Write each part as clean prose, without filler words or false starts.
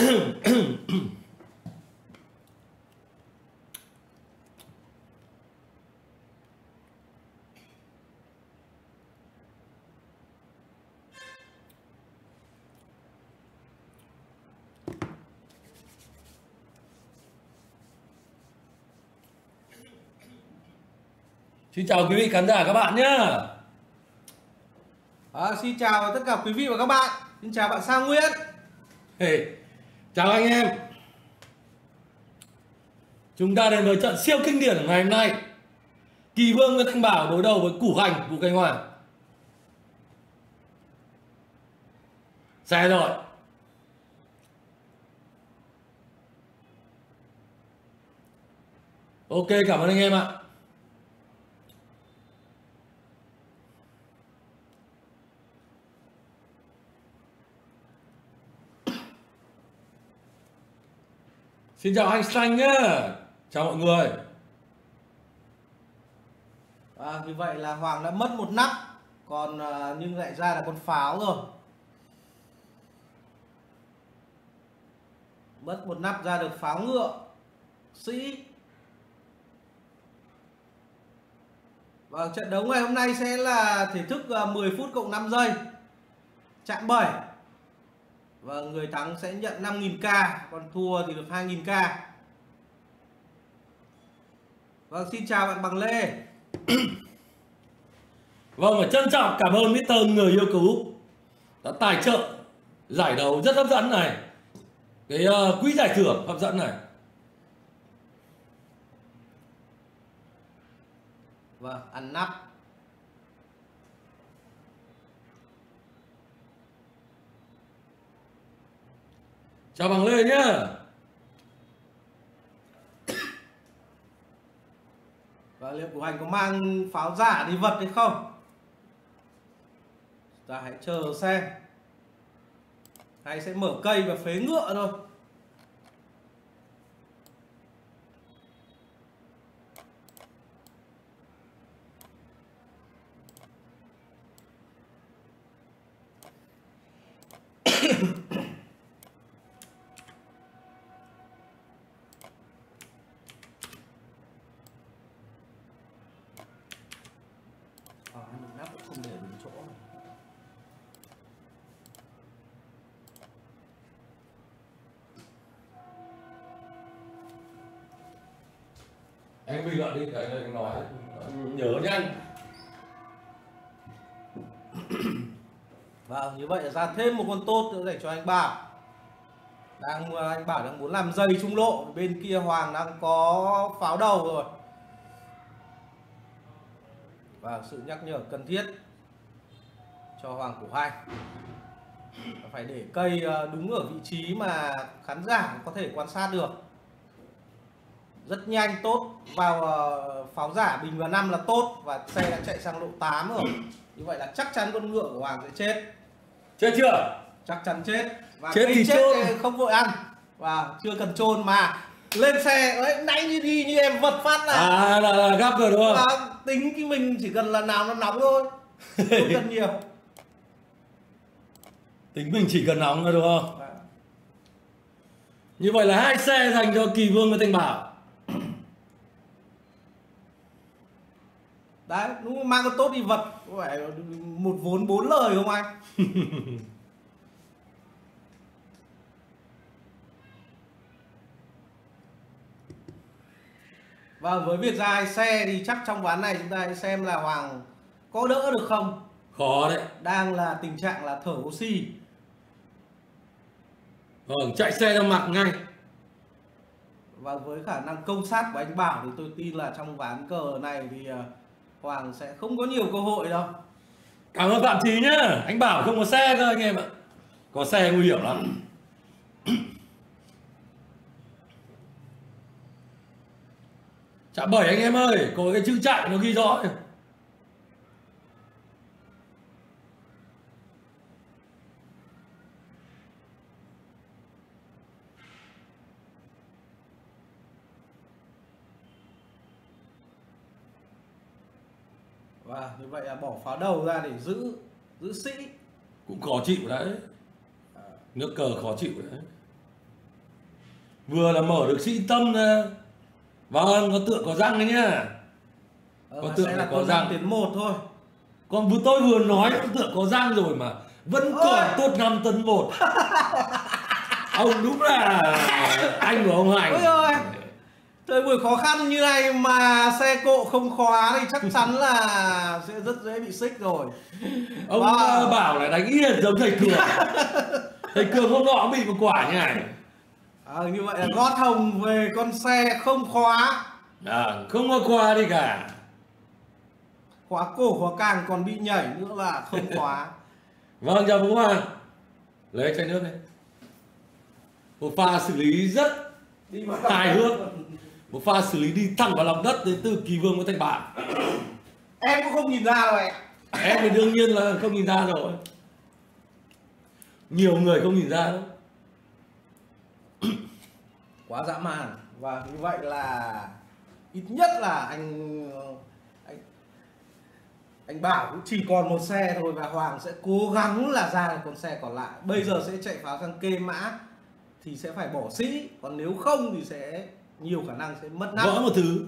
Xin chào quý vị khán giả các bạn nhé. Xin chào tất cả quý vị và các bạn. Xin chào bạn Sang Nguyễn. Hey, chào anh em. Chúng ta đến với trận siêu kinh điển ngày hôm nay. Kỳ Vương Nguyễn Thành Bảo đối đầu với Vũ Khánh Hoàng. Sai rồi. Ok, cảm ơn anh em ạ. Xin chào anh Xanh nhá. Chào mọi người. Như vậy là Hoàng đã mất một nắp, còn nhưng lại ra là con pháo rồi. Mất một nắp ra được pháo ngựa, sĩ. Và trận đấu ngày hôm nay sẽ là thể thức 10 phút cộng 5 giây. Chạm 7. Và người thắng sẽ nhận 5.000k, còn thua thì được 2.000k. Vâng, xin chào bạn Bằng Lê. Vâng, và trân trọng cảm ơn Mr. Người yêu cờ úp đã tài trợ giải đấu rất hấp dẫn này. Cái quỹ giải thưởng hấp dẫn này. Vâng, ăn nắp. Chào Bằng Lê nhá. Và liệu Củ Hành có mang pháo giả đi vật hay không? Ta hãy chờ xem. Hay sẽ mở cây và phế ngựa thôi. Anh Huy gọi đi, để anh nói nhớ nhanh. Vâng, như vậy là ra thêm một con tốt nữa để cho anh Bảo. Anh Bảo đang muốn làm dây trung lộ, bên kia Hoàng đang có pháo đầu rồi. Và sự nhắc nhở cần thiết cho Hoàng Củ Hành. Phải để cây đúng ở vị trí mà khán giả có thể quan sát được. Rất nhanh, tốt, vào pháo giả bình vào 5 là tốt. Và xe đã chạy sang lộ 8 rồi. Như vậy là chắc chắn con ngựa của Hoàng sẽ chết. Chết chưa? Chắc chắn chết. Và chết thì chết không vội ăn. Và chưa cần chôn mà lên xe, đấy, nãy như đi như em vật phát là gấp rồi đúng không? Và tính cái mình chỉ cần là nào nó nóng thôi. Không cần nhiều. Tính mình chỉ cần nóng thôi đúng không? À. Như vậy là hai xe dành cho Kỳ Vương và Thành Bảo. Đấy, đúng mang con tốt đi vật, phải một vốn bốn lời không anh? Và với việc ra hai xe thì chắc trong ván này chúng ta hãy xem là Hoàng có đỡ được không? Khó đấy. Đang là tình trạng là thở oxy. Vâng, chạy xe ra mặt ngay. Và với khả năng công sát của anh Bảo thì tôi tin là trong ván cờ này thì Hoàng sẽ không có nhiều cơ hội đâu. Cảm ơn Phạm Chí nhá. Anh Bảo không có xe cơ anh em ạ. Có xe nguy hiểm lắm. Chả bởi anh em ơi, có cái chữ chạy nó ghi rõ. Và như vậy là bỏ pháo đầu ra để giữ sĩ. Cũng khó chịu đấy. Nước cờ khó chịu đấy. vừa là mở được sĩ tâm ra. Và nó tượng có răng đấy nhá. Có tượng là có răng đến một thôi. Còn vừa tôi vừa nói tượng có răng rồi mà vẫn còn tốt 5 tấn 1. Ông đúng là anh của ông Hành. Thời buổi khó khăn như này mà xe cộ không khóa thì chắc chắn là sẽ rất dễ bị xích rồi. Ông Bảo lại đánh yên giống thầy Cường. Thầy Cường hôm nọ bị một quả như này. Như vậy là gót hồng về con xe không khóa. Không có khóa đi cả. Khóa cổ khóa càng còn bị nhảy nữa là không khóa. Vâng, chào Vũ Hoàng. Lấy chai nước đây. Một pha xử lý rất hài hước. Một pha xử lý đi thẳng vào lòng đất đến từ Kỳ Vương với Thành Bảo. Em cũng không nhìn ra rồi. Em thì đương nhiên là không nhìn ra rồi. Nhiều người không nhìn ra đâu. Quá dã man. Và như vậy là ít nhất là anh Bảo cũng chỉ còn một xe thôi. Và Hoàng sẽ cố gắng là ra được con xe còn lại. Bây giờ sẽ chạy pháo sang Kê Mã thì sẽ phải bỏ sĩ. Còn nếu không thì sẽ nhiều khả năng sẽ mất nắp. Vỡ một thứ.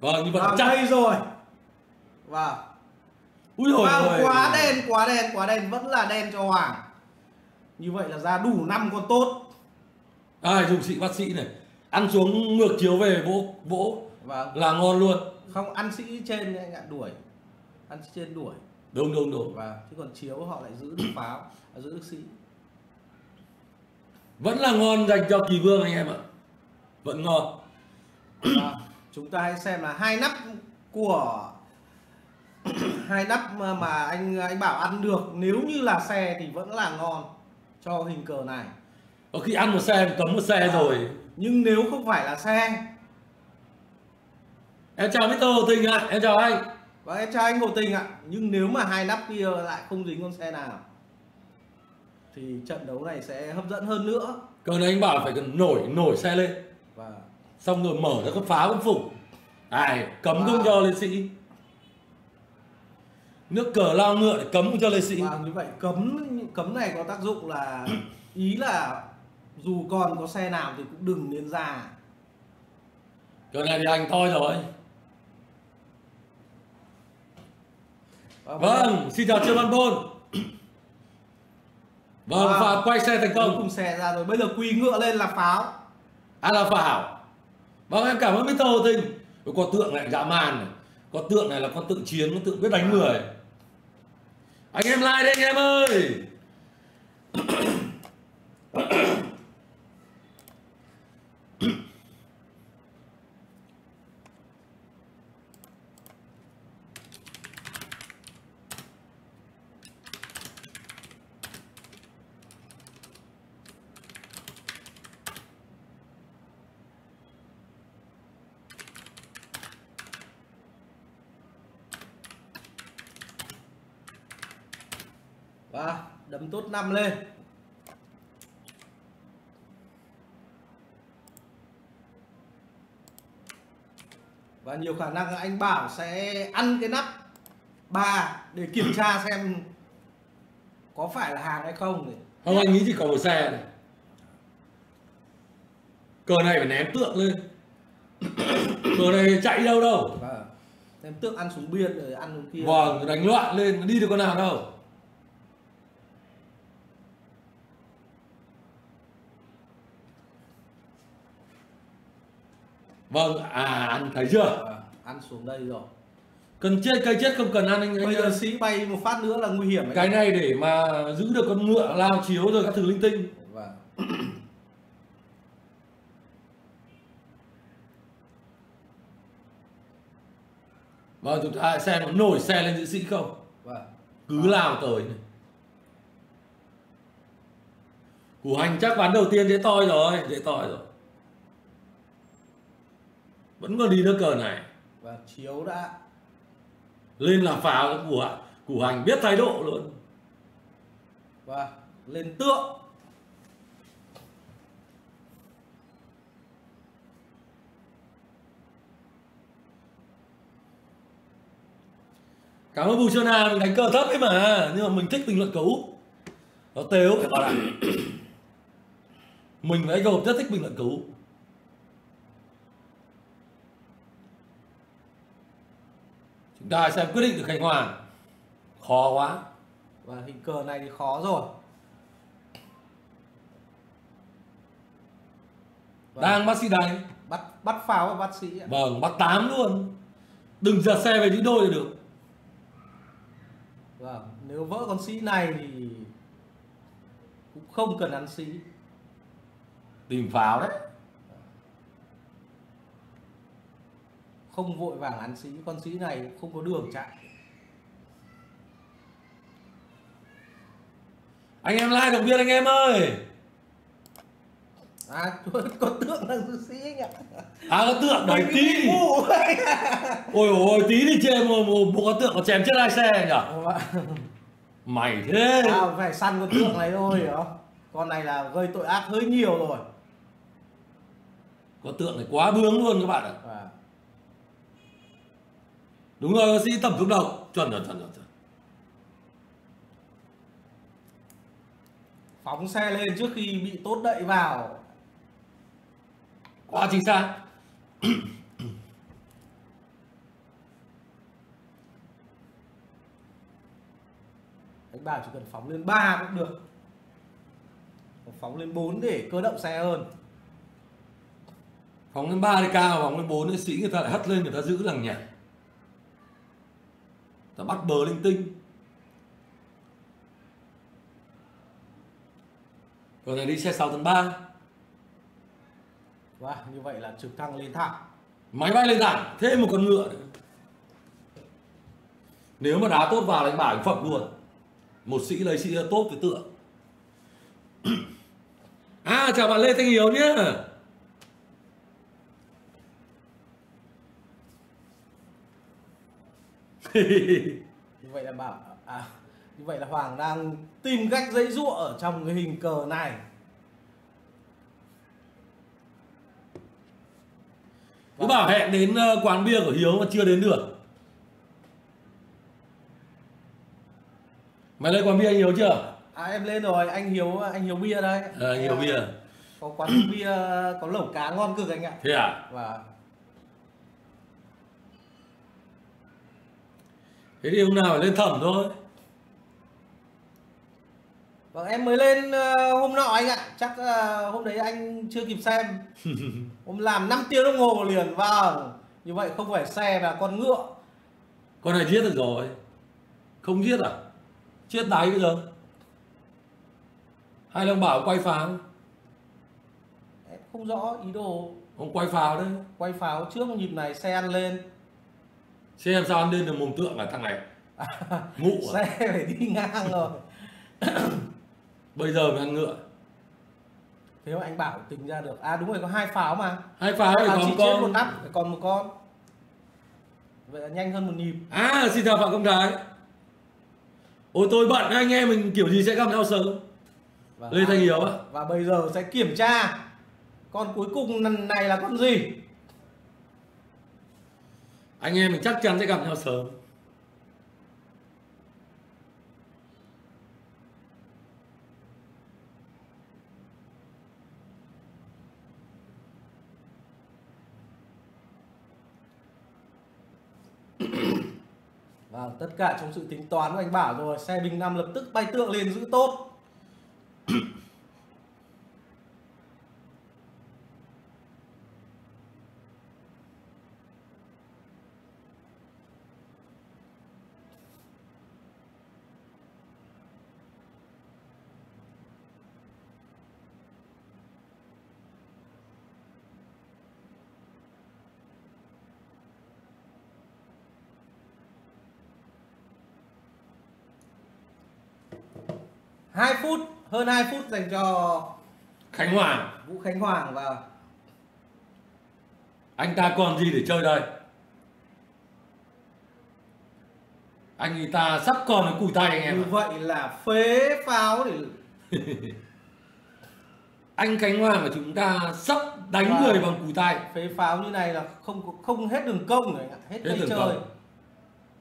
Vâng, như vậy là chạy rồi. Vâng. Úi dồi ôi, quá đen, quá đen, quá đen. Vẫn là đen cho Hoàng. Như vậy là ra đủ 5 con tốt. Dùng sĩ bác sĩ này. Ăn xuống ngược chiếu về vỗ là ngon luôn. Không, ăn sĩ trên anh ạ, đuổi. Ăn sĩ trên đuổi. Đúng, đúng, đúng. Chứ còn chiếu họ lại giữ được pháo, giữ được sĩ. Vẫn là ngon dành cho Kỳ Vương anh em ạ. Vẫn ngon. Chúng ta hãy xem là hai nắp của hai nắp mà anh Bảo ăn được. Nếu như là xe thì vẫn là ngon cho hình cờ này. Ở khi ăn một xe cấm một xe rồi. Nhưng nếu không phải là xe. Em chào Mr. Hồ Tình ạ, em chào anh. Vâng, em chào anh Hồ Tình ạ. Nhưng nếu mà hai nắp kia lại không dính con xe nào thì trận đấu này sẽ hấp dẫn hơn nữa. Cờ này anh Bảo phải cần nổi xe lên. Xong rồi mở ra cái phá quân phục. Cấm không cho liệt sĩ. Nước cờ lao ngựa để cấm không cho liệt sĩ. Như vậy cấm này có tác dụng là ý là dù còn có xe nào thì cũng đừng nên ra. Cờ này thì anh thôi rồi. Vâng, xin chào Trương Văn Bôn. Vâng, và quay xe thành công. Cùng xe ra rồi, bây giờ quỳ ngựa lên là pháo. Là pháo. Vâng, em cảm ơn Mr. Hồ Tình. Có tượng này dã man này. Có tượng này là con tượng chiến, con tượng biết đánh người. Anh em like đấy anh em ơi. Đấm tốt 5 lên. Và nhiều khả năng anh Bảo sẽ ăn cái nắp 3 để kiểm tra xem có phải là hàng hay không. Không, anh nghĩ chỉ có một xe này. Cờ này phải ném tượng lên. Cờ này chạy đâu đâu. Ném tượng ăn súng biên rồi ăn súng kia. Vâng, đánh loạn lên, đi được con nào đâu. Vâng, anh thấy chưa? Ăn xuống đây rồi. Cần chết, cây chết không cần ăn anh. Bây giờ sĩ bay một phát nữa là nguy hiểm. Cái này để mà giữ được con ngựa lao chiếu rồi các thứ linh tinh. Vâng, chúng ta xem nó nổi xe lên giữa sĩ không? Cứ lao tới này. Củ Hành chắc ván đầu tiên dễ toi rồi, dễ toi rồi. Vẫn còn đi nước cờ này. Và chiếu đã. Lên là pháo của Củ Hành biết thái độ luôn. Và lên tượng. Cảm ơn Bù Sơn Hà, mình đánh cờ thấp ấy mà. Nhưng mà mình thích bình luận cờ úp. Nó tếu các bạn ạ. Mình với anh Gồm rất thích bình luận cứu. Chúng ta xem quyết định từ Khánh Hòa. Khó quá. Và hình cờ này thì khó rồi. Vâng. Đang bác sĩ đánh. Bắt pháo và bác sĩ ạ. Vâng, bắt 8 luôn. Đừng giật xe về những đôi là được. Vâng, nếu vỡ con sĩ này thì cũng không cần ăn sĩ. Tìm pháo đấy. Không vội vàng ăn sĩ, con sĩ này không có đường chạy. Anh em like động viên anh em ơi. À, có tượng là dư sĩ anh ạ. À, có tượng đấy tí. Ôi ôi, tí thì chê một con tượng còn chém chết ai xe nhỉ? Mày thế. À, phải săn con tượng này thôi hiểu không? Con này là gây tội ác hơi nhiều rồi. Con tượng này quá bướng luôn các bạn ạ. À. Đúng rồi, con sĩ tầm trúng đầu. Chuẩn. Phóng xe lên trước khi bị tốt đậy vào. Quá chính xác. Anh Bảo chỉ cần phóng lên 3 cũng được. Phóng lên 4 để cơ động xe hơn. Phóng lên 3 thì cao, phóng lên 4 thì sĩ người ta lại hất lên, người ta giữ lằng nhằng. Người ta bắt bờ linh tinh. Còn này đi xe 6/3. Wow, như vậy là trực thăng lên thẳng. Máy bay lên thẳng, thêm một con ngựa nữa. Nếu mà đá tốt vào là anh Bảo phẩm luôn. Một sĩ lấy sĩ tốt với tượng. À, chào bạn Lê Thanh Hiếu nhé. Như vậy là Bảo... À, như vậy là Hoàng đang tìm cách giãy giụa ở trong cái hình cờ này. Cứ bảo hẹn đến quán bia của Hiếu mà chưa đến được. Mày lên quán bia anh Hiếu chưa? À, em lên rồi, anh Hiếu bia đây. À, anh Hiếu bia. Có quán bia có lẩu cá ngon cực anh ạ. Thế à? Và... thế thì hôm nào phải lên thẩm thôi. Vâng, em mới lên hôm nọ anh ạ, chắc hôm đấy anh chưa kịp xem. Hôm làm 5 tiếng đồng hồ liền. Vâng, như vậy không phải xe mà con ngựa. Con này giết được rồi. Không giết à? Chết đáy bây giờ. Hay là ông Bảo quay pháo? Em không rõ ý đồ. Ông quay pháo đấy. Quay pháo trước một nhịp này xe ăn lên. Xe làm sao ăn lên được mồm tượng là thằng này? Ngụ à? Xe phải đi ngang rồi. Bây giờ mình ăn ngựa. Thế mà anh Bảo tính ra được. À đúng rồi, có 2 pháo mà. 2 pháo thì còn con. Một nắp, còn một con. Vậy là nhanh hơn một nhịp. À, xin chào Phạm Công Trái. Ôi tôi bận anh em, mình kiểu gì sẽ gặp nhau sớm. Và Lê Thanh Hiếu ạ. Và bây giờ sẽ kiểm tra con cuối cùng lần này là con gì. Anh em mình chắc chắn sẽ gặp nhau sớm. Vâng, tất cả trong sự tính toán của anh Bảo rồi. Xe Bình Nam lập tức bay tượng lên giữ tốt. Hơn 2 phút dành cho Khánh Hoàng. Vũ Khánh Hoàng và anh ta còn gì để chơi đây? Anh ta sắp còn cái cùi tay anh em. Như vậy là phế pháo để... Anh Khánh Hoàng của chúng ta sắp đánh và người bằng cùi tay. Phế pháo như này là không hết đường công rồi, hết đường chơi. Công.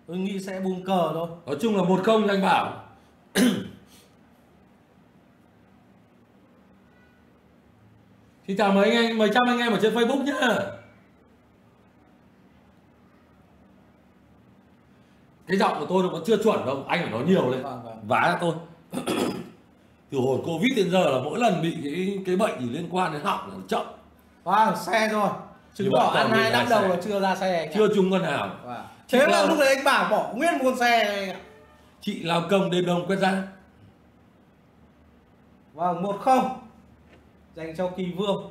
Tôi nghĩ sẽ bung cờ thôi. Nói chung là 1-0 anh Bảo. Xin chào mấy anh, mấy trăm anh em ở trên Facebook nhá. Cái giọng của tôi nó vẫn chưa chuẩn đâu, anh phải nói nhiều lên. Vá tôi. Từ hồi Covid đến giờ là mỗi lần bị cái bệnh gì liên quan đến họng là chậm. Wow, xe rồi. Chứ bỏ ăn 2 năm đầu là chưa ra xe. Chưa trúng con nào. Wow. Thế là lúc đấy anh Bảo bỏ nguyên một con xe này. Chị làm công đêm đông quét ra. Vâng, 1-0 dành cho Kỳ Vương.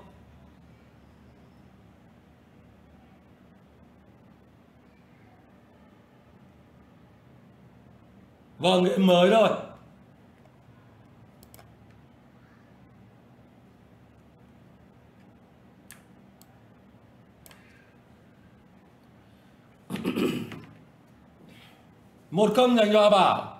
Vâng, game mới rồi. Một công dành cho Bảo.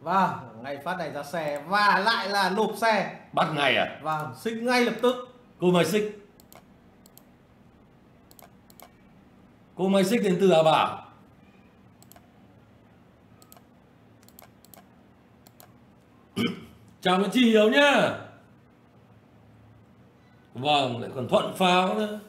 Vâng, ngày phát này ra xe và lại là nộp xe. Bắt ngay à? Vâng, xích ngay lập tức. Cô Mai xích. Cô Mai xích đến từ Bảo. Chào mừng chị Hiếu nhá. Vâng, lại còn thuận pháo nữa.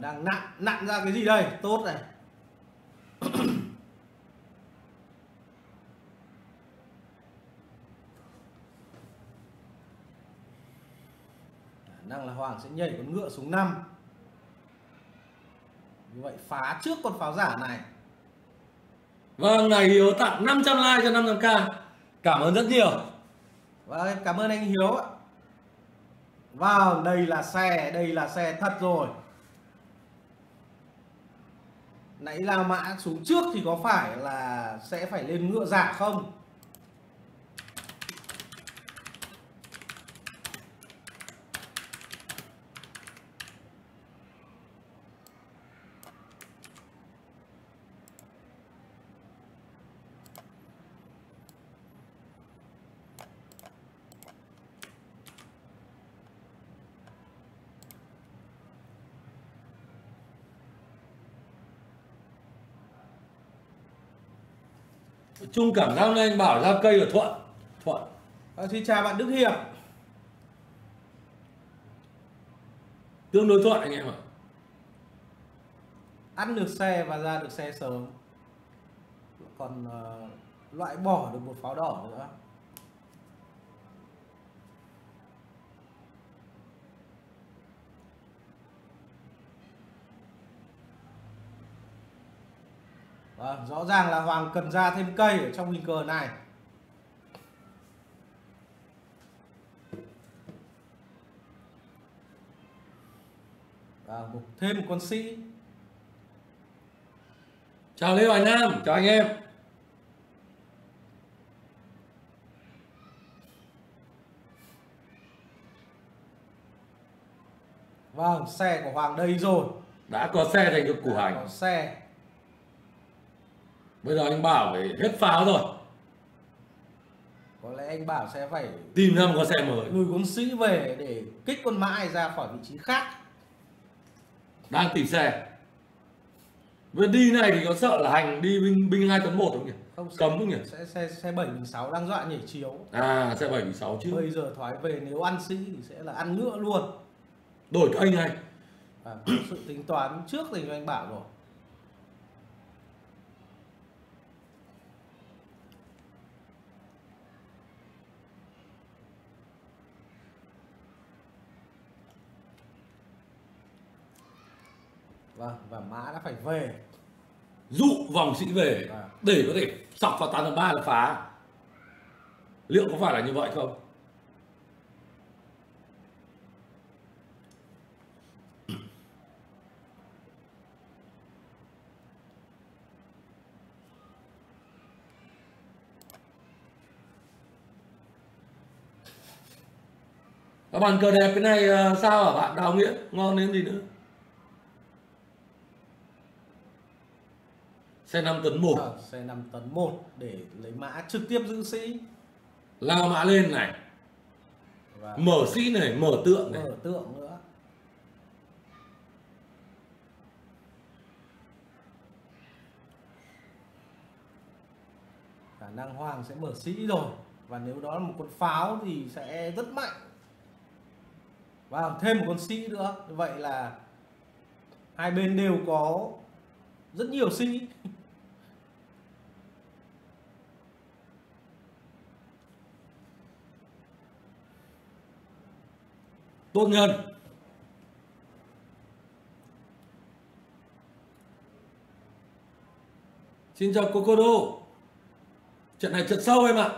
Đang nặn ra cái gì đây? Tốt này. Năng là Hoàng sẽ nhảy con ngựa xuống 5. Như vậy phá trước con pháo giả này. Vâng, này Hiếu tặng 500 like cho 500k. Cảm ơn rất nhiều. Vâng, cảm ơn anh Hiếu ạ. Vâng, đây là xe thật rồi. Nãy là mã xuống trước thì có phải là sẽ phải lên ngựa giả không? Chung cảm giác nên anh Bảo ra cây ở Thuận. Xin chào bạn Đức Hiền. Tương đối thuận anh em ạ. Ăn được xe và ra được xe sớm. Còn loại bỏ được một pháo đỏ nữa. Vâng, rõ ràng là Hoàng cần ra thêm cây ở trong hình cờ này. Và thêm một con sĩ. Chào Lê Hoài Nam, chào anh em. Vâng, xe của Hoàng đây rồi. Đã có xe thành được Củ Hành. Có xe. Bây giờ anh Bảo phải hết pháo rồi. Có lẽ anh Bảo sẽ phải tìm ra một con xe mới, người con sĩ về để kích con mã ra khỏi vị trí khác. Đang tìm xe. Với đi này thì có sợ là Hành đi binh 2.1 không nhỉ? Không, cấm không nhỉ? Xe 7-6 đang dọa nhảy chiếu. À, xe 7-6 chứ. Bây giờ thoái về nếu ăn sĩ thì sẽ là ăn ngựa luôn. Đổi kênh này. À, sự tính toán trước dành cho anh Bảo rồi. Vâng, và mã đã phải về. Dụ vòng sĩ về để có thể sọc vào 8/3 là phá. Liệu có phải là như vậy không? Các bạn cờ đẹp cái này sao hả bạn Đào Nghĩa? Ngon đến gì nữa? Xe 5 tấn 1. Xe 5 tấn 1 để lấy mã trực tiếp giữ sĩ. Lao mã lên này. Và mở sĩ này, mở tượng này. Mở tượng nữa. khả năng Hoàng sẽ mở sĩ rồi. Và nếu đó là một con pháo thì sẽ rất mạnh. Và thêm một con sĩ nữa. Như vậy là hai bên đều có rất nhiều sĩ. Tôn Nhân. Xin chào Kokoro. Trận này trận sâu em ạ.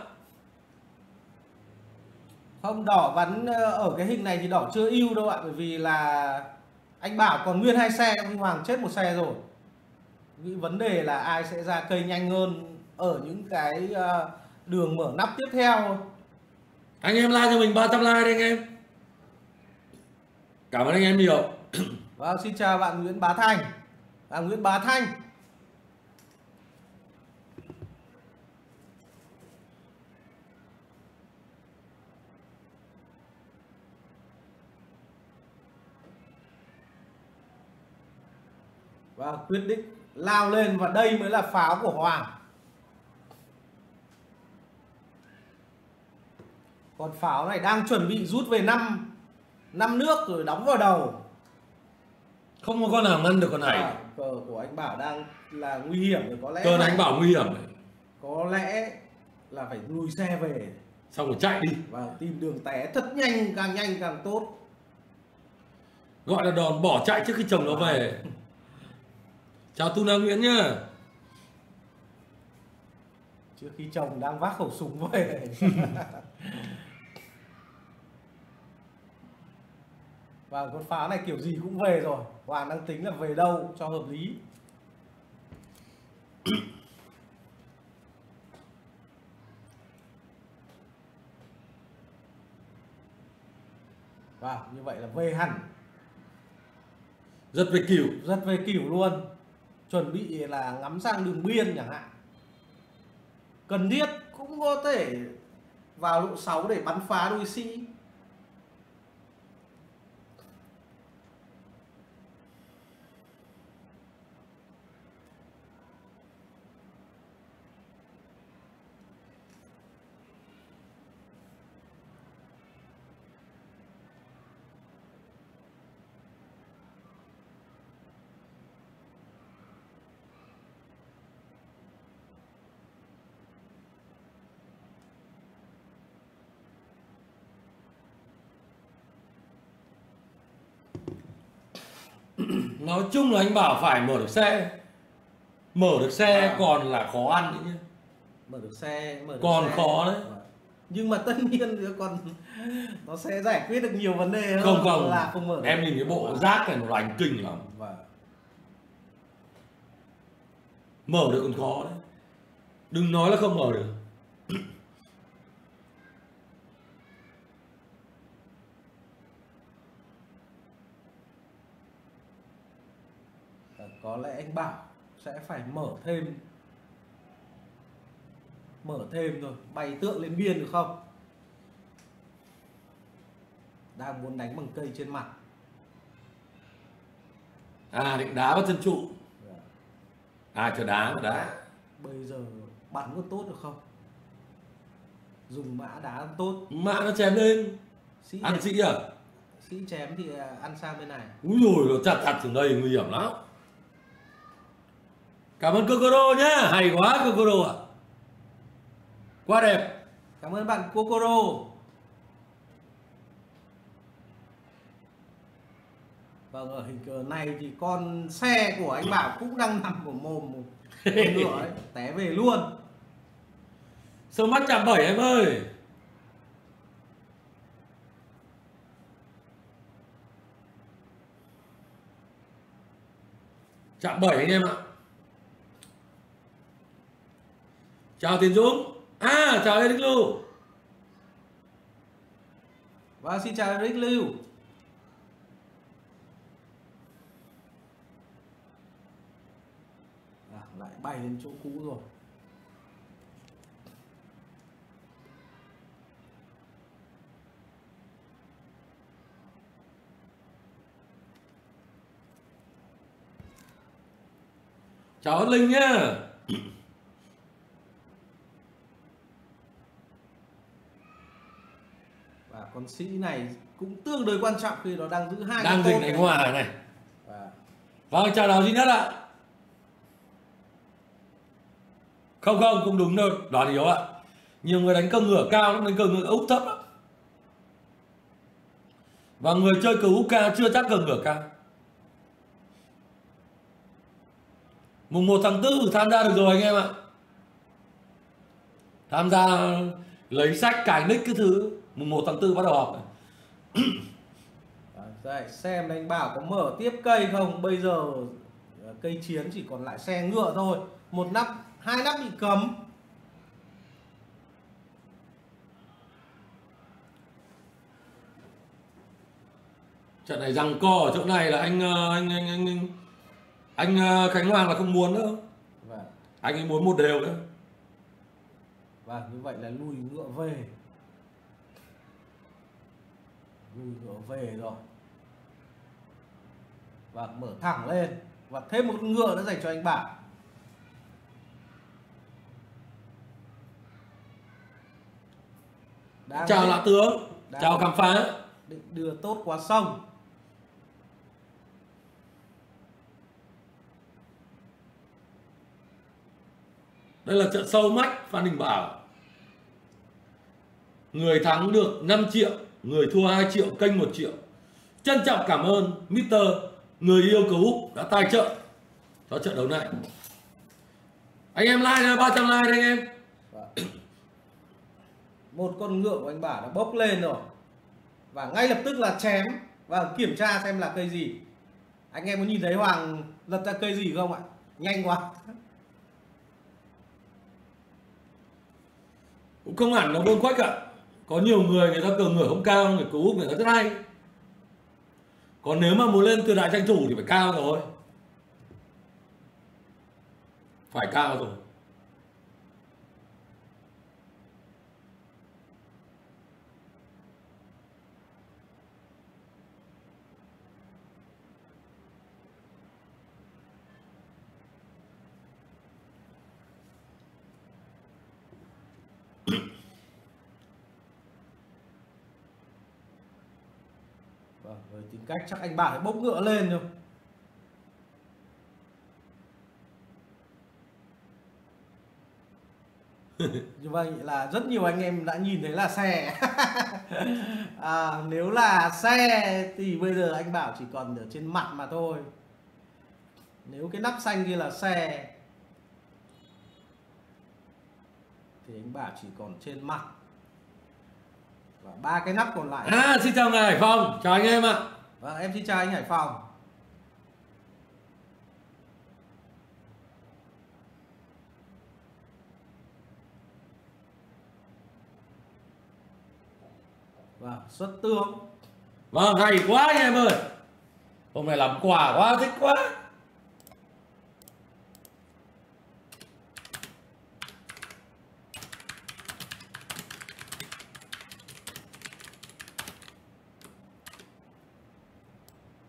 Không, đỏ vắn ở cái hình này thì đỏ chưa ưu đâu ạ. Bởi vì là anh Bảo còn nguyên 2 xe, anh Hoàng chết 1 xe rồi. Nghĩ vấn đề là ai sẽ ra cây nhanh hơn ở những cái đường mở nắp tiếp theo. Anh em like cho mình 300 like đấy anh em. Cảm ơn anh em nhiều. Vâng, xin chào bạn Nguyễn Bá Thành. Bạn Nguyễn Bá Thanh. Và quyết định lao lên, và đây mới là pháo của Hoàng. Con pháo này đang chuẩn bị rút về 5 nước rồi, đóng vào đầu. Không có con nào ngăn được con này. Cờ của anh Bảo đang là nguy hiểm rồi, có lẽ. Cờ này anh Bảo nguy hiểm này. Có lẽ là phải lùi xe về. Xong rồi chạy đi. Và tìm đường té thật nhanh càng tốt. Gọi là đòn bỏ chạy trước khi chồng nó về. Chào Tuna Nguyễn nhá. Trước khi chồng đang vác khẩu súng về. Và con pháo này kiểu gì cũng về rồi. Hoàng đang tính là về đâu cho hợp lý. Và như vậy là về hẳn. Rất về kiểu. Rất về kiểu luôn. Chuẩn bị là ngắm sang đường biên chẳng hạn. Cần thiết cũng có thể vào lộ 6 để bắn phá đuôi sĩ. Nói chung là anh Bảo phải mở được xe. Mở được xe còn là khó ăn đấy nhé. Mở được xe mở được còn xe. Khó đấy. Nhưng mà tất nhiên còn nó sẽ giải quyết được nhiều vấn đề hơn. Không là không mở được. Em nhìn cái bộ rác này nó lành kinh lắm. Mở được còn khó đấy. Đừng nói là không mở được. Có lẽ anh Bảo sẽ phải mở thêm rồi, bay tượng lên biên được không? Đang muốn đánh bằng cây trên mặt. À, định đá vào chân trụ. À, chờ đá vào đá. Bây giờ bắn có tốt được không? Dùng mã đá tốt. Mã nó chém lên. Sĩ ăn sĩ à? Sĩ chém thì ăn sang bên này. Úi dồi, nó chặt từ đây nguy hiểm lắm. Cảm ơn Kokoro nhá, hay quá Kokoro ạ. Quá đẹp. Cảm ơn bạn Kokoro. Vâng, ở hình cờ này thì con xe của anh Bảo cũng đang nằm của mồm một nửa ấy, té về luôn. Sớm mắt chạm 7 em ơi. Chạm 7 anh em ạ. Chào Tiến Dũng. À, chào Eric Lưu. Và xin chào Eric Lưu. À, lại bay đến chỗ cũ rồi. Chào Linh nhá. con sĩ này cũng tương đối quan trọng khi nó đang giữ hai đang dịch đánh hòa này. Vâng, chào đào duy nhất ạ. Không không, cũng đúng đâu, đó thì yếu ạ. Nhiều người đánh cờ ngửa cao lắm, đánh cờ ngửa úp thấp lắm. Và người chơi cờ úp cao chưa chắc cờ ngửa cao. Mùng 1 tháng 4 tham gia được rồi anh em ạ. Tham gia lấy sách cài nick cái thứ. Mùng 1 tháng 4 bắt đầu học. Đây, xem đánh bảo có mở tiếp cây không. Bây giờ cây chiến chỉ còn lại xe ngựa thôi. Một nắp, hai nắp bị cấm. Trận này giằng co ở chỗ này là anh Khánh Hoàng là không muốn nữa. Vâng. Anh ấy muốn một đều nữa. Và như vậy là lùi ngựa về. Lùi ngựa về rồi. Và mở thẳng lên. Và thêm một ngựa nữa dành cho anh Bảo. Chào lạ tướng. Chào khám phá. Định đưa tốt qua sông. Đây là trận sâu mách Phan Đình Bảo. Người thắng được 5 triệu, người thua 2 triệu, kênh 1 triệu. Trân trọng cảm ơn Mr. Người yêu cờ úp đã tài trợ cho trận đấu này. Anh em like là 300 like đấy anh em. Một con ngựa của anh Bảo đã bốc lên rồi. Và ngay lập tức là chém. Và kiểm tra xem là cây gì. Anh em có nhìn thấy Hoàng lật ra cây gì không ạ? Nhanh quá. Cũng không hẳn nó buôn quách ạ. Có nhiều người ta cờ ngửa không cao, người cờ úp người ta rất hay. Còn nếu mà muốn lên từ đại tranh thủ thì phải cao rồi. Phải cao rồi. Với tính cách chắc anh Bảo bốc ngựa lên rồi. Như vậy là rất nhiều anh em đã nhìn thấy là xe. Nếu là xe thì bây giờ anh Bảo chỉ còn ở trên mặt mà thôi. Nếu cái nắp xanh kia là xe thì anh Bảo chỉ còn trên mặt. Và ba cái nắp còn lại. Xin chào người Hải Phòng, chào anh em ạ. Vâng, em xin chào anh Hải Phòng. Vâng, xuất tướng. Vâng, hay quá anh em ơi. Hôm nay làm quà quá, thích quá.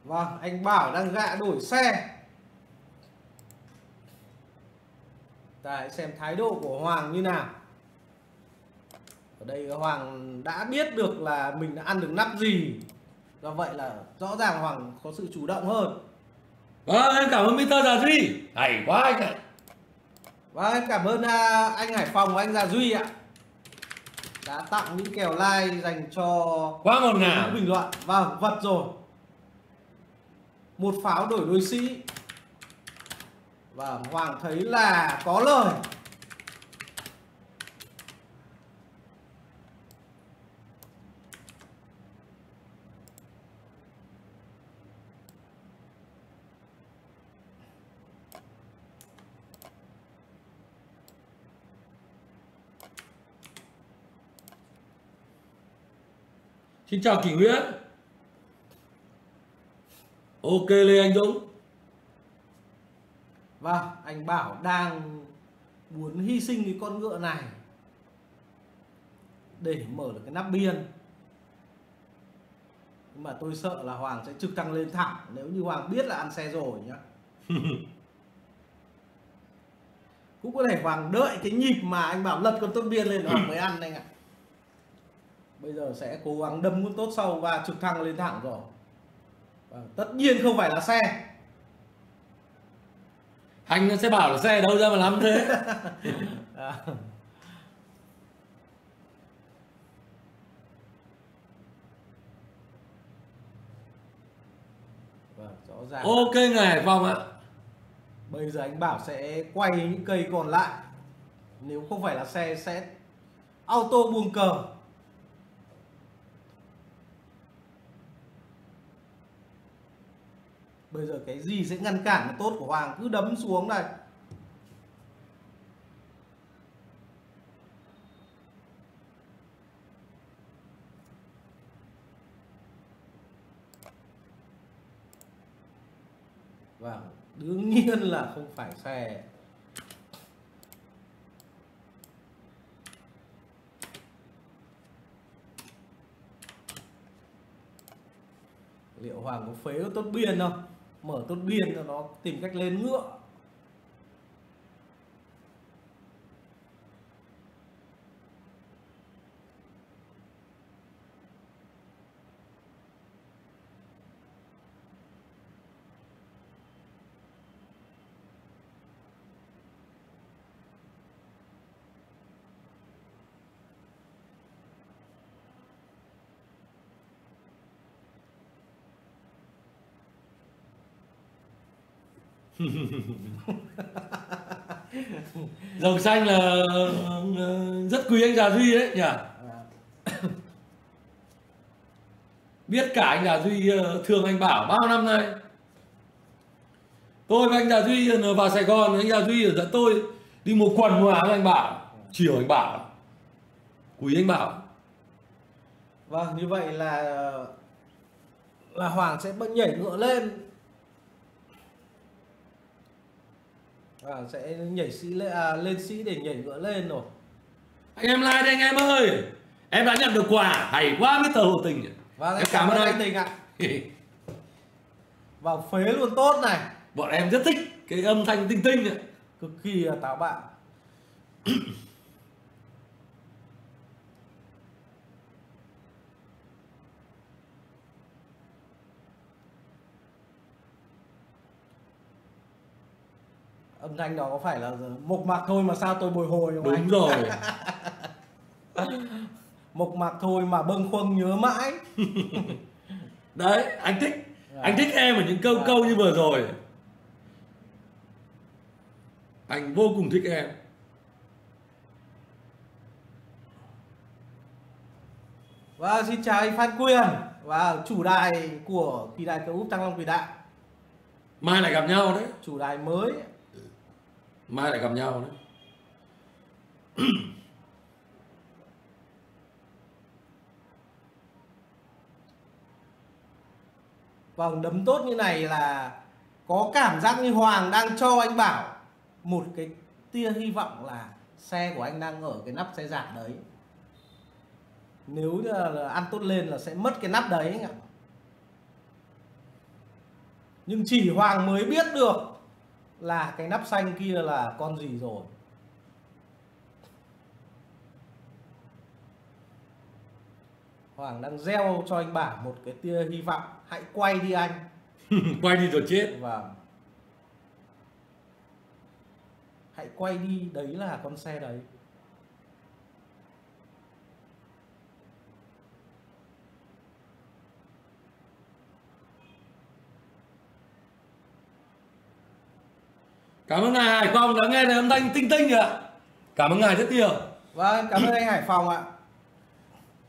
Vâng, anh Bảo đang gạ đổi xe. Ta hãy xem thái độ của Hoàng như nào. Ở đây Hoàng đã biết được là mình đã ăn được nắp gì. Do vậy là rõ ràng Hoàng có sự chủ động hơn. Vâng, em cảm ơn Mr. Gia Duy. Hay quá anh ạ. Vâng, em cảm ơn anh Hải Phòng và anh Gia Duy ạ. Đã tặng những kèo like dành cho quá ngọt ngào bình luận. Vâng, vật rồi. Một pháo đổi đối sĩ. Và Hoàng thấy là có lời. Xin chào Kỳ Nguyễn. Ok Lê Anh Dũng. Vâng, anh Bảo đang muốn hy sinh cái con ngựa này để mở được cái nắp biên. Nhưng mà tôi sợ là Hoàng sẽ trực thăng lên thẳng nếu như Hoàng biết là ăn xe rồi nhá. Cũng có thể Hoàng đợi cái nhịp mà anh Bảo lật con tốt biên lên Hoàng mới ăn anh ạ. Bây giờ sẽ cố gắng đâm mũi tốt sau và trực thăng lên thẳng rồi. À, tất nhiên không phải là xe. Hành sẽ bảo là xe đâu ra mà lắm thế. À. Vâng, rõ ràng. Ok người Hải Phòng ạ. Bây giờ anh Bảo sẽ quay những cây còn lại. Nếu không phải là xe sẽ auto buông cờ. Bây giờ cái gì sẽ ngăn cản cái tốt của Hoàng, cứ đấm xuống này. Và đương nhiên là không phải xe. Liệu Hoàng có phế tốt biên không? Mở tốt biên cho nó tìm cách lên ngựa. Dòng xanh là rất quý anh Gia Duy đấy nhỉ. Biết cả anh Gia Duy thương anh Bảo bao năm nay. Tôi và anh Gia Duy vào Sài Gòn, anh Gia Duy dẫn tôi đi một quần mua áo anh Bảo, chiều anh Bảo, quý anh Bảo. Vâng, như vậy là Hoàng sẽ bỗng nhảy ngựa lên. Hoàng sẽ nhảy sĩ lên sĩ để nhảy ngựa lên rồi. Anh em like đi anh em ơi. Em đã nhận được quà, hay quá Mr. Hồ Tình. Vâng, em cảm ơn anh Tình ạ. Và phế luôn tốt này. Bọn em rất thích cái âm thanh tinh tinh này. Cực kỳ táo bạo. Âm thanh đó có phải là mộc mạc thôi mà sao tôi bồi hồi không? Đúng anh? Rồi. Mộc mạc thôi mà bâng khuâng nhớ mãi. Đấy, anh thích. Anh thích em ở những câu câu như vừa rồi. Anh vô cùng thích em. Và xin chào anh Phan Quyền và chủ đài của Kỳ Đài Cờ Úp Thăng Long Kỳ Đạo. Mai lại gặp nhau đấy, chủ đài mới. Mai lại gặp nhau đấy. Vâng, đấm tốt như này là có cảm giác như Hoàng đang cho anh Bảo một cái tia hy vọng là xe của anh đang ở cái nắp xe giảm đấy. Nếu là ăn tốt lên là sẽ mất cái nắp đấy anh ạ. Nhưng chỉ Hoàng mới biết được là cái nắp xanh kia là con gì rồi. Hoàng đang gieo cho anh Bảo một cái tia hy vọng. Hãy quay đi anh. Quay đi rồi chết. Vâng. Hãy quay đi, đấy là con xe đấy. Cảm ơn ngài Hải Phòng đã nghe thấy âm thanh tinh tinh ạ. Cảm ơn ngài rất nhiều. Vâng, cảm ơn anh Hải Phòng ạ.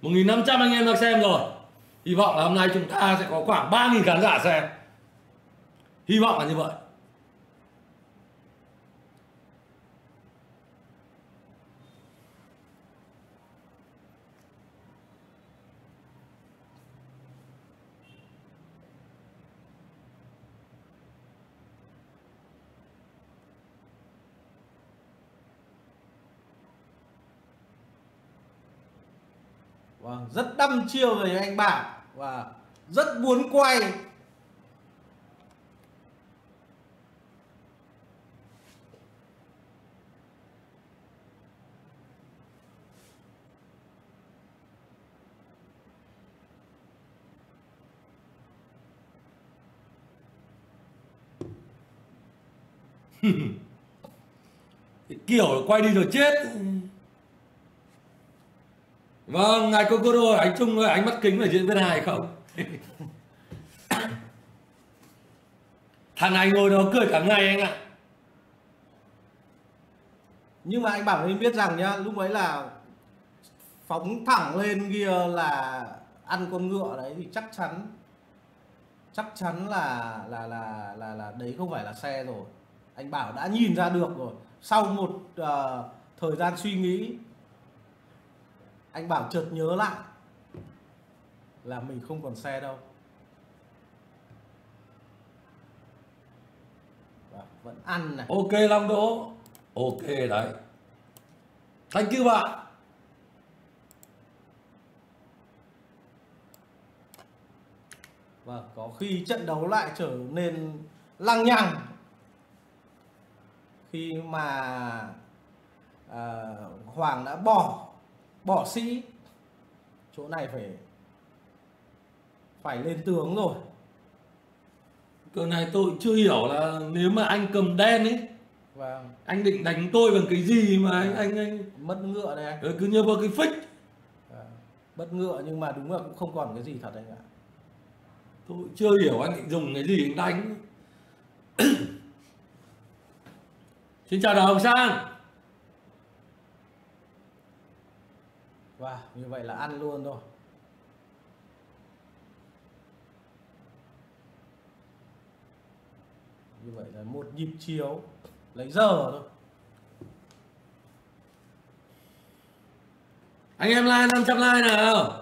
1.500 anh em đang xem rồi. Hy vọng là hôm nay chúng ta sẽ có khoảng 3.000 khán giả xem. Hy vọng là như vậy. Vâng, rất đăm chiêu rồi anh Bảo và rất muốn quay. Kiểu quay đi rồi chết. Vâng, ngài Kokoro, anh Trung ơi, ánh mắt kính phải diễn viên hài không? Thằng này ngồi đó cười cả ngày anh ạ. Nhưng mà anh bảo nên biết rằng nhá, lúc ấy là phóng thẳng lên kia là ăn con ngựa đấy thì chắc chắn là đấy không phải là xe rồi. Anh Bảo đã nhìn ra được rồi. Sau một thời gian suy nghĩ, anh Bảo chợt nhớ lại là mình không còn xe đâu. Và vẫn ăn này. Ok Long Đỗ. Ok đấy. Thank you bạn. Và có khi trận đấu lại trở nên lăng nhăng khi mà Hoàng đã bỏ sĩ. Chỗ này phải lên tướng rồi. Cờ này tôi chưa hiểu là nếu mà anh cầm đen ấy, vâng, anh định đánh tôi bằng cái gì mà anh mất ngựa đây anh. Cứ nhớ vào cái phích. Mất ngựa nhưng mà đúng là cũng không còn cái gì thật anh ạ. Tôi chưa hiểu anh định dùng cái gì anh đánh. Xin chào Đào Hồng Sang. Và wow, như vậy là ăn luôn rồi. Như vậy là một nhịp chiếu lấy giờ thôi. Anh em like 500 like nào.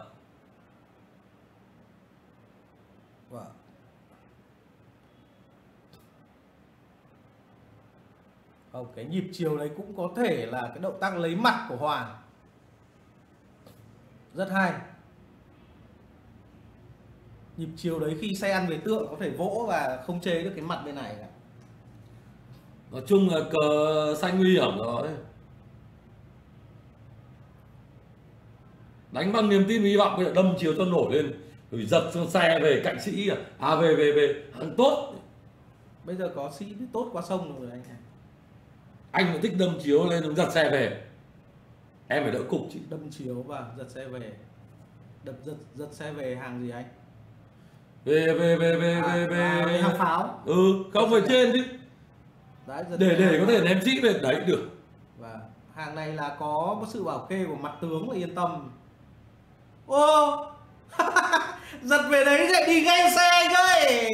Không, cái nhịp chiều đấy cũng có thể là cái động tác lấy mặt của Hoàng. Rất hay. Nhịp chiều đấy khi xe ăn về tượng có thể vỗ và không chế được cái mặt bên này. Nói chung là cờ xanh nguy hiểm rồi. Đánh bằng niềm tin hy vọng, bây giờ đâm chiều cho nổi lên. Rồi giật xe về cạnh sĩ. À về hàng tốt. Bây giờ có sĩ tốt qua sông rồi anh. Anh cũng thích đâm chiếu lên đúng giật xe về. Em phải đỡ cục chị. Đâm chiếu và giật xe về. Giật xe về hàng gì anh? Về hàng pháo. Ừ, không phải trên chứ. Đấy, để có thể ném sĩ về đấy được. Và hàng này là có sự bảo kê của mặt tướng mà yên tâm. Ô giật về đấy lại đi gây xe anh ơi.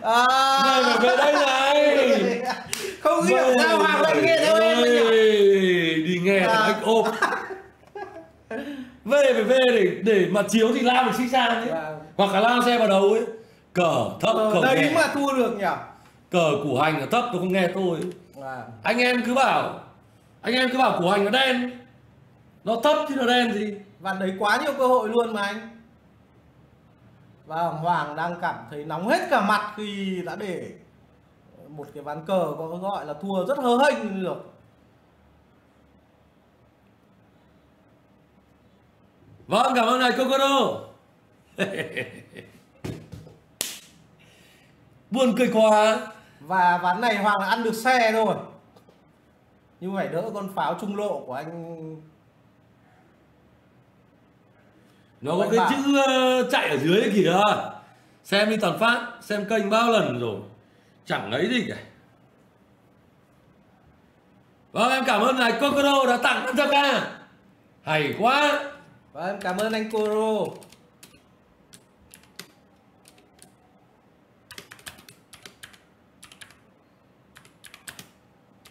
Này mà về đây này. Không hiểu sao Hoàng lại nghe theo em anh ạ. Đi nghe thằng anh ôm. Về để mà chiếu thì lao được xích sang chứ. Hoặc là lao xe vào đầu ấy. Cờ thấp không đấy nghe. Đấy mà thua được nhỉ. Cờ Củ Hành là thấp tôi không nghe tôi. Anh em cứ bảo Củ Hành nó đen. Nó thấp chứ nó đen gì. Và đấy quá nhiều cơ hội luôn mà anh. Và Hoàng đang cảm thấy nóng hết cả mặt khi đã để một cái ván cờ có gọi là thua rất hớ hênh được. Vâng, cảm ơn này Kokoro. Buồn cười quá. Và ván này Hoàng là ăn được xe rồi. Nhưng phải đỡ con pháo trung lộ của anh. Nó có cái chữ chạy ở dưới ấy kìa. Xem đi toàn phát, xem kênh bao lần rồi. Chẳng lấy gì cả. Vâng, em cảm ơn này Kokoro đã tặng 500k. Hay quá. Vâng, em cảm ơn anh Kokoro.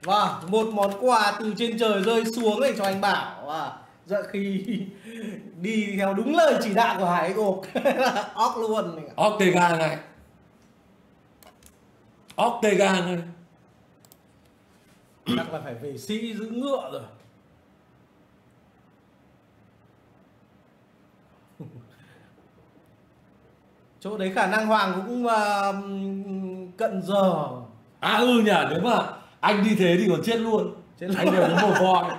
Vâng, một món quà từ trên trời rơi xuống để cho anh Bảo. Dạ khi đi theo đúng lời chỉ đạo của Hải Ốc. Ốc luôn này. Ốc tê gang này. Ốc tê gang này. Chắc là phải về sĩ giữ ngựa rồi. Chỗ đấy khả năng Hoàng cũng cận giờ. À ừ nhỉ, nếu mà anh đi thế thì còn chết luôn. Chết anh đều có một voi.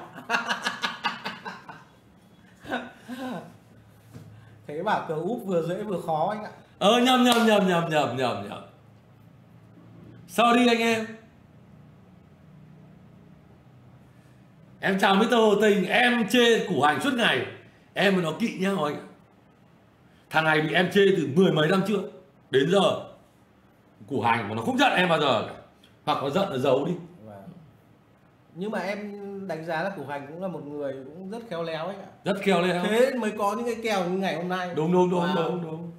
Thế bảo cờ úp vừa dễ vừa khó anh ạ. Nhầm. Sorry anh em. Em chào Mr. Hồ Tình, em chê Củ Hành suốt ngày. Em và nó kỵ nhau anh ạ. Thằng này bị em chê từ mười mấy năm trước đến giờ. Củ Hành mà nó không giận em bao giờ. Hoặc nó giận nó giấu đi. Nhưng mà em đánh giá là Củ Hành cũng là một người cũng rất khéo léo ấy ạ. Rất khéo léo. Thế mới có những cái kèo như ngày hôm nay. Đúng đúng đúng wow. Đúng đúng.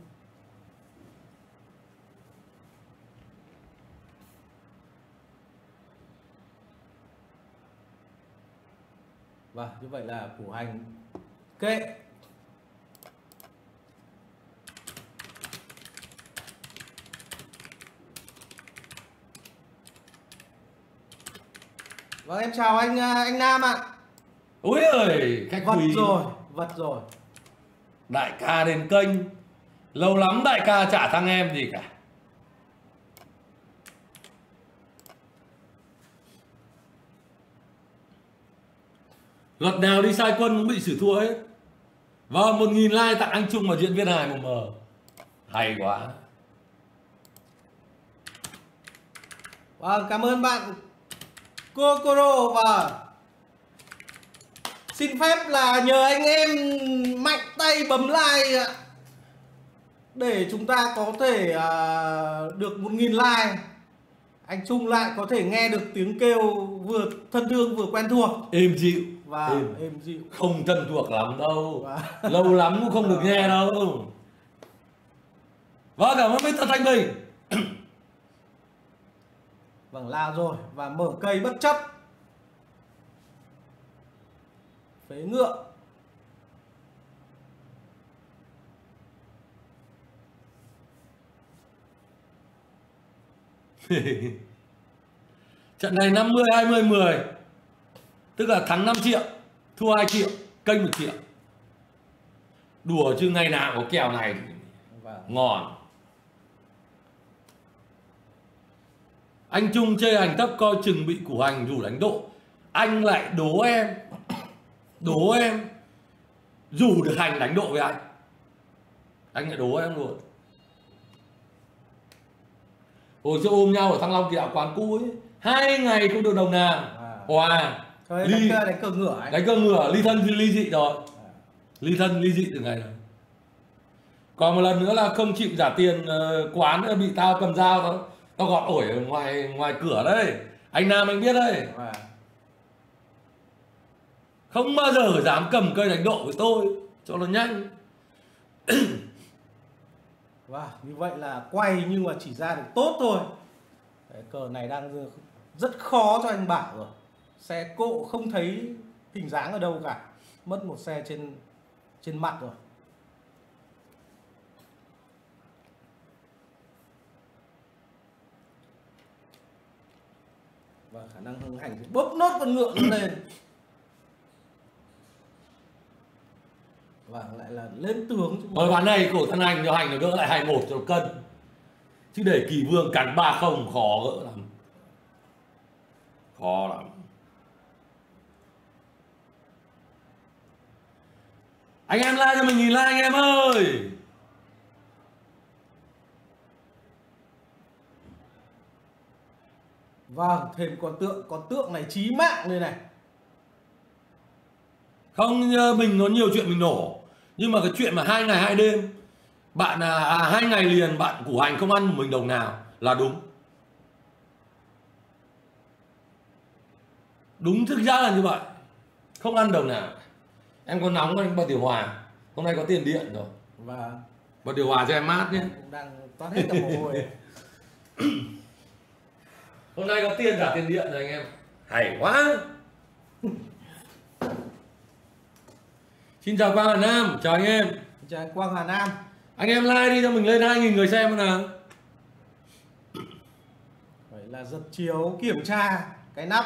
Vâng, như vậy là Củ Hành kệ. Vâng, em chào anh Nam ạ. Úi ơi, khách vật quý. Rồi, vật rồi. Đại ca đến kênh. Lâu lắm đại ca trả thăng em gì cả. Luật nào đi sai quân cũng bị xử thua hết. Vâng, 1.000 like tặng anh Trung và diễn viên hài mờ. Hay quá. Vâng, cảm ơn bạn Kokoro và xin phép là nhờ anh em mạnh tay bấm like ạ, để chúng ta có thể được 1.000 like. Anh Trung lại có thể nghe được tiếng kêu vừa thân thương vừa quen thuộc. Êm dịu. Và êm dịu. Không thân thuộc lắm đâu. Và... lâu lắm cũng không được nghe đâu. Vâng, cảm ơn Mr. Thanh Bình. Vâng, la rồi. Và mở cây bất chấp. Phế ngựa. Trận này 50 20 10. Tức là thắng 5 triệu, thua 2 triệu, kênh 1 triệu. Đùa chứ ngày nào có kèo này ngon. Anh Trung chê Hành thấp coi chừng bị Củ Hành rủ đánh độ. Anh lại đố em. Đố em rủ được Hành đánh độ với anh. Anh lại đố em luôn. Hồi xưa ôm nhau ở Thăng Long Kỳ Đạo quán cũ ấy, 2 ngày không được đồng nào. Hòa ly, đánh cờ ngửa ấy. Đánh cờ ngửa, ly thân ly dị rồi. Ly thân ly dị từ ngày rồi. Còn một lần nữa là không chịu trả tiền quán, bị tao cầm dao thôi. Tao gọt ổi ở ngoài cửa đấy. Anh Nam anh biết đấy. Không bao giờ dám cầm cây đánh độ với tôi cho nó nhanh. Wow, như vậy là quay nhưng mà chỉ ra được tốt thôi. Đấy, cờ này đang rất khó cho anh Bảo rồi. Xe cộ không thấy hình dáng ở đâu cả. Mất một xe trên mặt rồi. Và khả năng Hưng Hành bóp nốt con ngựa lên. Và lại là lên tướng. Bởi ván này cổ thằng Hành cho Hành nó gỡ lại 21 cho cân. Chứ để Kỳ Vương cắn 3-0 khó gỡ lắm. Khó lắm. Anh em like cho mình nhìn like anh em ơi. Vâng, thêm con tượng. Con tượng này chí mạng đây này. Không, mình nó nhiều chuyện mình nổ. Nhưng mà cái chuyện mà 2 ngày 2 đêm bạn 2 ngày liền bạn Củ Hành không ăn mình đồng nào là đúng. Đúng, thực ra là như vậy. Không ăn đồng nào. Em có nóng anh bật điều hòa. Hôm nay có tiền điện rồi. Và... bật điều hòa cho em mát nhé. Cũng đang toát hết cả mồ hôi. Hôm nay có tiền trả tiền điện rồi anh em. Hay quá. Xin chào Quang Hà Nam, chào anh em. Chào anh Quang Hà Nam. Anh em like đi cho mình lên 2.000 người xem nào. Vậy là giật chiếu kiểm tra cái nắp.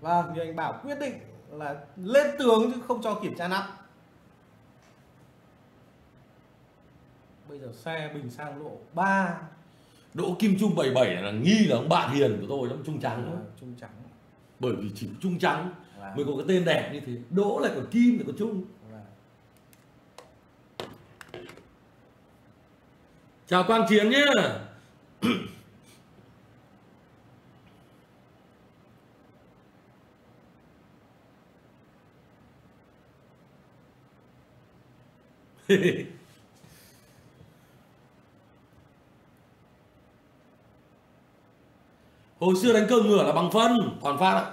Vâng, như anh Bảo quyết định là lên tướng chứ không cho kiểm tra nắp. Bây giờ xe bình sang độ 3. Đỗ Kim Trung 77 là nghi là ông bạn hiền của tôi, ông Trung Trắng. À, Trung Trắng. Bởi vì chỉ Trung Trắng mới có cái tên đẹp như thế. Đỗ lại còn Kim lại còn Trung. Chào Quang Chiến nhé. Hồi xưa đánh cơm ngửa là bằng phân, toàn phát ạ.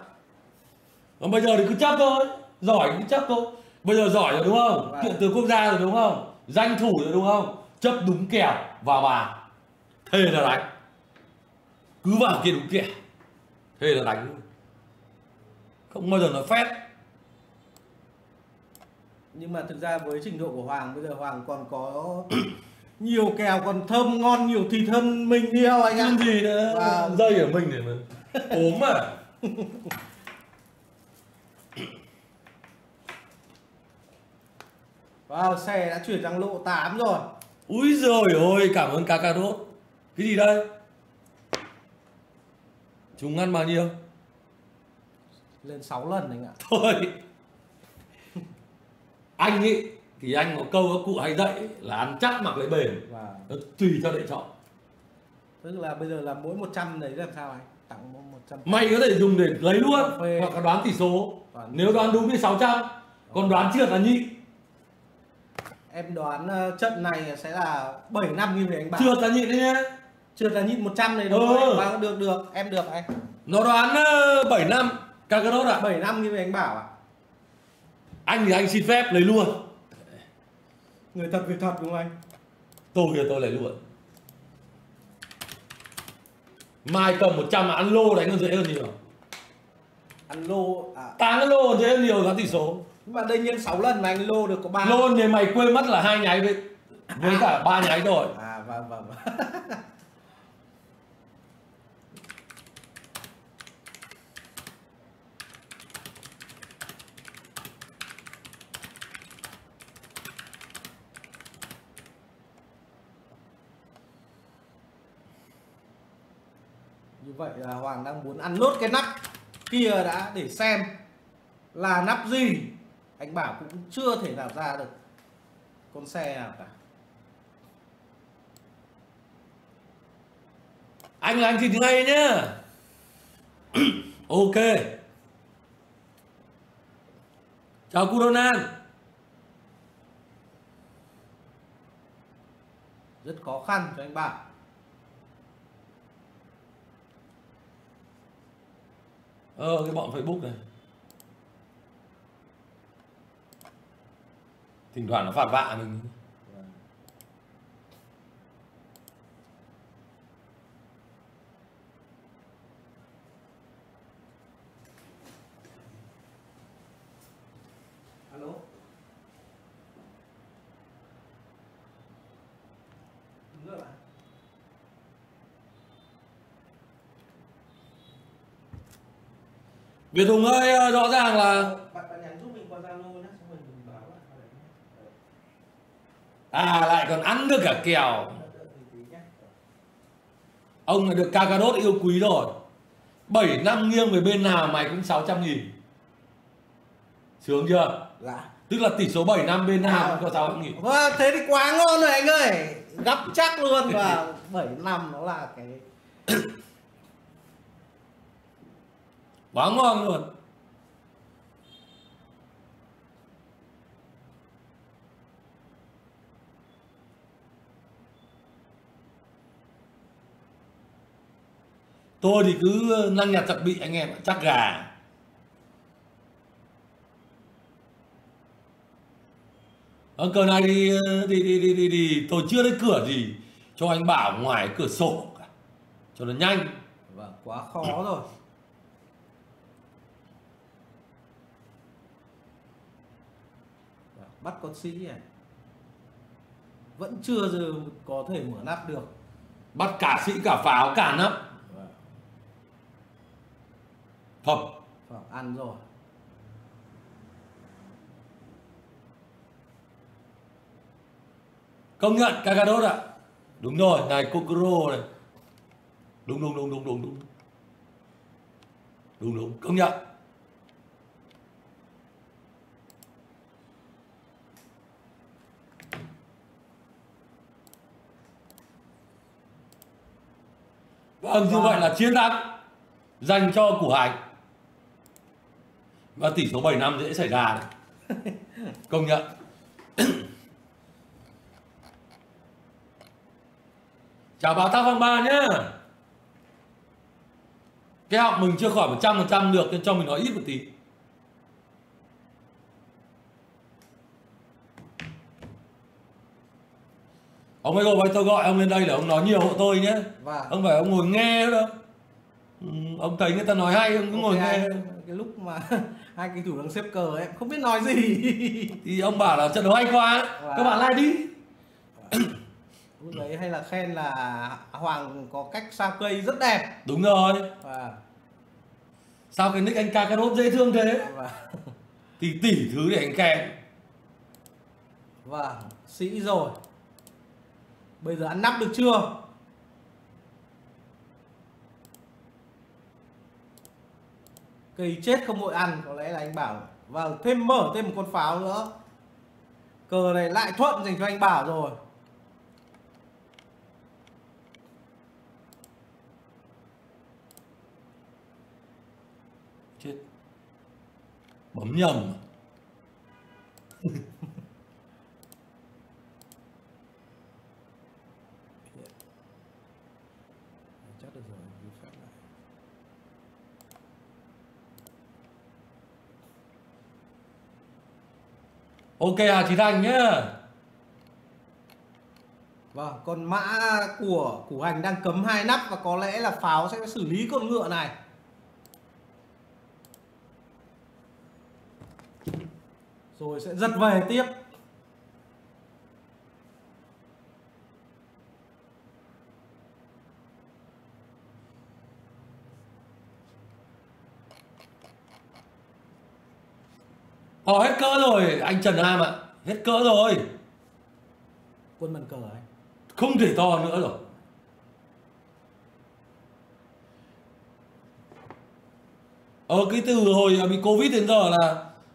Còn bây giờ thì cứ chấp thôi, giỏi cứ chấp thôi. Bây giờ giỏi rồi đúng không? Kiện từ quốc gia rồi đúng không? Danh thủ rồi đúng không? Chấp đúng kèo vào bàn. Thế là đánh. Cứ vào kia đúng kèo. Thế là đánh. Không bao giờ nói phép. Nhưng mà thực ra với trình độ của Hoàng, bây giờ Hoàng còn có nhiều kèo còn thơm ngon, nhiều thịt hơn mình nhiều anh em gì nữa. Và... dây ở mình để mình ốm à. Wow, xe đã chuyển sang lộ 8 rồi. Úi giời ơi, cảm ơn cá cà rốt. Cái gì đây? Chúng ăn bao nhiêu? Lên 6 lần anh ạ. Thôi. Anh ý, thì anh có câu các cụ hay dạy là ăn chắc mặc lấy bền. Nó tùy cho để chọn. Tức là bây giờ là mỗi 100 đấy làm sao anh? Tặng 100. Mày có thể dùng để lấy luôn, hoặc là đoán tỷ số. Nếu đoán đúng thì 600, còn đoán trượt là nhị. Em đoán trận này sẽ là 7-5 như thế anh bảo. Trượt là nhị đấy nhá. Trượt là nhị 100 này đúng không? Được, được, em được anh. Nó đoán 7-5, Kakarot ạ. 7-5 như thế anh bảo ạ. Anh thì anh xin phép lấy luôn. Người thật việc thật đúng không anh? Tôi lấy luôn. Mai cầm 100 mà ăn lô đánh còn dễ hơn nhiều. Ăn lô à? Tán lô còn dễ hơn nhiều giá tỷ số. Nhưng mà đây nhân 6 lần mà anh lô được có 3. Lô thì mày quên mất là 2 nháy với cả 3 nháy rồi. À vâng vâng. Vậy là Hoàng đang muốn ăn nốt cái nắp kia đã để xem là nắp gì. Anh Bảo cũng chưa thể nào ra được con xe nào cả. Anh là anh thì ngay nhá. Ok. Chào cô Donald. Rất khó khăn cho anh Bảo. Cái bọn Facebook này thỉnh thoảng nó phạt vạ mình. Alo. Đúng rồi. Việt Hùng ơi, rõ ràng là bạn nhắn giúp mình qua Zalo nhé, xong rồi mình báo lại. À, lại còn ăn được cả kèo. Ông là được Kakarot yêu quý rồi. 7-5 nghiêng về bên nào mày cũng 600.000. Sướng chưa? Dạ. Tức là tỷ số 7-5 bên nào cũng có 600.000. Vâng, thế thì quá ngon rồi anh ơi. Gấp chắc luôn. Và 7-5 nó là cái... quá ngon luôn. Tôi thì cứ lăng nhặt chặt bị anh em, chắc gà. Ở cờ này thì tôi chưa đến cửa gì cho anh Bảo ngoài cửa sổ cả, cho nó nhanh. Vâng, quá khó rồi. Bắt con sĩ à? Vẫn chưa giờ có thể mở nắp được. Bắt cả sĩ cả pháo cả nắp. Thật. Pháo ăn rồi. Công nhận Kakarot ạ. Đúng rồi, này Kokoro này. Đúng, công nhận. Vâng, như vậy là chiến thắng dành cho Củ Hành. Và tỷ số 7-5 dễ xảy ra. Công nhận. Chào bà Tắc Văn Ba nhá. Cái học mình chưa khỏi 100% được nên cho mình nói ít một tí. Ông ấy gọi tôi gọi ông lên đây để ông nói nhiều hộ tôi nhé. Vâng. Ông phải ông ngồi nghe nữa đâu. Ông thấy người ta nói hay ông cứ ngồi nghe. Cái lúc mà hai cái thủ đang xếp cờ em không biết nói gì thì ông bảo là trận đấu hay quá. Vâng. Các bạn like đi. Vâng. Lúc đấy hay là khen là Hoàng có cách sao cây rất đẹp. Đúng rồi. Vâng. Sao cái nick anh ca đốt dễ thương thế. Vâng. Thì tỉ thứ để anh khen. Vâng, sĩ rồi. Bây giờ ăn nắp được chưa? Cây chết không hội ăn. Có lẽ là anh Bảo. Và thêm mở thêm một con pháo nữa. Cờ này lại thuận dành cho anh Bảo rồi. Chết. Bấm nhầm. Ok Hà Chí Thành nhá. Vâng, con mã của Củ Hành đang cấm 2 nắp và có lẽ là pháo sẽ xử lý con ngựa này. Rồi sẽ giật về tiếp. Hết cỡ rồi anh Trần Nam ạ. Hết cỡ rồi. Quân bàn cờ ấy không thể to nữa rồi. Cái từ hồi bị Covid đến giờ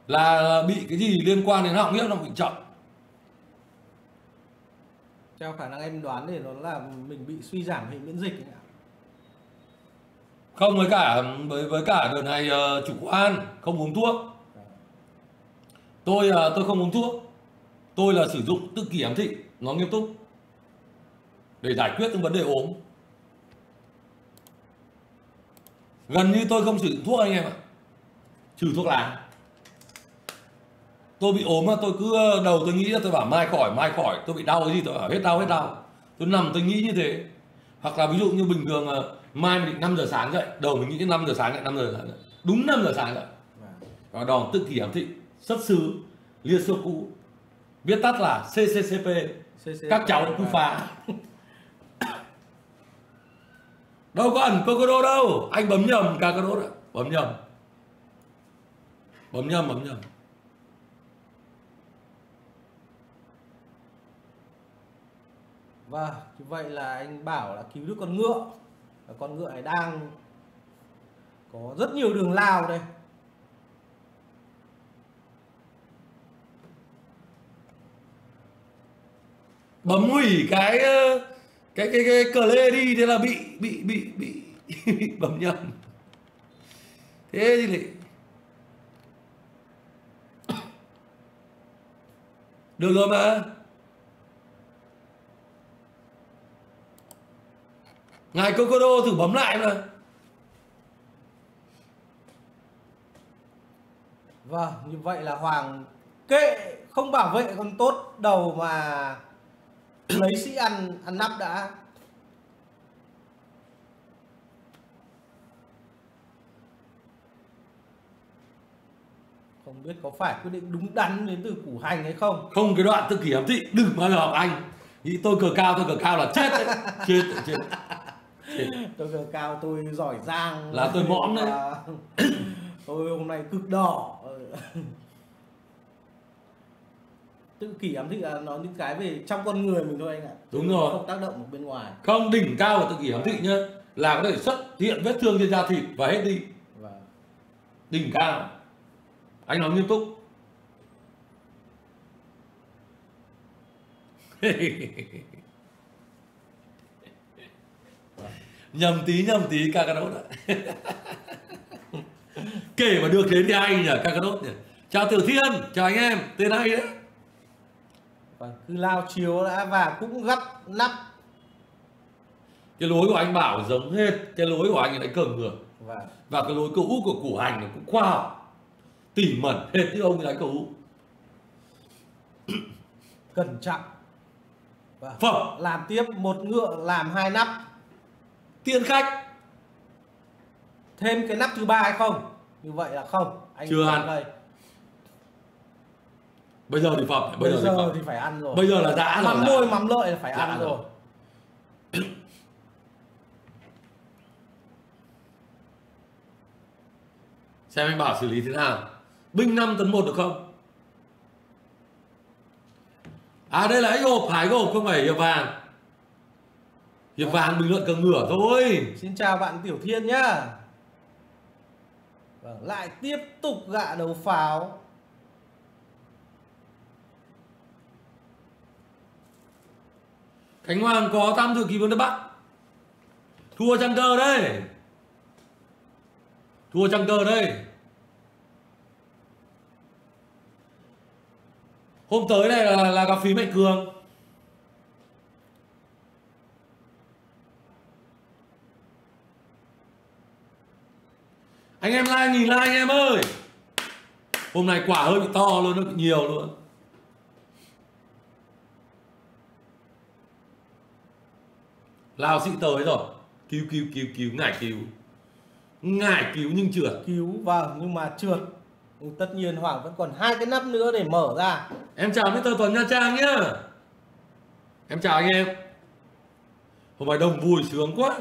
là bị cái gì liên quan đến họng nghĩa nó bị chậm. Theo khả năng em đoán thì nó là mình bị suy giảm hệ miễn dịch ạ. Không, với cả đợt này chủ quan không uống thuốc. Tôi không uống thuốc. Tôi là sử dụng tự kỷ ám thị. Nó nghiêm túc. Để giải quyết những vấn đề ốm. Gần như tôi không sử dụng thuốc anh em ạ. Trừ thuốc lá. Tôi bị ốm mà tôi cứ đầu tôi nghĩ là tôi bảo mai khỏi. Tôi bị đau cái gì tôi bảo hết đau. Tôi nằm tôi nghĩ như thế. Hoặc là ví dụ như bình thường mai mình định 5 giờ sáng dậy. Đầu mình nghĩ 5 giờ sáng dậy. Đúng 5 giờ sáng dậy. Đó là tự kỷ ám thị. Xuất xứ Liên Xô cũ, viết tắt là CCCP. Các cháu cứ phá. Đâu có ẩn Kokoro đâu. Anh bấm nhầm Kokoro ạ. Bấm nhầm. Vâng, như vậy là anh Bảo đã cứu được con ngựa. Và con ngựa này đang có rất nhiều đường lao đây. Bấm hủy cái cờ lê đi, thế là bị bấm nhầm. Thế thì lại được rồi mà. Ngài Kokoro thử bấm lại mà. Vâng, như vậy là Hoàng kệ không bảo vệ con tốt đầu mà lấy sĩ ăn nắp đã. Không biết có phải quyết định đúng đắn đến từ Củ Hành hay không. Không, cái đoạn tự kỷ ám thị đừng bao giờ học anh. Nghĩ tôi cờ cao là chết đấy. chết. Tôi cờ cao tôi giỏi giang là tôi mõm đấy. Tôi hôm nay cực đỏ. Tự kỷ ám thị là nó những cái về trong con người mình thôi anh ạ. Đúng rồi. Không tác động ở bên ngoài. Không, đỉnh cao của tự kỷ ám thị nhá là có thể xuất hiện vết thương trên da thịt và hết đi. Vâng. Đỉnh cao. Anh nói nghiêm túc. nhầm tí Kakarot ạ. Kể mà được đến thì anh nhỉ, Kakarot nhỉ. Chào Tiểu Thiên, chào anh em, tên hay đấy. Cứ lao chiếu đã và cũng gắt nắp. Cái lối của anh Bảo giống hết cái lối của anh ấy Cường ngược. Và cái lối cầu úp của Củ Hành nó cũng khoa học, tỉ mẩn hết như ông ấy cầu úp. Cẩn trọng. Phẩm. Làm tiếp một ngựa làm hai nắp. Tiên khách. Thêm cái nắp thứ ba hay không? Như vậy là không. Anh chưa ăn đây. Bây giờ thì phẩm. Bây giờ thì phải ăn rồi. Bây giờ là đã rồi. Mắm môi mắm lợi là phải ăn rồi. Xem anh Bảo xử lý thế nào. Binh 5 tấn 1 được không? À đây là anh hộp, Hải hộp không phải hiệp vàng. Hiệp vàng bình luận cầm ngửa thôi. Xin chào bạn Tiểu Thiên nhá. Vâng, lại tiếp tục gạ đầu pháo. Khánh Hoàng có tam dự kỳ vương đất Bắc. Thua trăng cơ đây. Thua trăng cơ đây. Hôm tới này là gặp phí Mạnh Cường. Anh em like, nghìn like anh em ơi. Hôm nay quả hơi bị to luôn, nó bị nhiều luôn. Lào sĩ tới rồi. Cứu, ngải cứu nhưng trượt. Cứu, vâng, nhưng mà trượt. Tất nhiên Hoàng vẫn còn hai cái nắp nữa để mở ra. Em chào Mr. Tuấn Nha Trang nhá. Em chào anh em. Hôm nay đông vui sướng quá.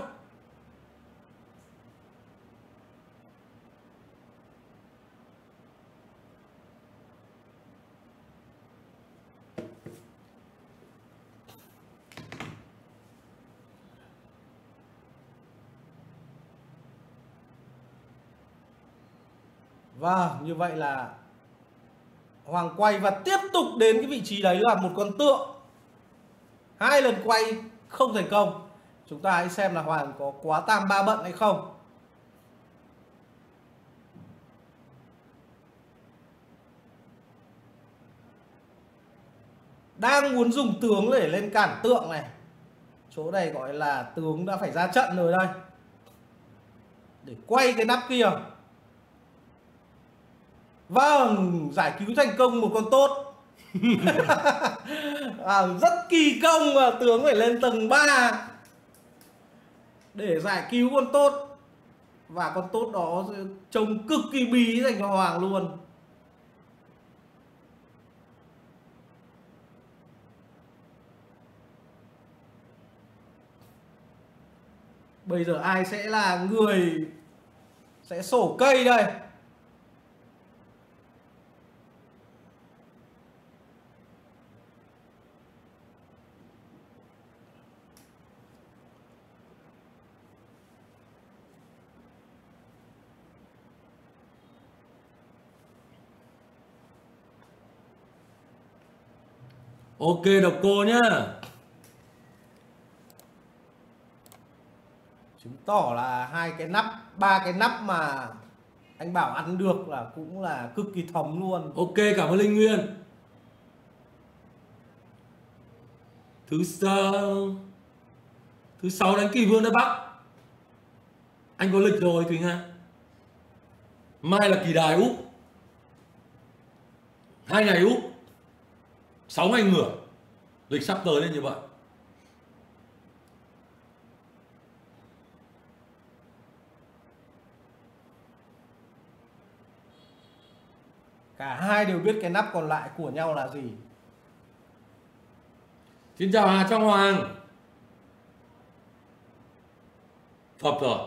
Vâng, như vậy là Hoàng quay và tiếp tục đến cái vị trí đấy là một con tượng. Hai lần quay không thành công. Chúng ta hãy xem là Hoàng có quá tam ba bận hay không. Đang muốn dùng tướng để lên cản tượng này. Chỗ này gọi là tướng đã phải ra trận rồi đây. Để quay cái nắp kia. Vâng, giải cứu thành công một con tốt. Rất kỳ công và tướng phải lên tầng 3 để giải cứu con tốt. Và con tốt đó trông cực kỳ bí dành cho Hoàng luôn. Bây giờ ai sẽ là người sẽ sổ cây đây? Ok Độc Cô nhá. Chứng tỏ là hai cái nắp, ba cái nắp mà anh Bảo ăn được là cũng là cực kỳ thấm luôn. Ok, cảm ơn Linh Nguyên. Thứ sáu đánh Kỳ Vương đất Bắc. Anh có lịch rồi Thúy Nga. Mai là Kỳ Đài Úc. 2 ngày Úc, 6 ngày ngửa. Lịch sắp tới nên như vậy. Cả hai đều biết cái nắp còn lại của nhau là gì. Xin chào Hà Trong Hoàng. Phập rồi.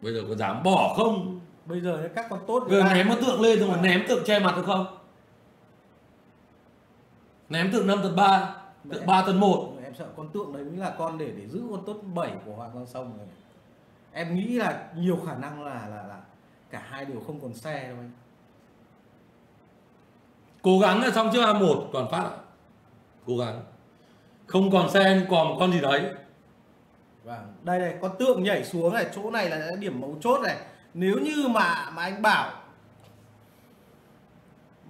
Bây giờ có dám bỏ không? Bây giờ các con tốt rồi ném nó tượng lên rồi mà ném tượng che mặt được không? Ném tượng 5 tấn 3, tượng 3 tấn 1. Em sợ con tượng đấy mới là con để giữ con tốt 7 của Hoàng Giang Sông rồi. Em nghĩ là nhiều khả năng là cả hai đều không còn xe đâu anh. Cố gắng là xong chứ là một còn phát. Cố gắng. Không còn xe nhưng còn con gì đấy. Vâng, đây này, con tượng nhảy xuống này, chỗ này là điểm mấu chốt này. Nếu như mà anh Bảo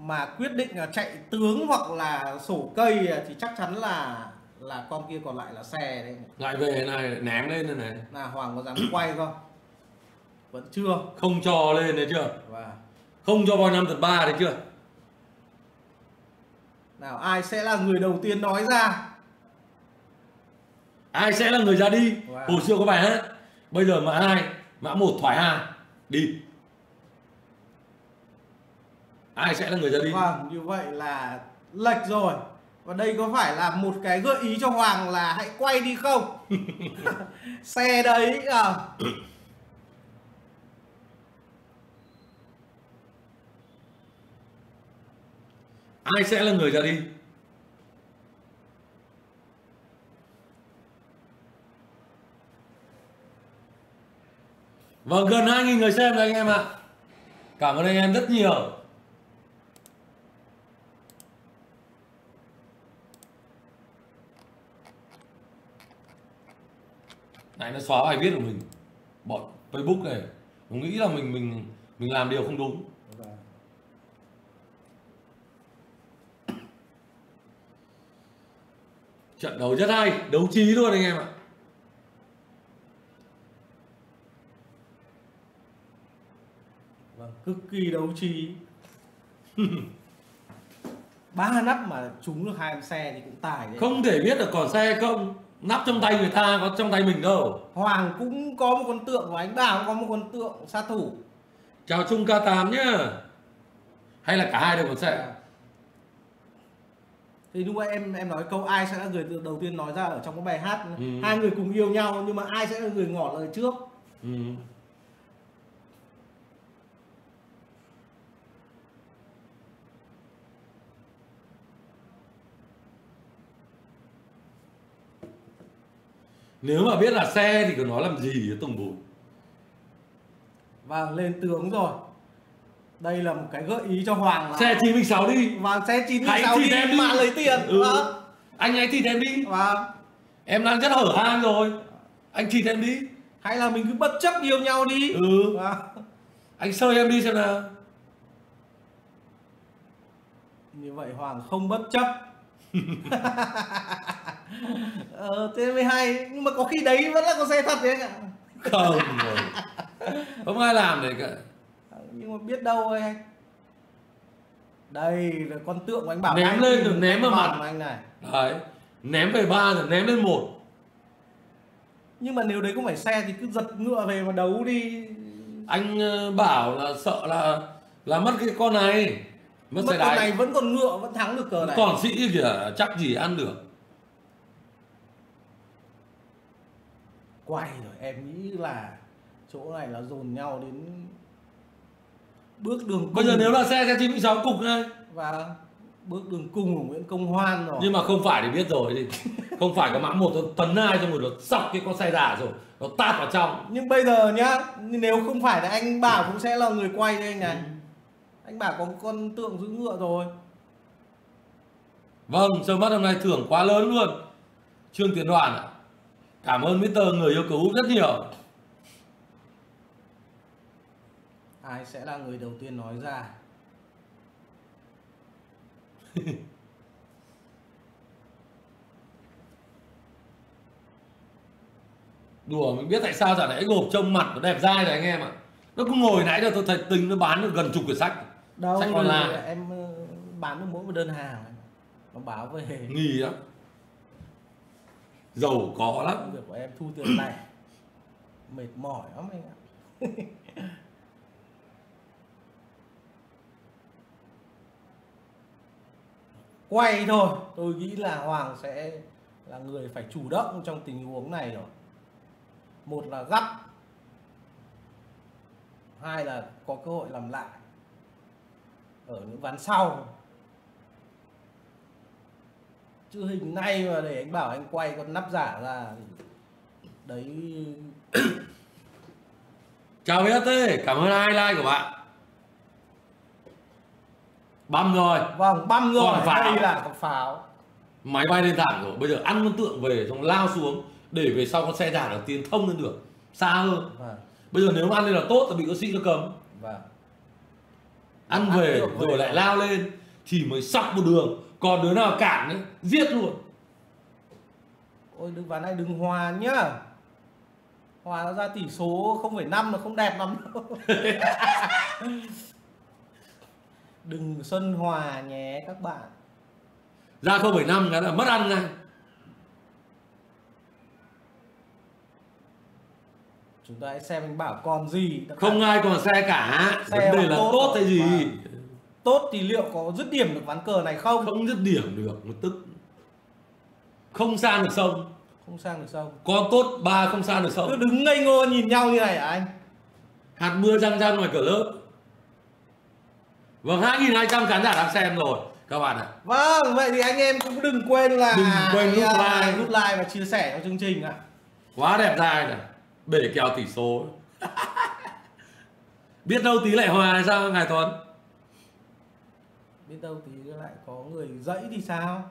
mà quyết định là chạy tướng hoặc là sổ cây thì chắc chắn là con kia, còn lại là xe đấy. Lại về này, ném lên đây này. Là Hoàng có dám quay không? Vẫn chưa. Không cho lên đấy chưa? Wow. Không cho vào 5/3 đấy chưa? Nào, ai sẽ là người đầu tiên nói ra? Ai sẽ là người ra đi? Wow. Hồi xưa có bài hát. Bây giờ mã 2, mã 1 thoải 2. Đi. Ai sẽ là người ra đi? Vâng, như vậy là lệch rồi. Và đây có phải là một cái gợi ý cho Hoàng là hãy quay đi không? Xe đấy à. Ai sẽ là người ra đi? Vâng, gần 2.000 người xem rồi anh em ạ. Cảm ơn anh em rất nhiều. Này, nó xóa bài viết của mình, bọn Facebook này nó nghĩ là mình làm điều không đúng. Trận đấu rất hay, đấu trí luôn anh em ạ. Vâng, cực kỳ đấu trí. 3 nắp mà trúng được 2 xe thì cũng tài đấy. Không thể biết được còn xe không. Nắp trong tay người ta có trong tay mình đâu. Hoàng cũng có một con tượng và anh Bảo cũng có một con tượng sát thủ. Chào Trung K8 nhá. Hay là cả hai đều còn xe. Thì đúng vậy, em nói câu ai sẽ là người đầu tiên nói ra ở trong cái bài hát. Ừ. Hai người cùng yêu nhau nhưng mà ai sẽ là người ngỏ lời trước. Ừ. Nếu mà biết là xe thì còn nói làm gì tùng bụi. Vâng, lên tướng rồi. Đây là một cái gợi ý cho Hoàng là xe 96 đi. Vâng, xe 96 đi mà lấy tiền. Ừ. Vâng. Anh ấy thì em đi. Vâng. Em đang rất hở hang rồi. Anh thì em đi. Hay là mình cứ bất chấp yêu nhau đi. Ừ. Vâng. Anh sơi em đi xem nào. Như vậy Hoàng không bất chấp. Thế mới hay. Nhưng mà có khi đấy vẫn là con xe thật đấy. Không rồi. Không ai làm đấy cả. Nhưng mà biết đâu ơi anh. Đây là con tượng của anh Bảo. Ném lên được, ném vào mặt anh này. Đấy. Ném về 3 rồi ném lên 1. Nhưng mà nếu đấy không phải xe thì cứ giật ngựa về mà đấu đi. Anh Bảo là sợ là mất cái con này. Mất con này vẫn còn ngựa vẫn thắng được cờ này. Còn sĩ kìa chắc gì ăn được. Quay rồi, em nghĩ là chỗ này là dồn nhau đến bước đường cùng. Bây giờ nếu là xe 96 cục này. Và bước đường cùng của Nguyễn Công Hoan rồi. Nhưng mà không phải thì biết rồi đi. Không phải có mã 1 tấn 2 xong rồi nó sọc cái con xe giả rồi. Nó tạt vào trong. Nhưng bây giờ nhá, nếu không phải thì anh Bảo cũng sẽ là người quay đây anh này. Ừ. Anh Bảo có con tượng giữ ngựa rồi. Vâng, sơ mắt hôm nay thưởng quá lớn luôn. Trương Tiến Đoàn ạ. Cảm ơn Mr. Người yêu cờ úp rất nhiều. Ai sẽ là người đầu tiên nói ra? Đùa, mình biết tại sao giả nãy gộp trông mặt nó đẹp dai rồi anh em ạ. Nó cứ ngồi nãy giờ tôi thấy tính nó bán được gần chục quyển sách. Đâu, sách online. Em bán được mỗi một đơn hàng. Nó báo về. Nghi lắm. Giàu có lắm. Công việc của em thu tiền này. Mệt mỏi lắm anh ạ. Quay thôi. Tôi nghĩ là Hoàng sẽ là người phải chủ động trong tình huống này rồi. Một là gắt, hai là có cơ hội làm lại ở những ván sau. Chứ hình nay mà để anh Bảo anh quay con nắp giả ra đấy. Chào VT, cảm ơn ai like của bạn. Băm rồi. Vâng, băm rồi. Còn pháo. Đây là con pháo. Máy bay lên thẳng rồi. Bây giờ ăn con tượng về xong lao xuống. Để về sau con xe giả đầu tiên thông lên được. Xa hơn. Vâng. Bây giờ nếu mà ăn lên là tốt thì bị có sĩ nó cấm. Vâng. ăn về rồi lại lao lên thì mới sọc một đường, còn đứa nào cản ấy giết luôn. Ôi đừng vào này, đừng hòa nhá, hòa nó ra tỷ số 0,5 là không đẹp lắm đâu. Đừng xuân hòa nhé các bạn, ra 0,5 cái là mất ăn ngay. Chúng ta hãy xem anh Bảo còn gì. Không ai còn xe cả. Vấn đề là tốt hay gì. Tốt thì liệu có dứt điểm được ván cờ này không? Không dứt điểm được một tức. Không sang được sông. Không sang được sông. Con tốt ba không sang được sông. Cứ đứng ngây ngô nhìn nhau như này hả anh? Hạt mưa răng răng ngoài cửa lớp. Vâng, 2.200 khán giả đang xem rồi các bạn ạ. Vâng, vậy thì anh em cũng đừng quên là nút like và chia sẻ cho chương trình ạ. Quá đẹp trai này, bể kèo tỷ số. Biết đâu tí lại hòa hay sao Ngài Tuấn? Biết đâu tí lại có người dẫy thì sao?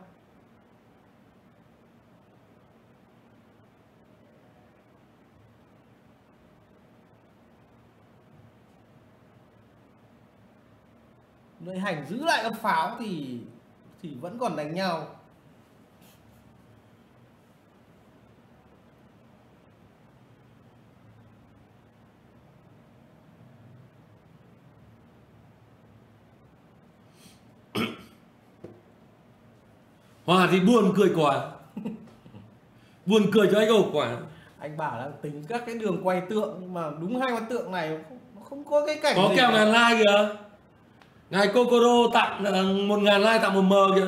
Nơi Hành giữ lại ấp pháo thì vẫn còn đánh nhau. Hòa thì buồn cười quá. Buồn cười cho anh Hậu quá. Anh Bảo là tính các cái đường quay tượng, nhưng mà đúng hai con tượng này nó không có cái cảnh. Có kèo ngàn like kìa. Ngài Kokoro tặng 1.000 like tặng 1M kìa.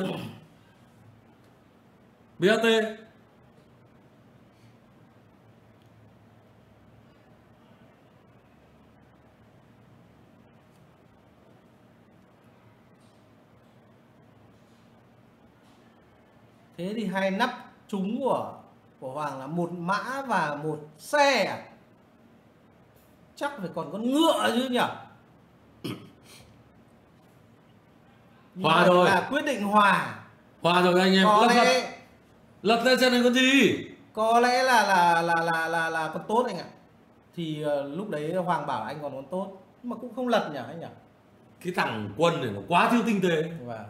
BAT. Thế thì hai nắp trúng của Hoàng là một mã và một xe à? Chắc phải còn con ngựa chứ nhỉ? Hòa rồi. Là quyết định hòa. Hòa rồi anh em. Có lẽ lật ra xem này con gì? Có lẽ là con tốt anh ạ. Thì lúc đấy Hoàng bảo anh còn con tốt, nhưng mà cũng không lật nhỉ anh nhỉ? Cái thằng Quân này nó quá thiếu tinh tế. Và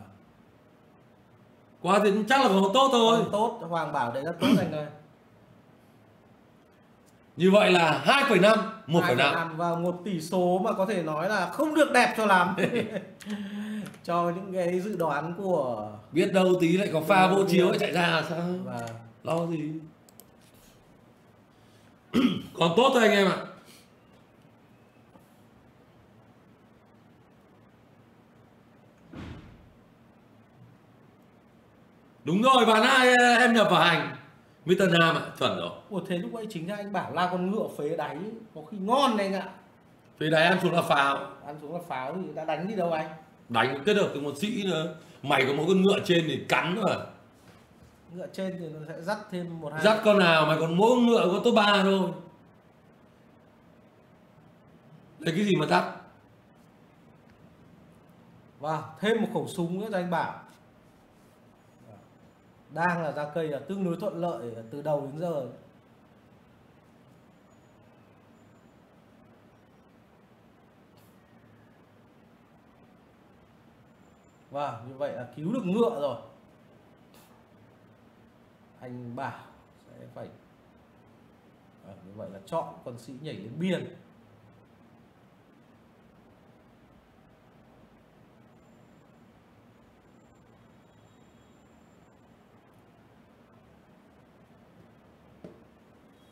quá thì chắc là còn tốt thôi. Còn tốt, Hoàng bảo đấy là tốt anh ơi. Như vậy là 2,5, 1,5 và một tỷ số mà có thể nói là không được đẹp cho lắm. Cho những cái dự đoán của biết đâu tí lại có pha vô chiếu ấy chạy ra là sao? Và lo gì. Còn tốt thôi anh em ạ. Đúng rồi, ván 2 em nhập vào Hành Mr. Nam ạ, chuẩn rồi. Ủa thế lúc ấy chính ra anh Bảo la con ngựa phế đáy có khi ngon đấy anh ạ. Phế đáy ăn xuống là pháo. Ăn xuống là pháo thì đã đánh đi đâu anh? Đánh kết hợp với một sĩ nữa. Mày có một con ngựa trên thì cắn rồi. Ngựa trên thì nó sẽ dắt thêm một hai. Dắt con nào mày còn mỗi ngựa có top 3 thôi. Đấy cái gì mà dắt. Và thêm một khẩu súng nữa cho anh Bảo. Đang là ra cây là tương đối thuận lợi từ đầu đến giờ. Và như vậy là cứu được ngựa rồi. Anh Bảo sẽ phải như vậy là chọn con sĩ nhảy đến biên.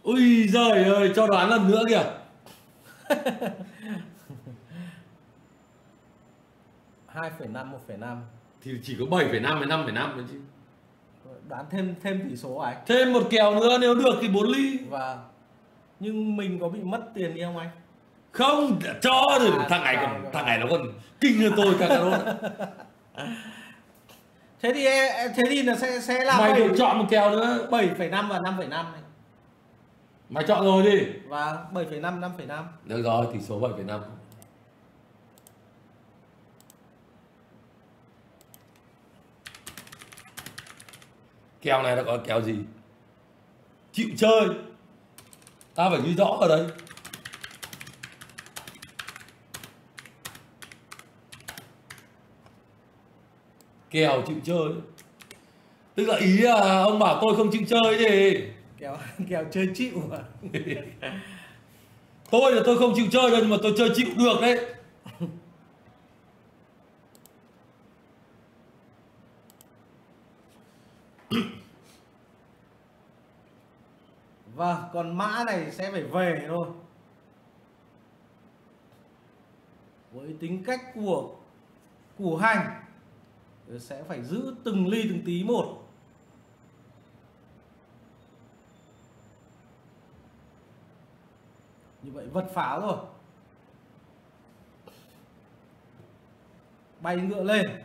Ui giời ơi, cho đoán lần nữa kìa. 2,5, 1,5 thì chỉ có 7,5 với 5,5 thôi chứ. Đoán thêm tỷ số anh. Thêm một kèo nữa nếu được thì 4 ly. Và nhưng mình có bị mất tiền đi không anh? Không, cho rồi thằng này nó còn kinh hơn tôi cả đó. Thế thì nó sẽ làm mày được chọn một kèo nữa, 7,5 và 5,5. Mày chọn rồi đi. Và 7,5, 5,5. Được rồi, tỷ số 7,5. Kèo này nó có kèo gì? Chịu chơi. Ta phải ghi rõ ở đây. Kèo chịu chơi. Tức là ý là ông bảo tôi không chịu chơi thì kèo chơi chịu mà. Tôi là tôi không chịu chơi đâu, nhưng mà tôi chơi chịu được đấy. Vâng, còn mã này sẽ phải về thôi. Với tính cách của Củ Hành sẽ phải giữ từng ly từng tí một. Như vậy vật pháo rồi. Bay ngựa lên.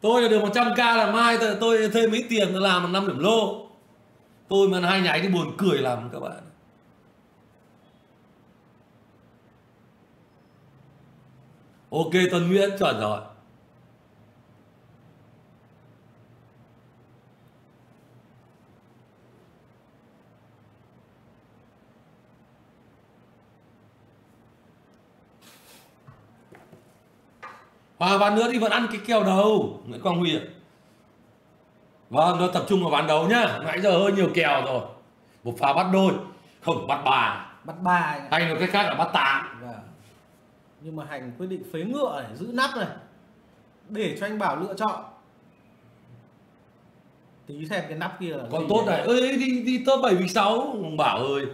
Tôi là được 100k là mai tôi thêm mấy tiền tôi làm 5 điểm lô. Tôi mà hai nháy thì buồn cười làm các bạn. Ok Tuấn Nguyễn chuẩn rồi. Và ván nữa thì vẫn ăn cái kèo đầu Nguyễn Quang Huy ạ. Vâng, nó tập trung vào ván đấu nhá. Nãy giờ hơi nhiều kèo rồi. Một pha bắt đôi, không bắt bà. Bắt bà. Hay là cái khác là bắt tám. Vâng. Nhưng mà Hành quyết định phế ngựa để giữ nắp này, để cho anh Bảo lựa chọn. Tí xem cái nắp kia là còn tốt này. Ơi đi top 7/6 Bảo ơi.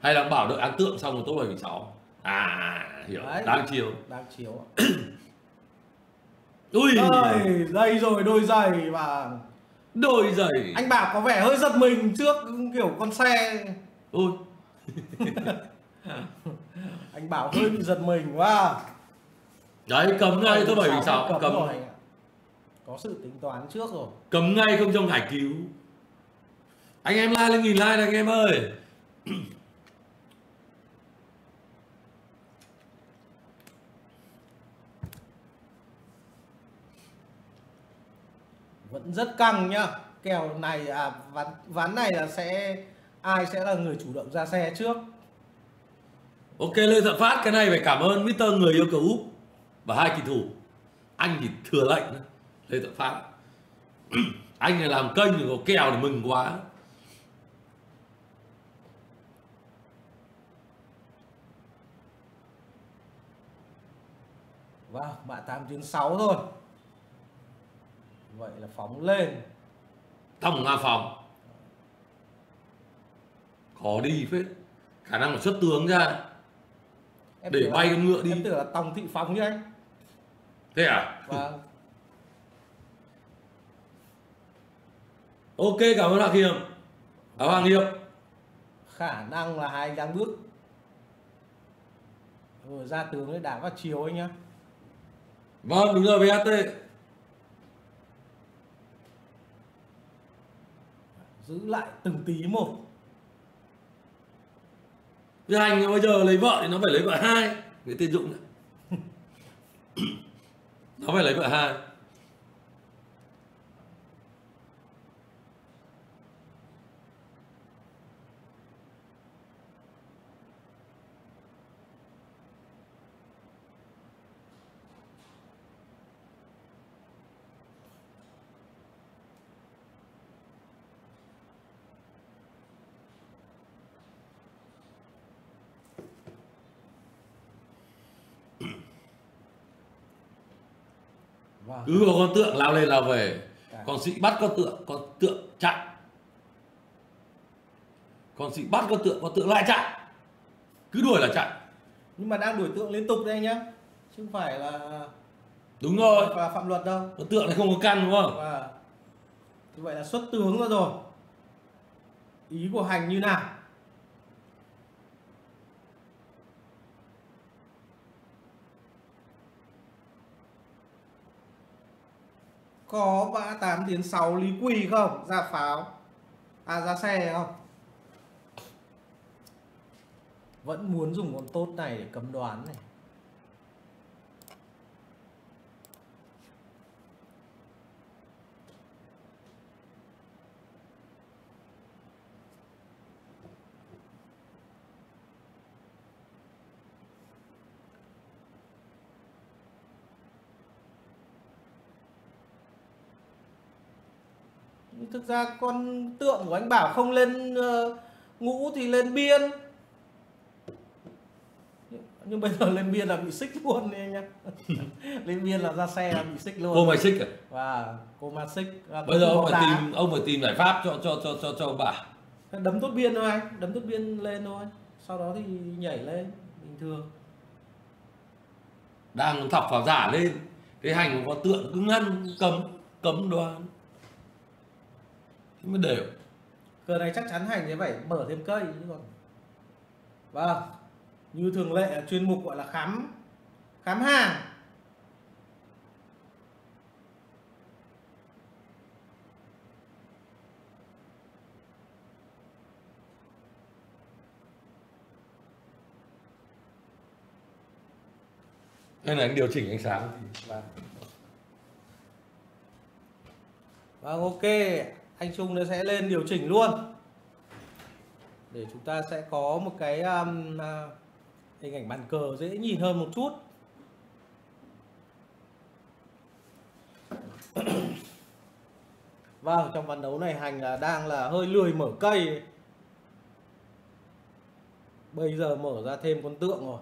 Hay là Bảo đợi án tượng xong rồi top 7/6. À hiểu. Đấy, đáng chiều. Đáng chiều. Ui đây, đây rồi đôi giày và đôi giày. Anh Bảo có vẻ hơi giật mình trước kiểu con xe. Ui. Anh Bảo hơi bị giật mình quá. Đấy cấm ngay tôi 7/6 cấm rồi. Có sự tính toán trước rồi. Cấm ngay không trong hải cứu. Anh em like lên 1000 like này anh em ơi. Vẫn rất căng nhá. Kèo này ván này là sẽ ai sẽ là người chủ động ra xe trước. Ok Lê Dạ Phát, cái này phải cảm ơn Mr. Người yêu cờ úp và hai kỳ thủ. Anh thì thừa lệnh Lê Dạ Phát. Anh này làm kênh thì có kèo thì mừng quá. Wow, mã 8/6 thôi. Vậy là phóng lên. Thòng Nga Phòng. Khó đi phết. Khả năng là xuất tướng ra. Em để bay con ngựa đi. Em tưởng là Tòng Thị Phóng nhé anh. Thế à? Vâng. Ok cảm ơn Hoàng Hiệp. Hoàng Hiệp. Khả năng là hai anh đang bước. Rồi ra tướng đấy đá vào chiều anh nhá. Vâng đúng rồi VHT. Giữ lại từng tí một. Cái Hành bây giờ lấy vợ thì nó phải lấy vợ hai. Người Tiên Dũng này. Nó phải lấy vợ hai. Cứ có con tượng lao lên lao về. Con sĩ bắt con tượng chặn. Con sĩ bắt con tượng lại chặn. Cứ đuổi là chặn. Nhưng mà đang đuổi tượng liên tục đây nhá. Chứ không phải là đúng rồi và phạm luật đâu. Con tượng này không có căn đúng không? À. Như vậy là xuất tướng ra rồi. Ý của Hành như nào? Có mã 8/6 Lý Quỳ không? Ra pháo. À ra xe không? Vẫn muốn dùng con tốt này để cấm đoán này. thực ra con tượng của anh Bảo không lên ngũ thì lên biên. Nhưng bây giờ lên biên là bị xích luôn đi anh em. Lên biên là ra xe là bị xích luôn. Cô mày xích à? Và cô mà xích. Bây giờ ông phải tìm giải pháp cho bà. Đấm tốt biên thôi anh, đấm tốt biên lên thôi. Sau đó thì nhảy lên bình thường. Đang thọc vào giả lên. Cái Hành có tượng cứ ngăn cấm đoán. Thế mới đều. Cờ này chắc chắn Hành sẽ phải mở thêm cây chứ còn. Vâng. Như thường lệ chuyên mục gọi là khám hàng. Đây là anh điều chỉnh ánh sáng. Vâng, ok, anh Trung nó sẽ lên điều chỉnh luôn để chúng ta sẽ có một cái hình ảnh bàn cờ dễ nhìn hơn một chút. Vâng, trong ván đấu này Hành đang hơi lười mở cây. Bây giờ mở ra thêm con tượng rồi.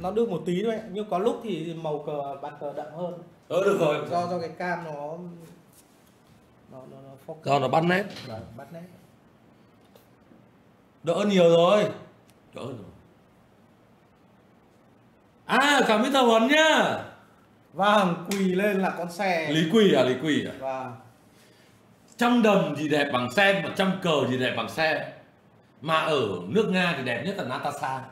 Nó đưa một tí thôi, nhưng có lúc thì màu cờ bàn cờ đậm hơn. Được rồi. Do cái cam nó focus. Do nó bắt nét. Đấy, bắt nét. Đỡ nhiều rồi. Đỡ rồi. À, cảm ơn thầy Huấn nhá. Vâng, quỳ lên là con xe. Lý quỳ à, lý quỳ à. Vâng. Trăm đầm thì đẹp bằng sen, mà trăm cờ thì đẹp bằng xe. Mà ở nước Nga thì đẹp nhất là Natasha.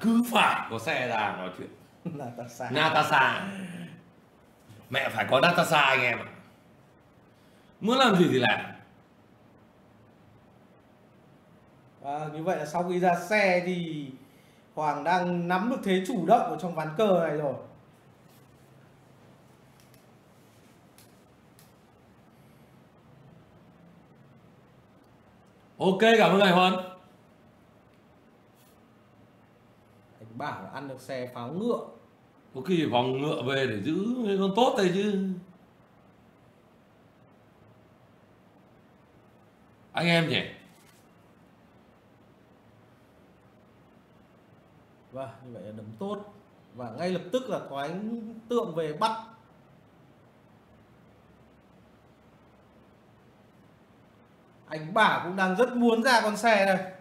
Cứ phải có xe ra nói chuyện. Natasha. Natasha. Mẹ phải có Natasha anh em ạ. Muốn làm gì thì làm. À, như vậy là sau khi ra xe thì Hoàng đang nắm được thế chủ động ở trong ván cờ này rồi. Ok, cảm ơn ngài Huấn. Bảo ăn được xe pháo ngựa. Có khi vòng ngựa về để giữ con tốt đây chứ. Anh em nhỉ. Vâng, như vậy là đấm tốt. Và ngay lập tức là có ánh tượng về bắt. Anh Bảo cũng đang rất muốn ra con xe này.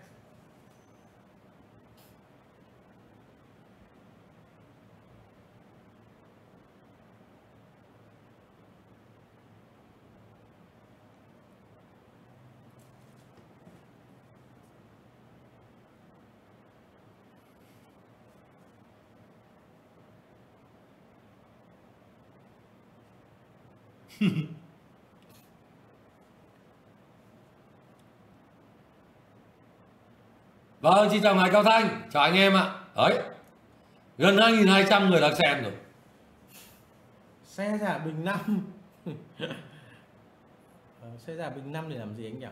Vâng, xin chào ngài Cao Thanh, chào anh em ạ. Đấy, gần 2.200 người đang xem rồi. Xe giả bình 5. Xe giả bình 5 để làm gì anh nhỉ?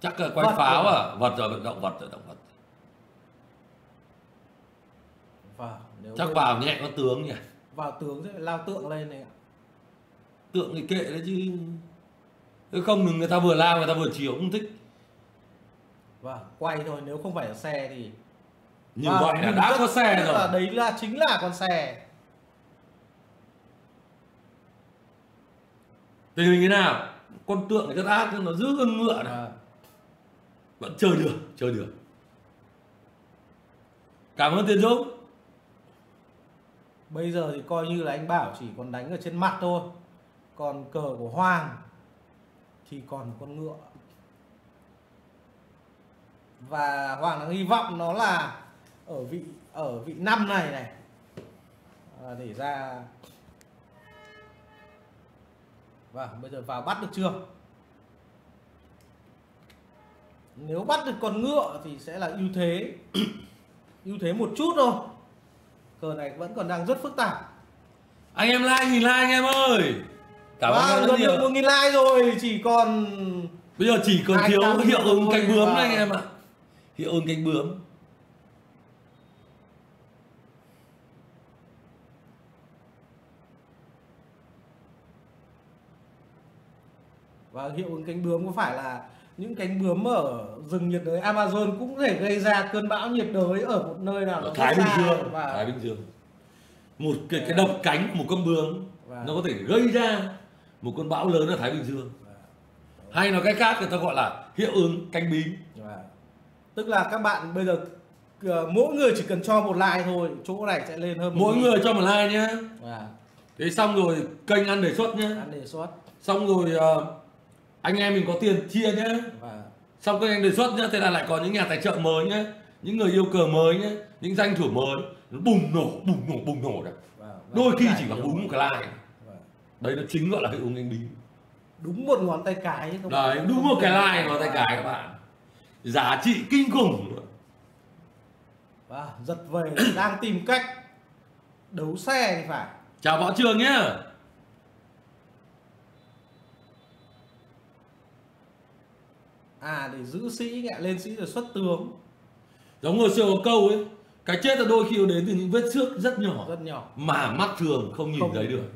Chắc là quay pháo à? Vật rồi, động vật. Vào, chắc vào nhẹ có tướng nhỉ? Vào tướng thế, lao tượng lên này ạ. Tượng thì kệ đấy chứ. Không đừng người ta vừa lao, người ta vừa chiều cũng thích. Vâng, quay thôi, nếu không phải là xe thì... Như vậy là đã có xe rồi. Đấy là chính là con xe. Tình hình thế nào? Con tượng thì rất ác, nhưng nó giữ hơn ngựa này. À. Vẫn chơi được, chơi được. Cảm ơn Tiến Dũng. Bây giờ thì coi như là anh Bảo chỉ còn đánh ở trên mặt thôi. Còn cờ của Hoàng thì còn con ngựa. Và Hoàng đang hy vọng nó là ở vị 5 này này. Để ra. Và bây giờ vào bắt được chưa? Nếu bắt được con ngựa thì sẽ là ưu thế. Ưu thế một chút thôi. Cờ này vẫn còn đang rất phức tạp. Anh em like 1000 like anh em ơi. Cảm ơn rất nhiều. 1000 like rồi, chỉ còn bây giờ chỉ còn thiếu hiệu ứng cánh bướm này anh em ạ. Hiệu ứng cánh bướm. Và hiệu ứng cánh bướm có phải là những cánh bướm ở rừng nhiệt đới Amazon cũng có thể gây ra cơn bão nhiệt đới ở một nơi nào đó Thái Bình Dương và... Thái Bình Dương. Một cái đập cánh của một con bướm và... nó có thể gây ra một cơn bão lớn ở Thái Bình Dương và... hay nói cách khác người ta gọi là hiệu ứng cánh bướm và... Tức là các bạn bây giờ mỗi người chỉ cần cho một like thôi, chỗ này sẽ lên hơn mỗi người cho một like nhé và... Thế xong rồi kênh ăn đề xuất nhé, ăn đề xuất xong rồi anh em mình có tiền chia nhé và... Xong các anh đề xuất nhé, thế là lại có những nhà tài trợ mới nhé, những người yêu cờ mới nhé, những danh thủ mới, nó bùng nổ đấy và... Đôi khi chỉ bằng đúng một cái like và... Đấy nó chính gọi là hiệu ứng cánh bướm. Đúng một ngón tay cái không? Đấy, đúng một cái like ngón tay cái các bạn. Giá trị kinh khủng và giật về đang tìm cách đấu xe thì phải. Chào Võ Trường nhé. À để giữ sĩ, lên sĩ rồi xuất tướng. Giống hồi xưa có câu ấy, cái chết là đôi khi nó đến từ những vết xước rất nhỏ mà mắt thường không nhìn thấy được.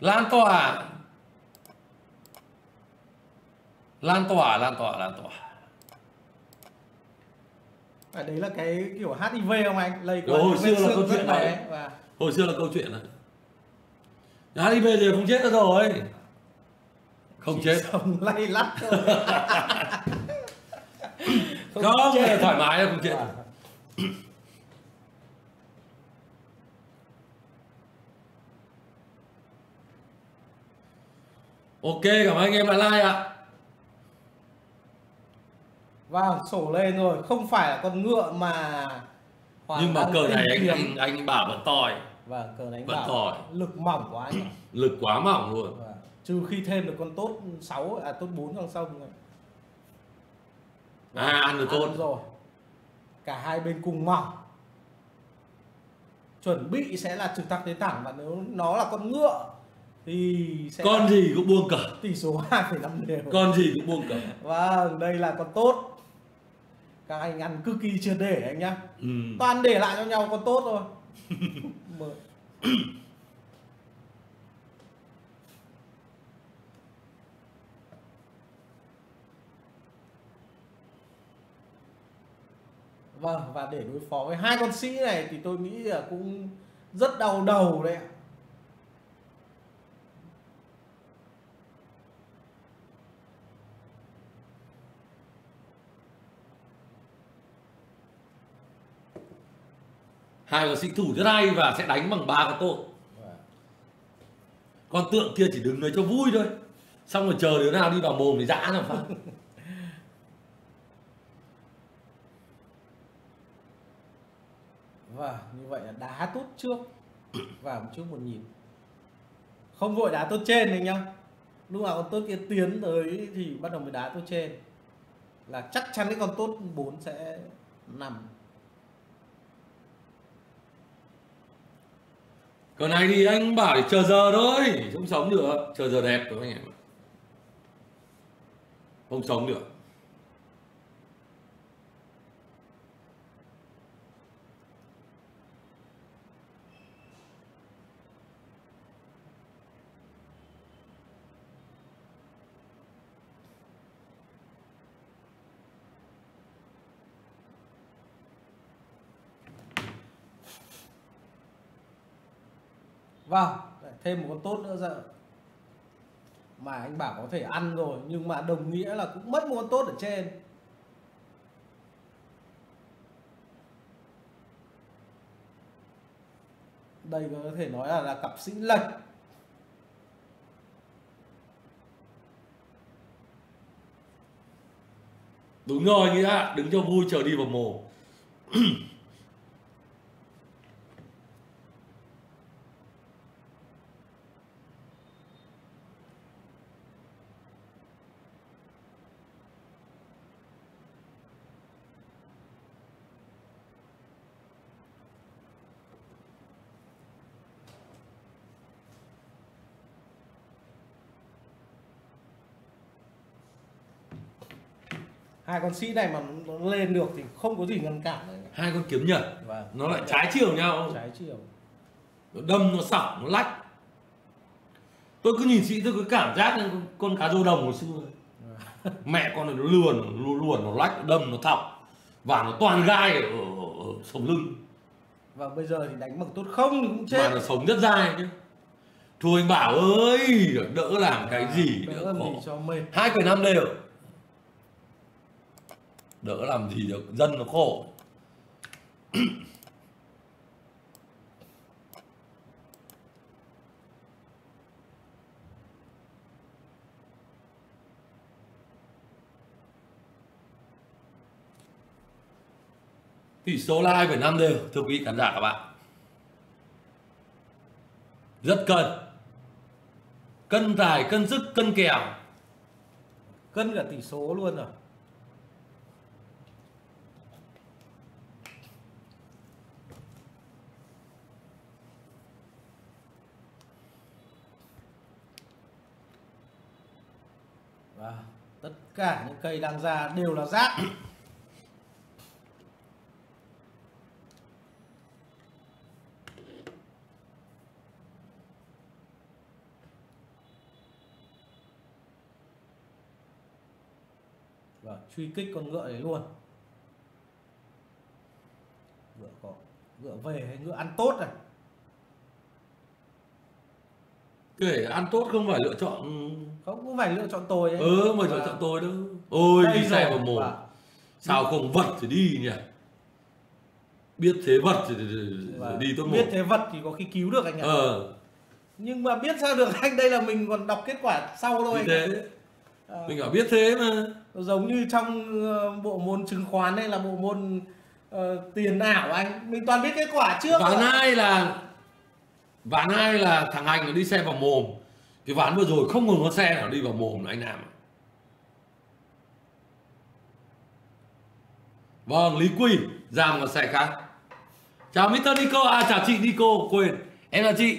Lan tỏa. À, đấy là cái kiểu HIV không anh? Lây qua hồi xưa là câu chuyện đấy và... Hồi xưa là câu chuyện này. HIV thì không chết nữa rồi. Không chỉ chết sống lây lắt thôi. Không chết. Thoải mái là không chết. Ok, cảm ơn anh em đã like ạ. Wow, sổ lên rồi, không phải là con ngựa mà Hoàng. Nhưng mà cờ này anh Bảo vẫn tòi. Vâng, cờ đánh Bảo tòi. Lực mỏng quá anh. Lực quá mỏng luôn và, trừ khi thêm được con tốt 6, à tốt 4 con sông rồi. À, ăn được tốt rồi. Cả hai bên cùng mỏng. Chuẩn bị sẽ là trực thăng thế thẳng. Và nếu nó là con ngựa thì sẽ con gì cũng buông cờ. Tỷ số 2,5 đều. Con gì cũng buông cờ. Vâng, đây là con tốt. Các anh ăn cực kỳ chưa để anh nhá. Toàn để lại cho nhau con tốt thôi. Vâng, và để đối phó với hai con sĩ này thì tôi nghĩ là cũng rất đau đầu đấy ạ. Hai con sĩ thủ rất hay và sẽ đánh bằng 3 con tốt. Con tượng kia chỉ đứng đấy cho vui thôi, xong rồi chờ đứa nào đi vào mồm thì dã làm phát. Và như vậy là đá tốt trước và một chút một nhịp. Không vội đá tốt trên anh nhá. Lúc nào con tốt kia tiến tới thì bắt đầu mới đá tốt trên. Là chắc chắn cái con tốt 4 sẽ nằm. Còn này thì anh Bảo để chờ giờ thôi, không sống được, chờ giờ đẹp đúng không anh em? Không sống được. Vâng, thêm một con tốt nữa giờ mà anh Bảo có thể ăn rồi, nhưng mà đồng nghĩa là cũng mất một con tốt ở trên. Đây có thể nói là cặp sĩ lệch. Đúng rồi nghĩa là đứng cho vui chờ đi vào mồ. hai con sĩ này mà nó lên được thì không có gì ngăn cản. Hai con kiếm nhật, vâng, nó lại trái chiều nhau, trái chiều, nó đâm, nó sọc, nó lách. Tôi cứ nhìn sĩ tôi cứ cảm giác con cá rô đồng của xưa, vâng, mẹ con này nó luồn, nó lách, nó đâm, nó thọc và nó toàn gai ở sống lưng. Và bây giờ thì đánh bằng tốt không thì cũng chết. Mà nó sống rất dai chứ. Thôi anh Bảo ơi, đỡ làm cái gì, đỡ làm gì cho mệt. 2,5 đều. Đỡ làm gì được, dân nó khổ. Tỷ số là 2,5 đều, thưa quý khán giả các bạn. Rất cân tài, cân sức, cân kèo, cân cả tỷ số luôn rồi. Và tất cả những cây đang ra đều là rác. Truy kích con ngựa đấy luôn. Ngựa có, ngựa về hay ngựa ăn tốt này. Kể ăn tốt không phải lựa chọn, không cũng phải lựa chọn tôi ấy. Ừ, mà lựa chọn tôi đâu. Ôi đi xe vào mồm và... sao không vật thì đi nhỉ. Biết thế vật thì và... đi tốt mồm. Biết thế vật thì có khi cứu được anh ạ. Nhưng mà biết sao được anh, đây là mình còn đọc kết quả sau thôi. Mình bảo biết thế mà. Giống như trong bộ môn chứng khoán hay là bộ môn tiền ảo anh, mình toàn biết kết quả trước. Ván hai là thằng Hành nó đi xe vào mồm. Cái ván vừa rồi không còn con xe nào đi vào mồm là anh Nam. Vâng, Lý Quy ra một con xe khác. Chào Mr. Nico, chào chị Nico, quên, em là chị.